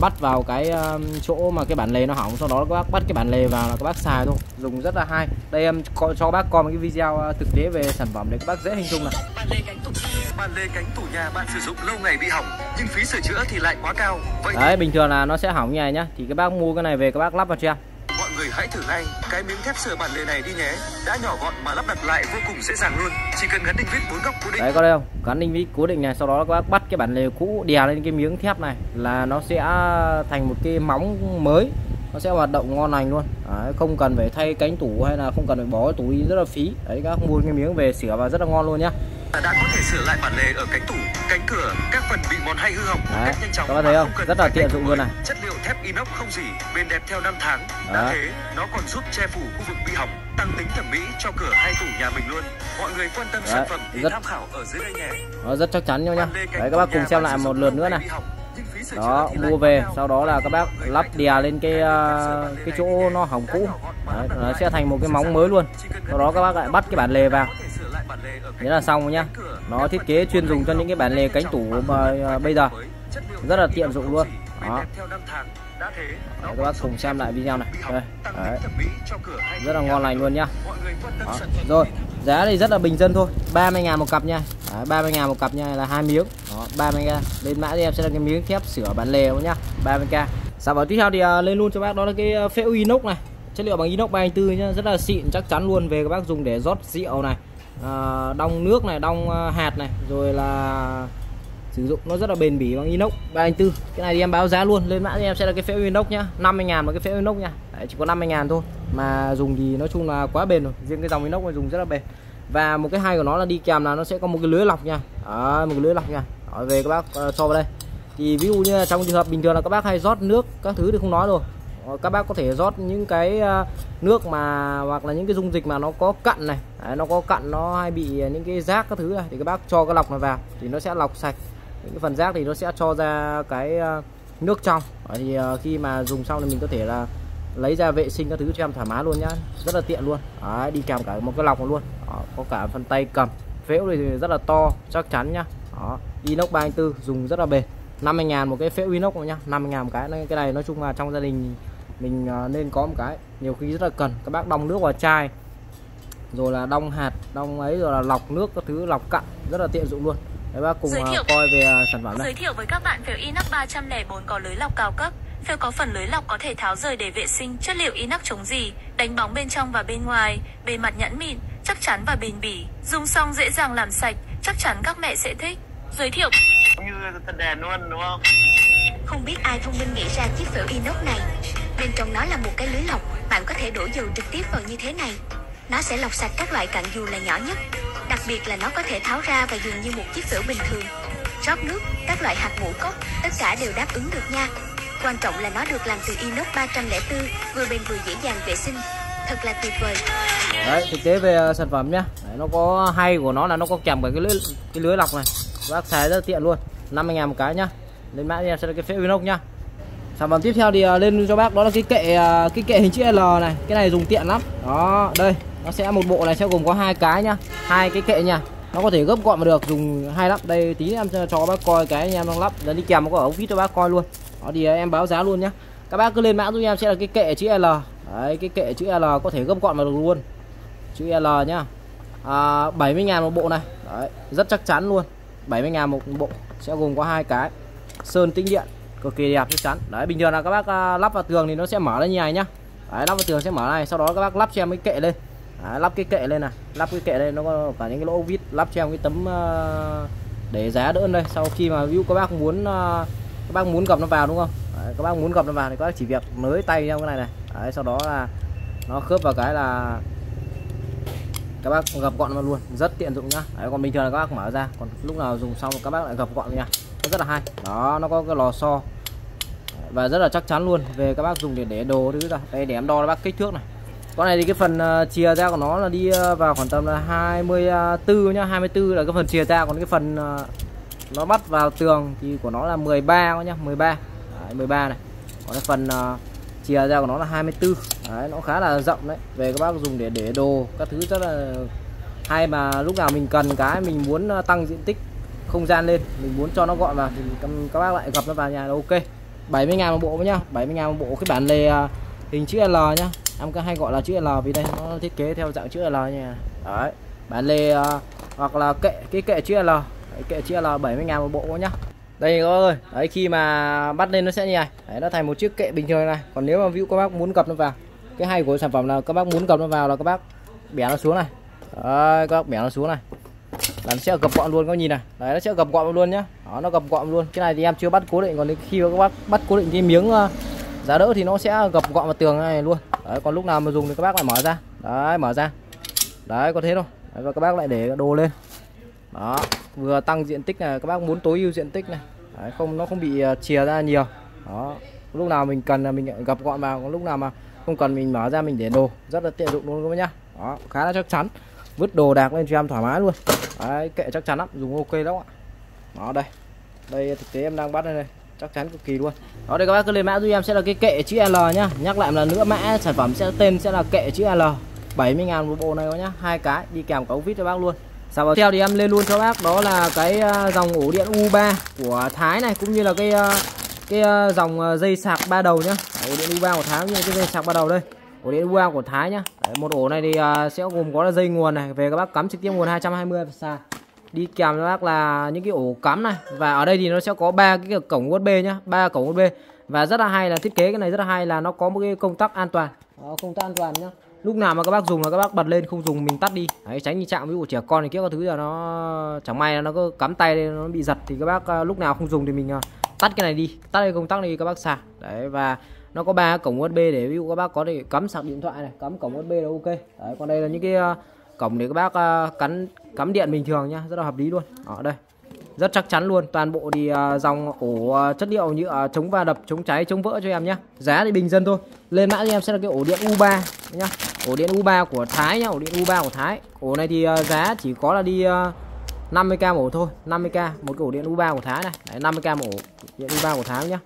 bắt vào cái chỗ mà cái bản lề nó hỏng, sau đó các bác bắt cái bản lề vào là các bác xài thôi, dùng rất là hay. Đây em cho bác coi một cái video thực tế về sản phẩm để các bác dễ hình dung này. Bản lề cánh tủ nhà bạn sử dụng lâu ngày bị hỏng, nhưng phí sửa chữa thì lại quá cao. Vậy đấy, bình thường là nó sẽ hỏng như này nhá, thì các bác mua cái này về các bác lắp vào cho em. Mọi người hãy thử ngay cái miếng thép sửa bản lề này đi nhé, đã nhỏ gọn mà lắp đặt lại vô cùng dễ dàng luôn, chỉ cần gắn đinh vít 4 góc cố định. Đấy, có đây không? Gắn đinh vít cố định này, sau đó các bác bắt cái bản lề cũ đè lên cái miếng thép này là nó sẽ thành một cái móng mới, nó sẽ hoạt động ngon lành luôn. Đấy, không cần phải thay cánh tủ hay là không cần phải bỏ tủ đi rất là phí. Đấy, các bác mua cái miếng về sửa vào rất là ngon luôn nhá. đã có thể sửa lại bản lề ở cánh tủ, cánh cửa, các phần bị mòn hay hư hỏng cách nhanh chóng. Các bạn thấy không? Rất là tiện dụng luôn này. Chất liệu thép inox không gì, bền đẹp theo năm tháng. Đã thế, nó còn giúp che phủ khu vực bị hỏng, tăng tính thẩm mỹ cho cửa hay tủ nhà mình luôn. Mọi người quan tâm sản phẩm thì tham khảo ở dưới đây nhé. Nó rất chắc chắn nhau nhá. Đấy, các bác cùng xem lại một lượt nữa này. Đó, mua về sau đó là các bác lắp đè lên cái chỗ nó hỏng cũ. Đấy, nó sẽ thành một cái móng mới luôn. Sau đó các bác lại bắt cái bản lề vào. Thế là xong rồi nhá. Nó thiết kế chuyên dùng cho những cái bản lề cánh tủ mà bây giờ rất là tiện dụng luôn. Đó. Đấy, các bác cùng xem lại video này. Đây. Đấy. Rất là ngon lành luôn nhá. Đó. Rồi, giá thì rất là bình dân thôi, 30.000 một cặp nha. Đấy, 30.000 một cặp nha, là 2 miếng. Đó, 30k. Lên mã thì em sẽ đăng cái miếng thép sửa bản lề nhá, 30k. Sản phẩm tiếp theo thì lên luôn cho bác đó là cái phễu inox này. Chất liệu bằng inox 324 nhá, rất là xịn chắc chắn luôn, về các bác dùng để rót rượu này, đong nước này, đong hạt này, rồi là sử dụng nó rất là bền bỉ bằng inox 324. Cái này thì em báo giá luôn, lên mã thì em sẽ là cái phễu inox nhá, 50.000 một cái phễu inox nha. Đấy, chỉ có 50.000 thôi mà dùng thì nói chung là quá bền rồi, riêng cái dòng inox này dùng rất là bền. Và một cái hay của nó là đi kèm là nó sẽ có một cái lưới lọc nha. Đó, một cái lưới lọc nha. Đó, về các bác so vào đây thì ví dụ như trong trường hợp bình thường là các bác hay rót nước các thứ thì không nói rồi, các bác có thể rót những cái nước mà hoặc là những cái dung dịch mà nó có cặn này. Đấy, nó có cặn, nó hay bị những cái rác các thứ này thì các bác cho cái lọc này vào thì nó sẽ lọc sạch những cái phần rác, thì nó sẽ cho ra cái nước trong. Đấy, thì khi mà dùng xong thì mình có thể là lấy ra vệ sinh các thứ cho em thoải mái luôn nhá, rất là tiện luôn. Đấy, đi kèm cả một cái lọc luôn. Đó, có cả phần tay cầm. Phễu thì rất là to chắc chắn nhá. Đó, inox 324 dùng rất là bền. 50.000 một cái phễu inox nhá, 50.000 một cái. Cái này nói chung là trong gia đình mình nên có một cái, nhiều khi rất là cần. Các bác đong nước vào chai, rồi là đong hạt, đong ấy, rồi là lọc nước các thứ, lọc cặn, rất là tiện dụng luôn. Đấy, bác cùng coi về sản phẩm này. Giới thiệu với các bạn phễu inox 304 có lưới lọc cao cấp. Phễu có phần lưới lọc có thể tháo rời để vệ sinh, chất liệu inox chống rỉ, đánh bóng bên trong và bên ngoài, bề mặt nhẵn mịn, chắc chắn và bền bỉ. Dùng xong dễ dàng làm sạch, chắc chắn các mẹ sẽ thích. Giới thiệu như thật đèn luôn đúng không? Không biết ai thông minh nghĩ ra chiếc phễu inox này. Bên trong nó là một cái lưới lọc, bạn có thể đổ dầu trực tiếp vào như thế này. Nó sẽ lọc sạch các loại cặn dù là nhỏ nhất. Đặc biệt là nó có thể tháo ra và dùng như một chiếc phễu bình thường. Rót nước, các loại hạt ngũ cốc, tất cả đều đáp ứng được nha. Quan trọng là nó được làm từ inox 304, vừa bền vừa dễ dàng vệ sinh, thật là tuyệt vời. Đấy, thực tế về sản phẩm nhá. Đấy, nó có hay của nó là nó có kèm cả cái lưới lọc này. Bác xài rất tiện luôn. 50.000 một cái nhá. Lên mã em sẽ là cái phễu inox nhá. Sản phẩm tiếp theo thì lên cho bác đó là cái kệ hình chữ L này. Cái này dùng tiện lắm. Đó, đây, nó sẽ một bộ này sẽ gồm có 2 cái nhá. 2 cái kệ nha. Nó có thể gấp gọn mà được, dùng hay lắm. Đây tí em cho bác coi cái anh em đang lắp, rồi đi kèm nó có ống vít cho bác coi luôn. Đó thì em báo giá luôn nhá. Các bác cứ lên mã giúp em sẽ là cái kệ chữ L. Đấy, cái kệ chữ L có thể gấp gọn mà được luôn. Chữ L nhá. 70.000 một bộ này. Đấy, rất chắc chắn luôn. 70.000 một bộ, sẽ gồm có 2 cái. Sơn tĩnh điện, cực kỳ đẹp chắc chắn. Đấy, bình thường là các bác lắp vào tường thì nó sẽ mở lên như này nhá. Đấy, lắp vào tường sẽ mở này, sau đó các bác lắp cho em cái kệ lên. Đấy, lắp cái kệ lên này, lắp cái kệ lên, nó có cả những cái lỗ vít, lắp cho em cái tấm để giá đỡ lên đây. Sau khi mà ví dụ các bác muốn gập nó vào đúng không? Đấy, các bác muốn gập nó vào thì các bác chỉ việc nới tay trong cái này này. Đấy, sau đó là nó khớp vào cái là các bác gập gọn vào luôn, rất tiện dụng nhá. Đấy, còn bình thường là các bác mở ra, còn lúc nào dùng xong các bác lại gập gọn nha, rất là hay. Đó, nó có cái lò xo và rất là chắc chắn luôn, về các bác dùng để đồ thứ ra. Đây để em đo bác kích thước này. Con này thì cái phần chìa ra của nó là đi vào khoảng tầm là 24 nhá, 24 là cái phần chìa ra, còn cái phần nó bắt vào tường thì của nó là 13 nhá, 13. Đấy, 13 này. Còn cái phần chìa ra của nó là 24. Đấy, nó khá là rộng đấy. Về các bác dùng để đồ các thứ rất là hay, mà lúc nào mình cần cái mình muốn tăng diện tích không gian lên, mình muốn cho nó gọn vào thì các bác lại gập nó vào nhà là ok. 70.000 một bộ nhá, 70.000 một bộ. Cái bản lề hình chữ L nhá. Em cứ hay gọi là chữ L vì đây nó thiết kế theo dạng chữ L nha. Đấy, bản lề hoặc là cái kệ chữ L. Đấy, kệ chữ L 70.000 một bộ nhá. Đây các bác ơi, đấy khi mà bắt lên nó sẽ như này. Đấy, nó thành một chiếc kệ bình thường này. Còn nếu mà ví dụ các bác muốn gập nó vào, cái hay của sản phẩm là các bác muốn gập nó vào là các bác bẻ nó xuống này. Đấy, các bác bẻ nó xuống này. Là nó sẽ gập gọn luôn, các bác nhìn này. Đấy, nó sẽ gập gọn luôn nhá. Đó, nó gập gọn luôn. Cái này thì em chưa bắt cố định, còn khi các bác bắt cố định cái miếng giá đỡ thì nó sẽ gập gọn vào tường này luôn. Đấy, còn lúc nào mà dùng thì các bác lại mở ra. Đấy, mở ra. Đấy, có thế thôi. Đấy, và các bác lại để đồ lên. Đó, vừa tăng diện tích này, các bác muốn tối ưu diện tích này. Đấy, không, nó không bị chìa ra nhiều. Đó, lúc nào mình cần là mình gập gọn vào, lúc nào mà không cần mình mở ra mình để đồ, rất là tiện dụng luôn các bác nhá. Đó, khá là chắc chắn, vứt đồ đạc lên cho em thoải mái luôn. Đấy, kệ chắc chắn lắm, dùng ok lắm ạ. Đó, đây, đây thực tế em đang bắt đây này, chắc chắn cực kỳ luôn. Đó, đây các bác cứ lên mã giúp em sẽ là cái kệ chữ L nhá. Nhắc lại một lần nữa, mã sản phẩm sẽ tên sẽ là kệ chữ L, 70.000 một bộ này các bác nhá, 2 cái đi kèm có ống vít cho bác luôn. Sau đó theo thì em lên luôn cho bác đó là cái dòng ổ điện U3 của Thái này, cũng như là cái dòng dây sạc 3 đầu nhá. Ổ điện U3 của Thái cũng như cái dây sạc 3 đầu đây. Ổ điện U3 của Thái nhá. Đấy, một ổ này thì sẽ gồm có là dây nguồn này, về các bác cắm trực tiếp nguồn 220 và sạc. Đi kèm cho bác là những cái ổ cắm này, và ở đây thì nó sẽ có 3 cái cổng USB nhá, 3 cổng USB. Và rất là hay là thiết kế cái này rất là hay là nó có một cái công tắc an toàn. Đó, công tắc an toàn nhá. Lúc nào mà các bác dùng là các bác bật lên, không dùng mình tắt đi. Đấy, tránh như chạm ví dụ trẻ con thì kia có thứ là nó chẳng may là nó cứ cắm tay lên nó bị giật, thì các bác lúc nào không dùng thì mình tắt cái này đi, tắt cái công tắc này các bác sạc. Đấy, và nó có 3 cổng USB để ví dụ các bác có thể cắm sạc điện thoại này, cắm cổng USB là ok. Đấy, còn đây là những cái cổng để các bác cắm điện bình thường nhá, rất là hợp lý luôn. Ở đây rất chắc chắn luôn, toàn bộ thì dòng ổ chất liệu như chống va đập, chống cháy, chống vỡ cho em nhá. Giá thì bình dân thôi. Lên mã cho em sẽ là cái ổ điện U3 nhá. Ổ điện U3 của Thái nhá, ổ điện U3 của Thái. Ổ này thì giá chỉ có là đi 50k một ổ thôi, 50k một cái ổ điện U3 của Thái này. Đấy, 50k một ổ điện U3 của Thái nhá.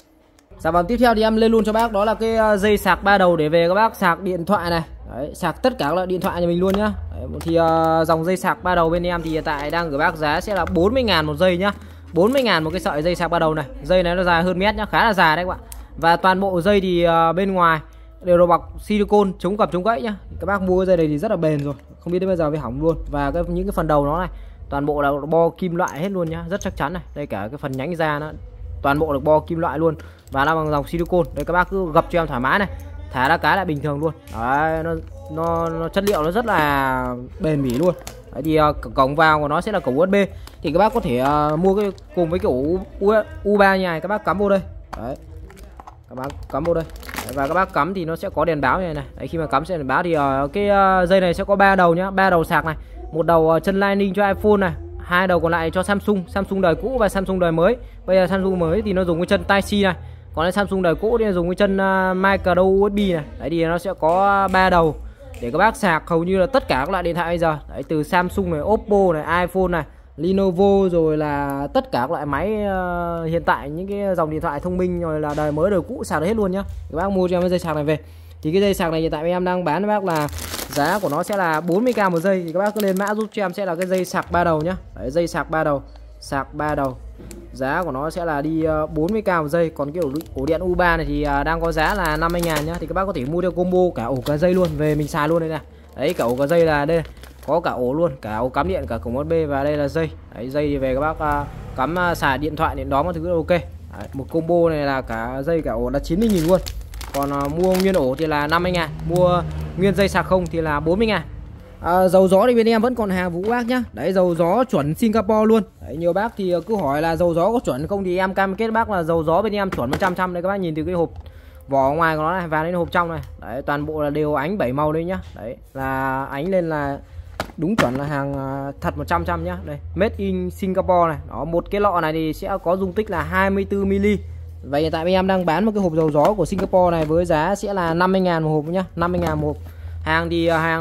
Sản phẩm tiếp theo thì em lên luôn cho bác đó là cái dây sạc 3 đầu để về các bác sạc điện thoại này. Đấy, sạc tất cả các loại điện thoại nhà mình luôn nhá. Đấy, thì dòng dây sạc 3 đầu bên em thì hiện tại đang gửi bác giá sẽ là 40.000 một dây nhá. 40.000 một cái sợi dây sạc 3 đầu này. Dây này nó dài hơn mét nhá, khá là dài đấy các bạn. Và toàn bộ dây thì bên ngoài đều được bọc silicon chống cập chống gãy nhá. Các bác mua cái dây này thì rất là bền rồi, không biết đến bây giờ mới hỏng luôn. Và những cái phần đầu nó này, toàn bộ là bo kim loại hết luôn nhá, rất chắc chắn này. Đây cả cái phần nhánh da nó toàn bộ được bo kim loại luôn và nó bằng dòng silicon. Đây các bác cứ gập cho em thoải mái này, thả ra cái lại bình thường luôn. Đấy, nó chất liệu nó rất là bền bỉ luôn. Đấy, thì cổng vào của nó sẽ là cổng USB, thì các bác có thể mua cái cùng với cái ổ U3 như này, các bác cắm vô đây. Đấy, các bác cắm vô đây. Đấy, và các bác cắm thì nó sẽ có đèn báo như này này. Đấy, khi mà cắm sẽ đèn báo thì cái dây này sẽ có 3 đầu nhá, 3 đầu sạc này, một đầu chân Lightning cho iPhone này, 2 đầu còn lại cho Samsung đời cũ và Samsung đời mới. Bây giờ Samsung mới thì nó dùng cái chân Type C này, còn cái Samsung đời cũ thì dùng cái chân micro USB này. Đấy, thì nó sẽ có 3 đầu để các bác sạc hầu như là tất cả các loại điện thoại bây giờ. Đấy, từ Samsung này, Oppo này, iPhone này, Lenovo, rồi là tất cả các loại máy hiện tại, những cái dòng điện thoại thông minh rồi là đời mới đời cũ sạc được hết luôn nhá. Các bác mua cho em cái dây sạc này về. Thì cái dây sạc này hiện tại em đang bán các bác là giá của nó sẽ là 40k một dây, thì các bác cứ lên mã giúp cho em sẽ là cái dây sạc 3 đầu nhá. Đấy, dây sạc 3 đầu, sạc 3 đầu. Giá của nó sẽ là đi 40k một dây. Còn cái ổ điện U3 này thì đang có giá là 50.000 nhá. Thì các bác có thể mua theo combo cả ổ cả dây luôn, về mình xài luôn đây này. Đấy, cả ổ cả dây là đây này, có cả ổ luôn, cả ổ cắm điện, cả cổng USB và đây là dây. Đấy, dây thì về các bác cắm xài điện thoại điện đóm các thứ ok. Đấy, một combo này là cả dây cả ổ là 90.000 luôn. Còn mua nguyên ổ thì là 50.000, mua nguyên dây sạc không thì là 40.000. Dầu gió thì bên em vẫn còn hàng vũ bác nhá. Đấy, dầu gió chuẩn Singapore luôn. Đấy, nhiều bác thì cứ hỏi là dầu gió có chuẩn không, thì em cam kết bác là dầu gió bên em chuẩn 100%. Đấy, các bác nhìn từ cái hộp vỏ ngoài của nó này và đến hộp trong này. Đấy, toàn bộ là đều ánh 7 màu đấy nhá. Đấy, là ánh lên là đúng chuẩn là hàng thật 100% nhá. Đây, made in Singapore này. Đó, một cái lọ này thì sẽ có dung tích là 24ml. Vậy hiện tại bên em đang bán một cái hộp dầu gió của Singapore này với giá sẽ là 50.000 một hộp nhá, 50.000 một hộp. Hàng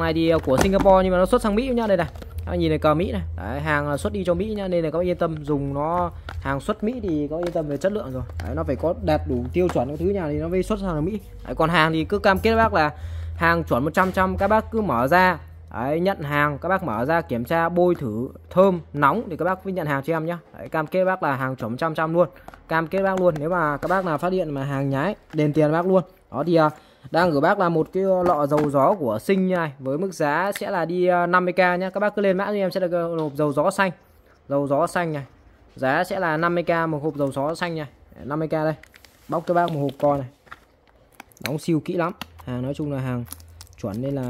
này thì của Singapore nhưng mà nó xuất sang Mỹ nhá, đây này. Các nhìn này, cờ Mỹ này. Đấy, hàng là xuất đi cho Mỹ nhá, nên là các bạn yên tâm dùng nó, hàng xuất Mỹ thì có yên tâm về chất lượng rồi. Đấy, nó phải có đạt đủ tiêu chuẩn cái thứ nhà thì nó mới xuất sang Mỹ. Đấy, còn hàng thì cứ cam kết bác là hàng chuẩn 100%, các bác cứ mở ra. Đấy, nhận hàng các bác mở ra kiểm tra, bôi thử thơm nóng thì các bác mới nhận hàng cho em nhá. Đấy, cam kết bác là hàng chuẩn 100% luôn. Cam kết bác luôn, nếu mà các bác nào phát hiện mà hàng nhái đền tiền bác luôn. Đó thì đang gửi bác là một cái lọ dầu gió của Sinh này với mức giá sẽ là đi 50k nhá. Các bác cứ lên mã cho em sẽ là cái hộp dầu gió xanh. Dầu gió xanh này. Giá sẽ là 50k một hộp dầu gió xanh này. 50k đây. Bóc cho bác một hộp con này. Đóng siêu kỹ lắm. Hàng nói chung là hàng chuẩn nên là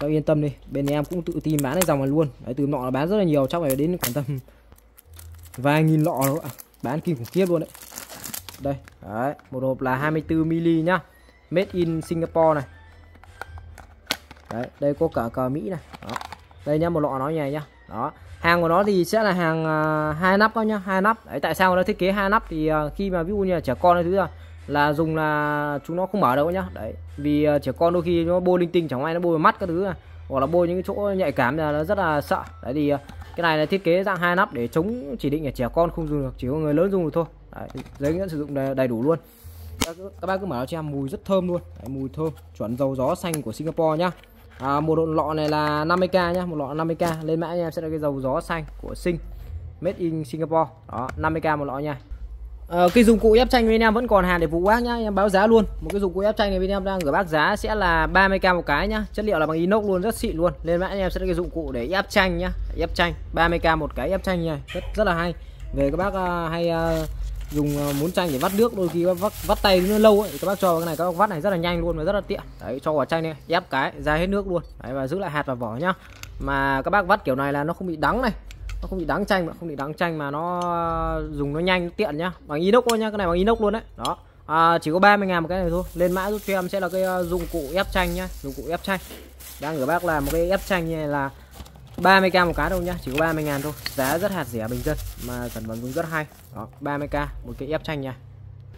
các yên tâm đi. Bên em cũng tự tin bán cái dòng này luôn. Đấy, từ nọ là bán rất là nhiều, chắc phải đến khoảng tầm vài nghìn lọ nữa. À, bán kinh khủng khiếp luôn đấy. Đây, đấy, một hộp là 24ml nhá. Made in Singapore này. Đấy, đây có cả cờ Mỹ này. Đó. Đây nhá, một lọ nó như này nhá. Đó. Hàng của nó thì sẽ là hàng hai nắp các nhá, hai nắp. Đấy, tại sao nó thiết kế hai nắp thì khi mà ví dụ như là trẻ con hay thứ là dùng là chúng nó không mở đâu nhá. Đấy, vì trẻ con đôi khi nó bôi linh tinh, chẳng may nó bôi vào mắt các thứ này, hoặc là bôi những cái chỗ nhạy cảm là nó rất là sợ. Đấy thì cái này là thiết kế dạng hai nắp để chống chỉ định là trẻ con không dùng được, chỉ có người lớn dùng được thôi. Đấy, giấy nghiễn sử dụng đầy đủ luôn. Các bác cứ mở cho em, mùi rất thơm luôn. Đấy, mùi thơm chuẩn dầu gió xanh của Singapore nhá. Một lọ này là 50k nhá, một lọ 50k. Lên mã nha, em sẽ là cái dầu gió xanh của Sing, made in Singapore. Đó, 50k một lọ nha. Cái dụng cụ ép chanh bên em vẫn còn hàng để phục bác nhá, em báo giá luôn. Một cái dụng cụ ép chanh này bên em đang gửi bác giá sẽ là 30k một cái nhá. Chất liệu là bằng inox luôn, rất xịn luôn. Lên mã em sẽ là cái dụng cụ để ép chanh nhá, ép chanh 30k một cái ép chanh nha, rất là hay. Về các bác hay dùng muốn chanh để vắt nước, đôi khi vắt tay nó lâu ấy, các bác cho cái này, các bác vắt này rất là nhanh luôn và rất là tiện. Đấy, cho quả chanh này, ép cái ra hết nước luôn. Đấy, và giữ lại hạt và vỏ nhá. Mà các bác vắt kiểu này là nó không bị đắng này, nó không bị đắng chanh, mà không bị đắng chanh mà nó dùng nó nhanh tiện nhá. Bằng inox thôi nhá, cái này bằng inox luôn đấy. Đó, chỉ có 30.000 một cái này thôi. Lên mã giúp cho em sẽ là cái dụng cụ ép chanh nhá, dụng cụ ép chanh. Đang gửi bác là một cái ép chanh này là 30k một cái đâu nhá, chỉ có 30.000 thôi. Giá rất hạt rẻ bình dân mà sản phẩm cũng rất hay. Đó, 30k một cái ép chanh nha.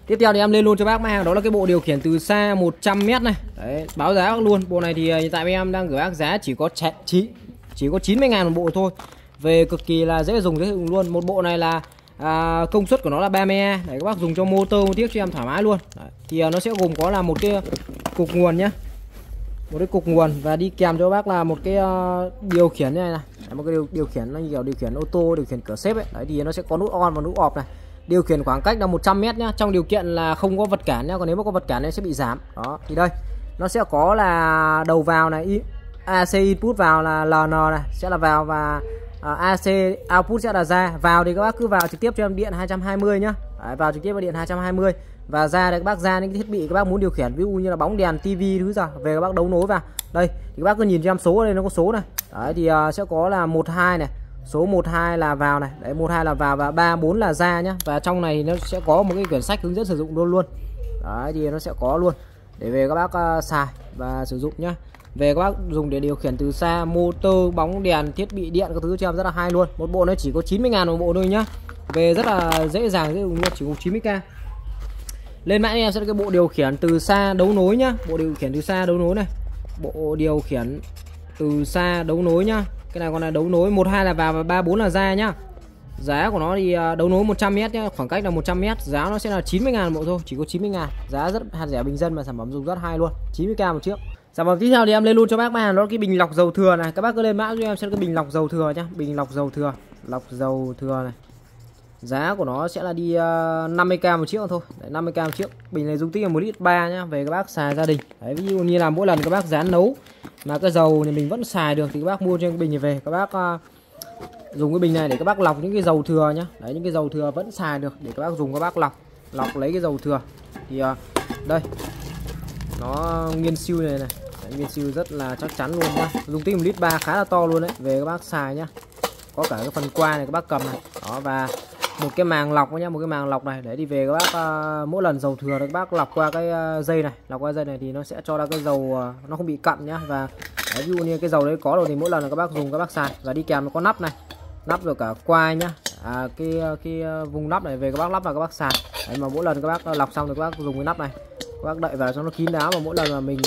Tiếp theo thì em lên luôn cho bác máy hàng đó là cái bộ điều khiển từ xa 100m này. Đấy, báo giá luôn. Bộ này thì hiện tại em đang gửi bác giá chỉ có 90.000 một bộ thôi. Về cực kỳ là dễ dùng luôn. Một bộ này là công suất của nó là 30A. Để các bác dùng cho motor một tiếc cho em thoải mái luôn. Đấy, thì nó sẽ gồm có là một cái cục nguồn nhá, một cái cục nguồn và đi kèm cho bác là một cái điều khiển như này này. Đấy, một cái điều khiển nó như kiểu điều khiển ô tô, điều khiển cửa xếp ấy. Đấy thì nó sẽ có nút on và nút off này. Điều khiển khoảng cách là 100m nhá, trong điều kiện là không có vật cản nhá, còn nếu mà có vật cản nó sẽ bị giảm. Đó, thì đây nó sẽ có là đầu vào này, AC input vào là LN này, sẽ là vào, và AC output sẽ là ra. Vào thì các bác cứ vào trực tiếp cho em điện 220 nhá. Đấy, vào trực tiếp vào điện 220. Và ra đây các bác ra những cái thiết bị các bác muốn điều khiển, ví dụ như là bóng đèn, tivi thứ ra về các bác đấu nối vào. Đây thì các bác cứ nhìn cho em số ở đây, nó có số này. Đấy thì sẽ có là 12 này, số 12 là vào này. Đấy, 12 là vào và 34 là ra nhá. Và trong này nó sẽ có một cái quyển sách hướng dẫn sử dụng luôn. Đấy thì nó sẽ có luôn để về các bác xài và sử dụng nhá. Về các bác dùng để điều khiển từ xa, motor, bóng đèn, thiết bị điện các thứ cho em rất là hay luôn. Một bộ nó chỉ có 90.000 một bộ thôi nhá. Về rất là dễ dàng luôn, chỉ có 90k. Lên mã em sẽ là cái bộ điều khiển từ xa đấu nối nhá, bộ điều khiển từ xa đấu nối này, bộ điều khiển từ xa đấu nối nhá. Cái này còn là đấu nối, 12 là vào và 34 là ra nhá. Giá của nó thì đấu nối 100m nhá, khoảng cách là 100m, giá nó sẽ là 90.000 bộ thôi, chỉ có 90.000. Giá rất hạt rẻ bình dân mà sản phẩm dùng rất hay luôn, 90k một chiếc. Sản phẩm tiếp theo thì em lên luôn cho bác máy hàng đó là cái bình lọc dầu thừa này. Các bác cứ lên mã cho em sẽ là cái bình lọc dầu thừa nhá, bình lọc dầu thừa này. Giá của nó sẽ là đi 50k một chiếc thôi. Đấy, 50k một chiếc. Bình này dung tích là 1,3 lít nhá, về các bác xài gia đình. Đấy, ví dụ như là mỗi lần các bác rán nấu mà cái dầu này mình vẫn xài được thì các bác mua cho cái bình này về, các bác dùng cái bình này để các bác lọc những cái dầu thừa nhá. Đấy, những cái dầu thừa vẫn xài được để các bác dùng, các bác lọc lấy cái dầu thừa. Thì đây nó nguyên siêu này này. Đấy, nguyên siêu rất là chắc chắn luôn nhá. Dung tích 1,3 lít khá là to luôn đấy, về các bác xài nhá. Có cả cái phần qua này các bác cầm này. Đó, và một cái màng lọc nhá, một cái màng lọc này để đi về các bác mỗi lần dầu thừa các bác lọc qua cái dây này, lọc qua dây này thì nó sẽ cho ra cái dầu nó không bị cặn nhá. Và ví dụ như cái dầu đấy có rồi thì mỗi lần là các bác dùng các bác xài. Và đi kèm nó có nắp này, nắp rồi cả quai nhá, cái vùng nắp này về các bác lắp vào các bác xài. Đấy, mà mỗi lần các bác lọc xong thì các bác dùng cái nắp này, các bác đậy vào cho nó kín đáo, và mỗi lần mà mình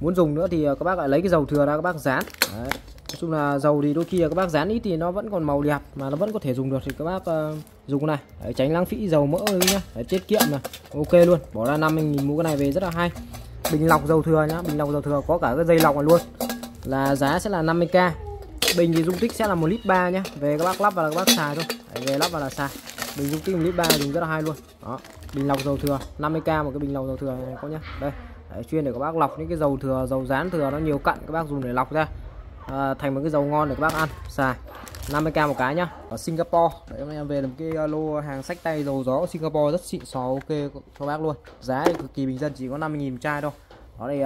muốn dùng nữa thì các bác lại lấy cái dầu thừa ra các bác dán. Đấy, nói chung là dầu thì đôi khi là các bác dán ít thì nó vẫn còn màu đẹp mà nó vẫn có thể dùng được thì các bác dùng cái này. Đấy, tránh lãng phí dầu mỡ đấy nhá. Đấy, tiết kiệm này, ok luôn, bỏ ra 5.000 mua cái này về rất là hay. Bình lọc dầu thừa nhá, bình lọc dầu thừa có cả cái dây lọc này luôn, là giá sẽ là 50k. Bình thì dung tích sẽ là 1,3 lít nhá, về các bác lắp vào là các bác xài thôi. Đấy, về lắp vào là xài. Bình dung tích 1,3 lít dùng rất là hay luôn. Đó, bình lọc dầu thừa 50k một cái bình lọc dầu thừa này có nhá. Đây, đấy, chuyên để các bác lọc những cái dầu thừa, dầu dán thừa nó nhiều cặn, các bác dùng để lọc ra thành một cái dầu ngon để các bác ăn xài. 50k một cái nhá, ở Singapore. Đấy, hôm nay em về làm cái lô hàng sách tay dầu gió ở Singapore rất xịn sò, ok cho bác luôn. Giá thì cực kỳ bình dân, chỉ có 50.000 một chai thôi. Đó thì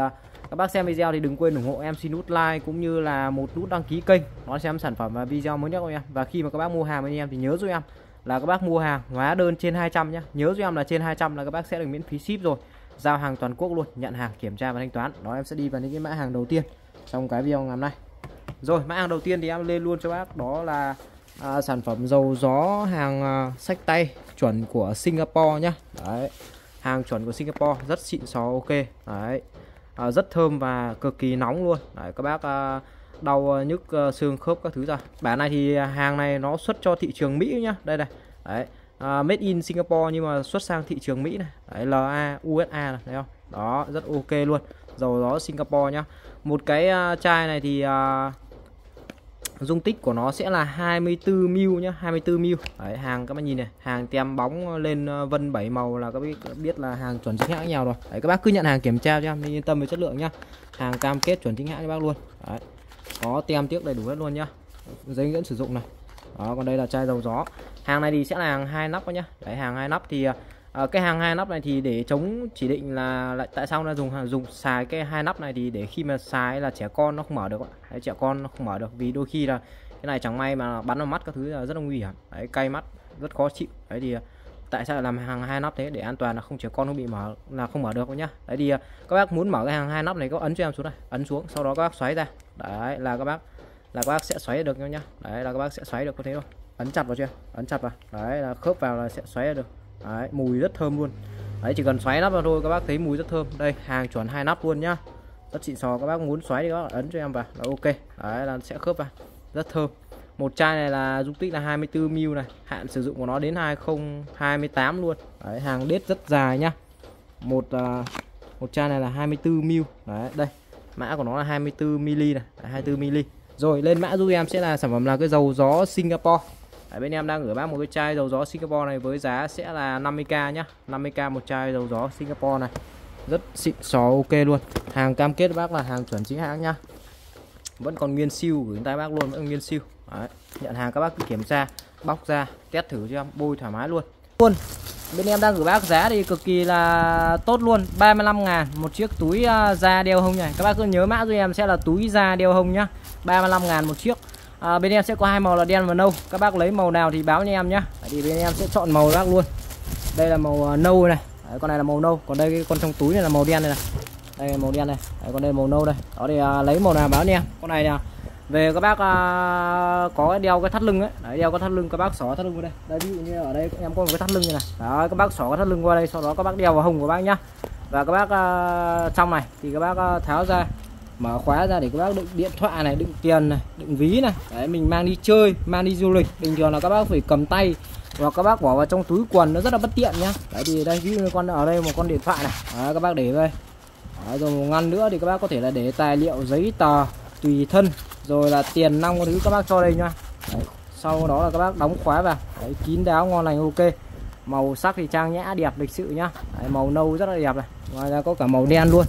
các bác xem video thì đừng quên ủng hộ em xin nút like cũng như là một nút đăng ký kênh nó xem sản phẩm và video mới nhất của em. Và khi mà các bác mua hàng với em thì nhớ giúp em là các bác mua hàng hóa đơn trên 200 nhá, nhớ giúp em là trên 200 là các bác sẽ được miễn phí ship rồi, giao hàng toàn quốc luôn, nhận hàng kiểm tra và thanh toán. Đó, em sẽ đi vào những cái mã hàng đầu tiên trong cái video ngày hôm nay. Rồi, mã hàng đầu tiên thì em lên luôn cho bác, đó là sản phẩm dầu gió hàng xách tay chuẩn của Singapore nhá. Đấy, hàng chuẩn của Singapore, rất xịn xó, ok. Đấy, rất thơm và cực kỳ nóng luôn. Đấy, các bác đau nhức xương khớp các thứ ra. Bản này thì hàng này nó xuất cho thị trường Mỹ nhá. Đây này. Đấy, made in Singapore nhưng mà xuất sang thị trường Mỹ này. Đấy, LA, USA này, thấy không? Đó, rất ok luôn. Dầu gió Singapore nhá. Một cái chai này thì dung tích của nó sẽ là 24ml nhá, 24ml. Đấy, hàng các bạn nhìn này, hàng tem bóng lên vân 7 màu là các bác biết là hàng chuẩn chính hãng nhau rồi. Đấy, các bác cứ nhận hàng kiểm tra cho em yên tâm về chất lượng nhá. Hàng cam kết chuẩn chính hãng các bác luôn. Đấy, có tem tiếc đầy đủ hết luôn nhá. Giấy hướng dẫn sử dụng này. Đó, còn đây là chai dầu gió. Hàng này thì sẽ là hàng 2 nắp nhá. Đấy, hàng 2 nắp thì cái hàng 2 nắp này thì để chống chỉ định là lại tại sao nó dùng xài cái 2 nắp này thì để khi mà xài là trẻ con nó không mở được, đấy, trẻ con nó không mở được vì đôi khi là cái này chẳng may mà bắn vào mắt các thứ là rất là nguy hiểm, đấy, cay mắt rất khó chịu. Đấy thì tại sao làm hàng 2 nắp thế để an toàn là không trẻ con nó bị mở là không mở được nhá. Đấy thì các bác muốn mở cái hàng 2 nắp này có ấn cho em xuống này, ấn xuống sau đó các bác xoáy ra, đấy là các bác sẽ xoáy được nhá. Đấy là các bác sẽ xoáy được có thế thôi, ấn chặt vào chưa, ấn chặt vào, đấy là khớp vào là sẽ xoáy được. Đấy, mùi rất thơm luôn. Đấy, chỉ cần xoáy nắp vào thôi các bác thấy mùi rất thơm. Đây, hàng chuẩn 2 nắp luôn nhá. Rất xịn sò, các bác muốn xoáy thì các bác ấn cho em vào là ok. Đấy là sẽ khớp vào. Rất thơm. Một chai này là dung tích là 24ml này, hạn sử dụng của nó đến 2028 luôn. Đấy, hàng đết rất dài nhá. Một chai này là 24ml. Đấy, đây. Mã của nó là 24ml này, 24ml. Rồi, lên mã giúp em sẽ là sản phẩm là cái dầu gió Singapore. Đấy, bên em đang gửi bác một cái chai dầu gió Singapore này với giá sẽ là 50k nhá, 50k một chai dầu gió Singapore này, rất xịn xò ok luôn. Hàng cam kết bác là hàng chuẩn chính hãng nhá, vẫn còn nguyên siêu gửi tay bác luôn, vẫn nguyên siêu. Đấy, nhận hàng các bác cứ kiểm tra, bóc ra, test thử cho em, bôi thoải mái luôn. Bên em đang gửi bác giá thì cực kỳ là tốt luôn, 35.000 một chiếc túi da đeo hông này. Các bác cứ nhớ mã giúp em sẽ là túi da đeo hông nhá, 35.000 một chiếc. Bên em sẽ có 2 màu là đen và nâu. Các bác lấy màu nào thì báo cho em nhá. Thì bên em sẽ chọn màu các bác luôn. Đây là màu nâu này. Đấy, con này là màu nâu. Còn đây cái con trong túi này là màu đen này. Đây là màu đen này. Đấy, còn đây là màu nâu đây. Đó thì lấy màu nào báo cho em. Con này là về các bác có đeo cái thắt lưng ấy. Đấy, đeo cái thắt lưng các bác xỏ thắt lưng qua đây. Đây ví dụ như ở đây em có một cái thắt lưng như này. Đó, các bác xỏ cái thắt lưng qua đây, sau đó các bác đeo vào hông của bác nhá. Và các bác trong này thì các bác tháo ra, mở khóa ra để các bác đựng điện thoại này, đựng tiền này, đựng ví này. Đấy, mình mang đi chơi, mang đi du lịch bình thường là các bác phải cầm tay hoặc các bác bỏ vào trong túi quần nó rất là bất tiện nhá. Đấy thì đây ví dụ con ở đây một con điện thoại này. Đấy, các bác để đây. Đấy, rồi một ngăn nữa thì các bác có thể là để tài liệu, giấy tờ tùy thân, rồi là tiền nong thứ các bác cho đây nhá. Đấy, sau đó là các bác đóng khóa vào. Đấy, kín đáo ngon lành ok. Màu sắc thì trang nhã đẹp lịch sự nhá. Đấy, màu nâu rất là đẹp này. Ngoài ra có cả màu đen luôn.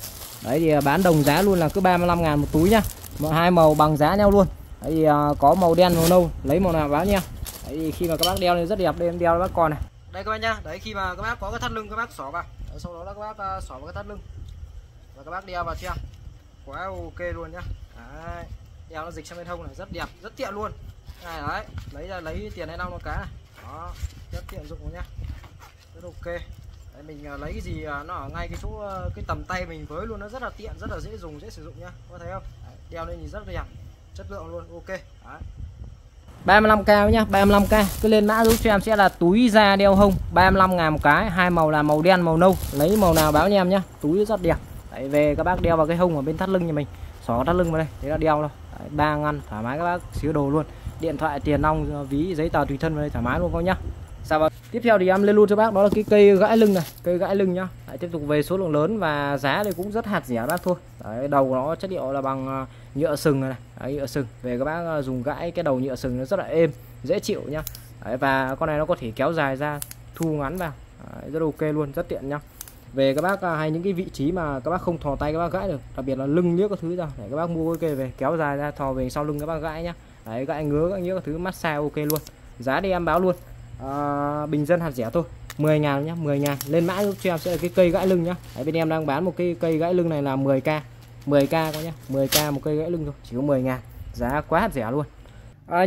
Đấy thì bán đồng giá luôn là cứ 35.000 một túi nhá. Mọi 2 màu bằng giá nhau luôn. Đấy thì có màu đen màu nâu, lấy màu nào báo nha. Đấy thì khi mà các bác đeo lên rất đẹp, đây em đeo cho bác con này. Đây các bác nhá. Đấy khi mà các bác có cái thắt lưng các bác xỏ vào. Đấy, sau đó là các bác xỏ vào cái thắt lưng. Và các bác đeo vào chưa? Quá ok luôn nhá. Đấy. Đeo nó dịch sang bên hông này rất đẹp, rất tiện luôn. Này đấy, lấy ra lấy tiền hay năm con cá này. Đó, rất tiện dụng nhá. Rất ok. Đấy, mình lấy cái gì nó ở ngay cái chỗ cái tầm tay mình với luôn, nó rất là tiện, rất là dễ dùng, dễ sử dụng nhá. Có thấy không? Đấy, đeo lên nhìn rất là đẹp, chất lượng luôn, ok. Đấy. 35k nhá, 35k. Cứ lên mã giúp cho em sẽ là túi da đeo hông, 35.000 một cái, 2 màu là màu đen, màu nâu. Lấy màu nào báo cho em nhá. Túi rất đẹp. Đấy, về các bác đeo vào cái hông ở bên thắt lưng nhà mình, xỏ thắt lưng vào đây, thế là đeo rồi. 3 ngăn thoải mái các bác xíu đồ luôn. Điện thoại, tiền nong, ví, giấy tờ tùy thân vào đây thoải mái luôn các bác nhá. Dạ, tiếp theo thì em lên luôn cho bác đó là cái cây gãi lưng này, cây gãi lưng nhá. Đấy, tiếp tục về số lượng lớn và giá thì cũng rất hạt rẻ bác thôi. Đấy, đầu nó chất liệu là bằng nhựa sừng này, đấy, nhựa sừng. Về các bác dùng gãi cái đầu nhựa sừng nó rất là êm, dễ chịu nhá. Đấy, và con này nó có thể kéo dài ra, thu ngắn vào. Đấy, rất ok luôn, rất tiện nhá. Về các bác hay những cái vị trí mà các bác không thò tay các bác gãi được, đặc biệt là lưng liếc các thứ ra, để các bác mua cái cây về kéo dài ra thò về sau lưng các bác gãi nhá. Đấy, gãi ngứa các thứ massage ok luôn. Giá đi em báo luôn. Bình dân hạt rẻ thôi, 10.000 nhá, 10.000. Lên mã giúp cho em sẽ là cái cây gãi lưng nhá. Đấy, bên em đang bán một cái cây gãi lưng này là 10k, 10k coi nhá, 10k một cây gãi lưng thôi, chỉ có 10.000, giá quá hạt rẻ luôn.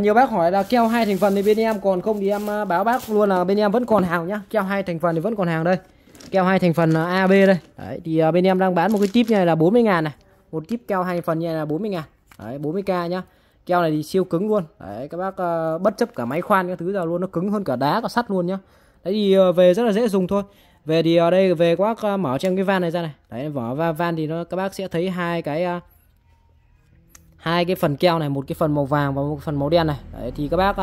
Nhiều bác hỏi là keo 2 thành phần thì bên em còn không, thì em báo bác luôn là bên em vẫn còn hàng nhá. Keo 2 thành phần thì vẫn còn hàng đây, keo 2 thành phần AB đây. Đấy, thì bên em đang bán một cái tip này là 40.000 này, một tip keo 2 thành phần như này là 40.000, 40k nhá. Keo này thì siêu cứng luôn. Đấy, các bác bất chấp cả máy khoan các thứ nào luôn, nó cứng hơn cả đá cả sắt luôn nhá. Đấy thì về rất là dễ dùng thôi. Về thì ở đây về các bác mở cho em cái van này ra này. Đấy, vỏ van thì nó các bác sẽ thấy hai cái phần keo này, một cái phần màu vàng và một phần màu đen này. Đấy, thì các bác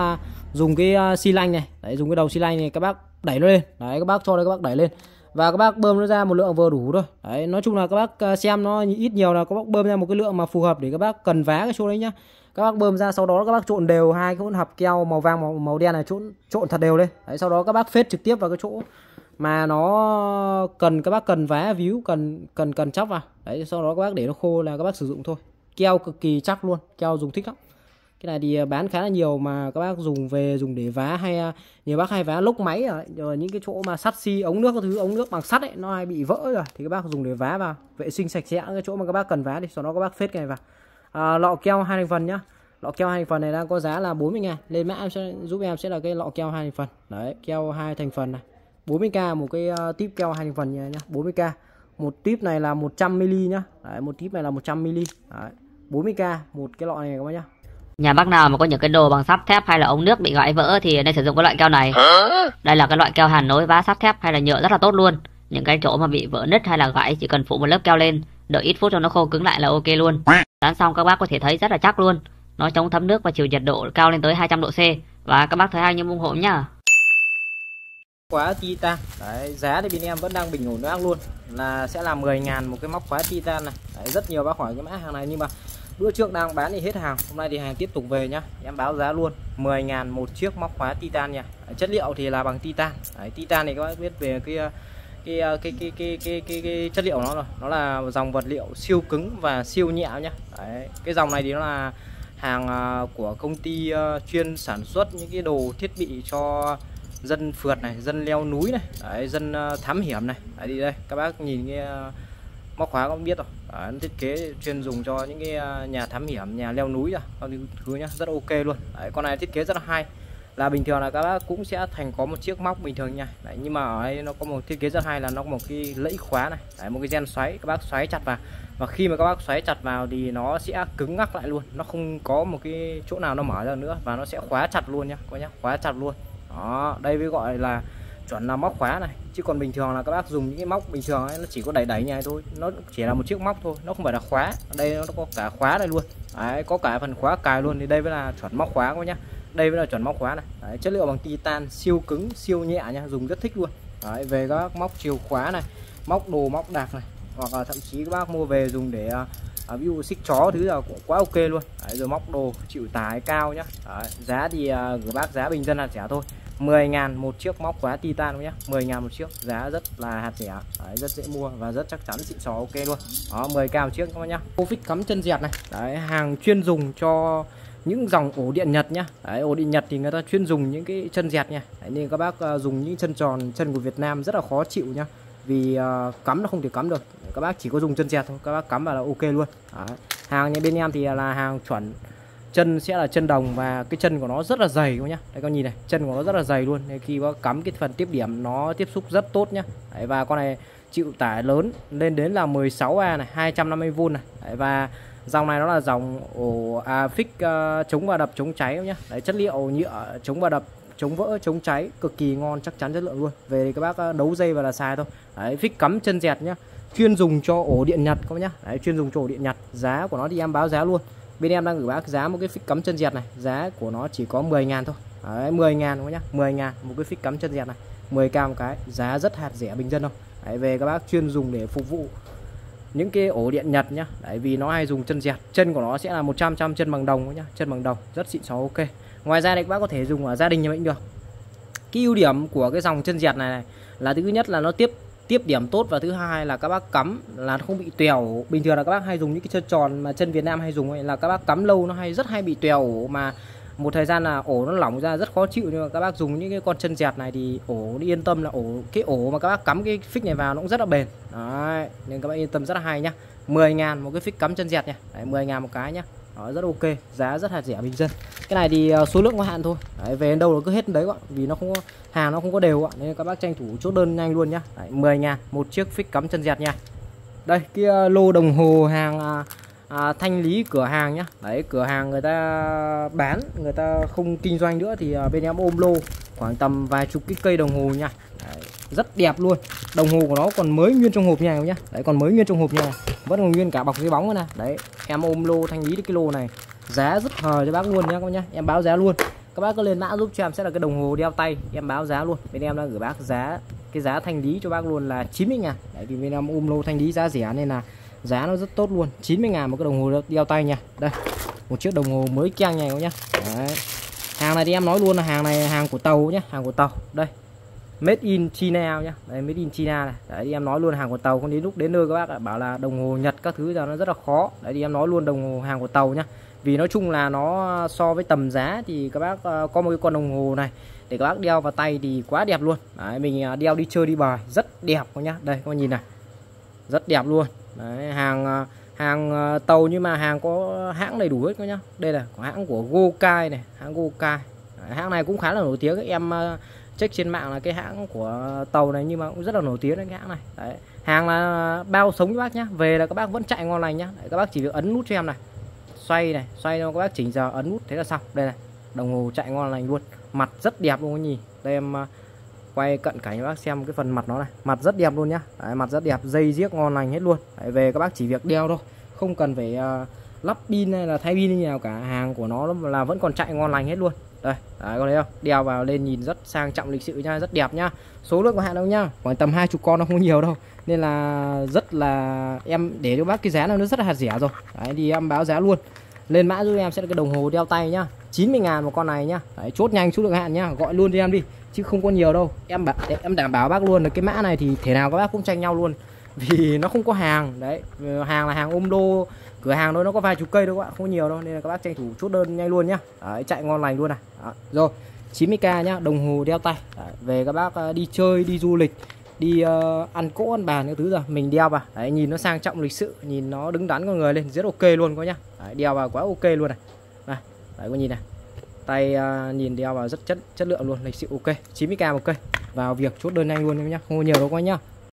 dùng cái xi lanh này, đấy, dùng cái đầu xi lanh này các bác đẩy nó lên. Đấy, các bác cho đây các bác đẩy lên và các bác bơm nó ra một lượng vừa đủ thôi. Đấy, nói chung là các bác xem nó ít nhiều là các bác bơm ra một cái lượng mà phù hợp để các bác cần vá cái chỗ đấy nhá. Các bác bơm ra, sau đó các bác trộn đều hai cái hỗn hợp keo màu vàng màu đen này, trộn thật đều lên. Đấy, sau đó các bác phết trực tiếp vào cái chỗ mà nó cần, các bác cần vá víu, cần chóc vào. Đấy, sau đó các bác để nó khô là các bác sử dụng thôi. Keo cực kỳ chắc luôn, keo dùng thích lắm. Cái này thì bán khá là nhiều mà các bác dùng về dùng để vá, hay nhiều bác hay vá lốc máy rồi những cái chỗ mà sắt xi, ống nước các thứ, ống nước bằng sắt ấy nó hay bị vỡ rồi thì các bác dùng để vá vào, vệ sinh sạch sẽ cái chỗ mà các bác cần vá đi, sau đó các bác phết cái này vào. Lọ keo 2 thành phần nhá. Lọ keo 2 thành phần này đang có giá là 40.000. Lên mã em sẽ giúp em sẽ là cái lọ keo 2 thành phần. Đấy, keo 2 thành phần này. 40k một cái tip keo 2 thành phần nhá, 40k. Một tip này là 100ml nhá. Đấy, một tip này là 100ml. Đấy, 40k một cái lọ này các bác nhá. Nhà bác nào mà có những cái đồ bằng sắt thép hay là ống nước bị gãy vỡ thì nên sử dụng cái loại keo này. Đây là cái loại keo hàn nối vá sắt thép hay là nhựa rất là tốt luôn. Những cái chỗ mà bị vỡ nứt hay là gãy chỉ cần phủ một lớp keo lên, đợi ít phút cho nó khô cứng lại là ok luôn. Dán xong các bác có thể thấy rất là chắc luôn. Nó chống thấm nước và chịu nhiệt độ cao lên tới 200 độ C. Và các bác thấy hay nhưng ủng hộ nhá. Khóa titan. Đấy, giá thì bên em vẫn đang bình ổn bác luôn. Là sẽ là 10.000 một cái móc khóa titan này. Đấy, rất nhiều bác hỏi cái mã hàng này nhưng mà bữa trước đang bán thì hết hàng, hôm nay thì hàng tiếp tục về nhá. Em báo giá luôn, 10.000 một chiếc móc khóa titan nha. Chất liệu thì là bằng titan. Đấy, titan thì các bác biết về cái chất liệu nó rồi. Nó là dòng vật liệu siêu cứng và siêu nhẹ nhá. Đấy, cái dòng này thì nó là hàng của công ty chuyên sản xuất những cái đồ thiết bị cho dân phượt này, dân leo núi này, đấy, dân thám hiểm này. Đấy, thì đây các bác nhìn cái móc khóa cũng biết rồi. Đấy, nó thiết kế chuyên dùng cho những cái nhà thám hiểm, nhà leo núi rồi thứ nhá, rất ok luôn. Đấy, con này thiết kế rất là hay. Là bình thường là các bác cũng sẽ thành có một chiếc móc bình thường nha. Đấy, nhưng mà ở đây nó có một thiết kế rất hay là nó có một cái lẫy khóa này. Đấy, một cái gen xoáy, các bác xoáy chặt vào và khi mà các bác xoáy chặt vào thì nó sẽ cứng ngắc lại luôn, nó không có một cái chỗ nào nó mở ra nữa và nó sẽ khóa chặt luôn nhá, khóa chặt luôn. Đó, đây mới gọi là chuẩn là móc khóa này. Chứ còn bình thường là các bác dùng những cái móc bình thường ấy, nó chỉ có đẩy đẩy như này thôi, nó chỉ là một chiếc móc thôi, nó không phải là khóa. Ở đây nó có cả khóa này luôn. Đấy, có cả phần khóa cài luôn thì đây mới là chuẩn móc khóa các bác nhá. Đây mới là chuẩn móc khóa này. Đấy, chất liệu bằng titan, siêu cứng, siêu nhẹ nhá, dùng rất thích luôn. Đấy, về các móc chìa khóa này, móc đồ móc đạc này, hoặc là thậm chí các bác mua về dùng để ví dụ xích chó thứ là cũng quá ok luôn. Đấy, rồi móc đồ chịu tải cao nhá. Đấy, giá thì gửi bác giá bình dân là rẻ thôi, 10.000 một chiếc móc khóa titan nhá, 10.000 một chiếc, giá rất là hạt rẻ. Đấy, rất dễ mua và rất chắc chắn, xịn xó ok luôn. Đó, 10k một chiếc các bác nhá. Cô phích cắm chân dẹt này. Đấy, hàng chuyên dùng cho những dòng ổ điện Nhật nhá. Đấy, ổ điện Nhật thì người ta chuyên dùng những cái chân dẹt nha. Đấy, nên các bác dùng những chân tròn, chân của Việt Nam rất là khó chịu nhá. Vì cắm nó không thể cắm được. Các bác chỉ có dùng chân dẹt thôi, các bác cắm vào là ok luôn. Đấy, hàng bên em thì là hàng chuẩn, chân sẽ là chân đồng và cái chân của nó rất là dày các bác nhá. Đây con nhìn này, chân của nó rất là dày luôn. Nên khi bác cắm cái phần tiếp điểm nó tiếp xúc rất tốt nhá. Đấy, và con này chịu tải lớn lên đến là 16A này, 250V này. Đấy, và dòng này nó là dòng ổ phích chống va đập chống cháy nhá. Đấy, chất liệu nhựa chống va đập, chống vỡ, chống cháy cực kỳ ngon, chắc chắn chất lượng luôn. Về thì các bác đấu dây và là xài thôi. Đấy, phích cắm chân dẹt nhá, chuyên dùng cho ổ điện Nhật các bác nhá. Đấy, chuyên dùng cho ổ điện Nhật. Giá của nó thì em báo giá luôn. Bên em đang gửi bác giá một cái phích cắm chân dẹt này, giá của nó chỉ có 10.000 thôi. Đấy, 10.000 các bác nhá, 10.000 một cái phích cắm chân dẹt này, 10k một cái, giá rất hạt rẻ bình dân thôi. Đấy, về các bác chuyên dùng để phục vụ những cái ổ điện Nhật nhá. Đấy, vì nó hay dùng chân dẹt, chân của nó sẽ là 100% chân bằng đồng nhá, chân bằng đồng rất xịn xó ok. Ngoài ra thì các bác có thể dùng ở gia đình nhà mình được. Cái ưu điểm của cái dòng chân dẹt này là thứ nhất là nó tiếp điểm tốt và thứ hai là các bác cắm là nó không bị tèo. Bình thường là các bác hay dùng những cái chân tròn mà chân Việt Nam hay dùng ấy, là các bác cắm lâu nó rất hay bị tèo, mà một thời gian là ổ nó lỏng ra rất khó chịu. Nhưng mà các bác dùng những cái con chân dẹt này thì ổ đi yên tâm là cái ổ mà các bác cắm cái phích này vào nó cũng rất là bền. Đấy, nên các bác yên tâm rất là hay nhá. 10.000 một cái phích cắm chân dẹt nha. Đấy, 10.000 một cái nhá. Đó, rất ok, giá rất là rẻ bình dân. Cái này thì số lượng có hạn thôi. Đấy, về đến đâu nó cứ hết đấy các bạn, vì nó không có, hàng nó không có đều ạ, nên các bác tranh thủ chốt đơn nhanh luôn nhá. 10.000 một chiếc phích cắm chân dẹt nha. Đây, kia lô đồng hồ hàng thanh lý cửa hàng nhá. Đấy, cửa hàng người ta bán, người ta không kinh doanh nữa thì bên em ôm lô khoảng tầm vài chục cái cây đồng hồ nha. Đấy, rất đẹp luôn. Đồng hồ của nó còn mới nguyên trong hộp nha nhá. Đấy, còn mới nguyên trong hộp nha. Vẫn còn nguyên cả bọc giấy bóng nữa nè. Đấy, em ôm lô thanh lý được cái lô này. Giá rất hời cho bác luôn nhá các bác nhá. Em báo giá luôn. Các bác cứ lên mã giúp cho em sẽ là cái đồng hồ đeo tay, em báo giá luôn. Bên em đang gửi bác giá, cái giá thanh lý cho bác luôn là 90.000. Đấy, thì bên em ôm lô thanh lý giá rẻ nên là giá nó rất tốt luôn. 90.000 một cái đồng hồ đeo tay nha. Đây, một chiếc đồng hồ mới keng này các nhá. Đấy. Hàng này thì em nói luôn là hàng này hàng của tàu nhá, hàng của tàu. Đây. Made in China nhá. Đấy, made in China này. Đấy thì em nói luôn hàng của tàu, không đến lúc đến nơi các bác bảo là đồng hồ Nhật các thứ ra nó rất là khó. Đấy thì em nói luôn đồng hồ hàng của tàu nhá. Vì nói chung là nó so với tầm giá thì các bác có một cái con đồng hồ này để các bác đeo vào tay thì quá đẹp luôn. Đấy, mình đeo đi chơi đi bời rất đẹp các nhá. Đây các bạn nhìn này. Rất đẹp luôn. Đấy, hàng tàu nhưng mà hàng có hãng đầy đủ hết các nhá. Đây là của hãng của Gokai này, hãng Gokai. Đấy, hãng này cũng khá là nổi tiếng, các em check trên mạng là cái hãng của tàu này nhưng mà cũng rất là nổi tiếng đấy, cái hãng này. Đấy, hàng là bao sống các bác nhá. Về là các bác vẫn chạy ngon lành nhá. Đấy, các bác chỉ việc ấn nút cho em này. Xoay cho các bác chỉnh giờ, ấn nút thế là xong. Đây này, đồng hồ chạy ngon lành luôn. Mặt rất đẹp luôn các nhỉ. Đây em quay cận cảnh các bác xem cái phần mặt nó này. Mặt rất đẹp luôn nhá. Đấy, mặt rất đẹp, dây giếc ngon lành hết luôn. Đấy, về các bác chỉ việc đeo thôi, không cần phải lắp pin hay là thay pin như nào cả. Hàng của nó là vẫn còn chạy ngon lành hết luôn. Đây, đấy, có thấy không? Đeo vào lên nhìn rất sang trọng lịch sự nha, rất đẹp nhá. Số lượng có hạn đâu nhá, khoảng tầm 20 con nó không nhiều đâu. Nên là rất là em để cho bác cái giá này nó rất là rẻ rồi. Đấy thì em báo giá luôn. Lên mã giúp em sẽ là cái đồng hồ đeo tay nhá. 90.000 một con này nhá. Đấy, chốt nhanh số lượng hạn nhá, gọi luôn cho em đi chứ không có nhiều đâu. Em đảm bảo bác luôn là cái mã này thì thể nào các bác cũng tranh nhau luôn. Vì nó không có hàng, đấy, hàng là hàng ôm lô, cửa hàng đó nó có vài chục cây đâu các bạn, không nhiều đâu nên là các bác tranh thủ chốt đơn nhanh luôn nhá. Đấy, chạy ngon lành luôn này. Đó, rồi, 90.000 nhá, đồng hồ đeo tay. Đấy, về các bác đi chơi, đi du lịch, đi ăn cỗ ăn bàn cái thứ rồi mình đeo vào. Đấy, nhìn nó sang trọng lịch sự, nhìn nó đứng đắn con người lên rất ok luôn các nhá. Đấy, đeo vào quá ok luôn này. Đây, đấy có nhìn này. Tay nhìn đeo vào rất chất lượng luôn, lịch sự ok. 90.000 một cây. Vào việc chốt đơn nhanh luôn các nhá, không có nhiều đâu các nhá.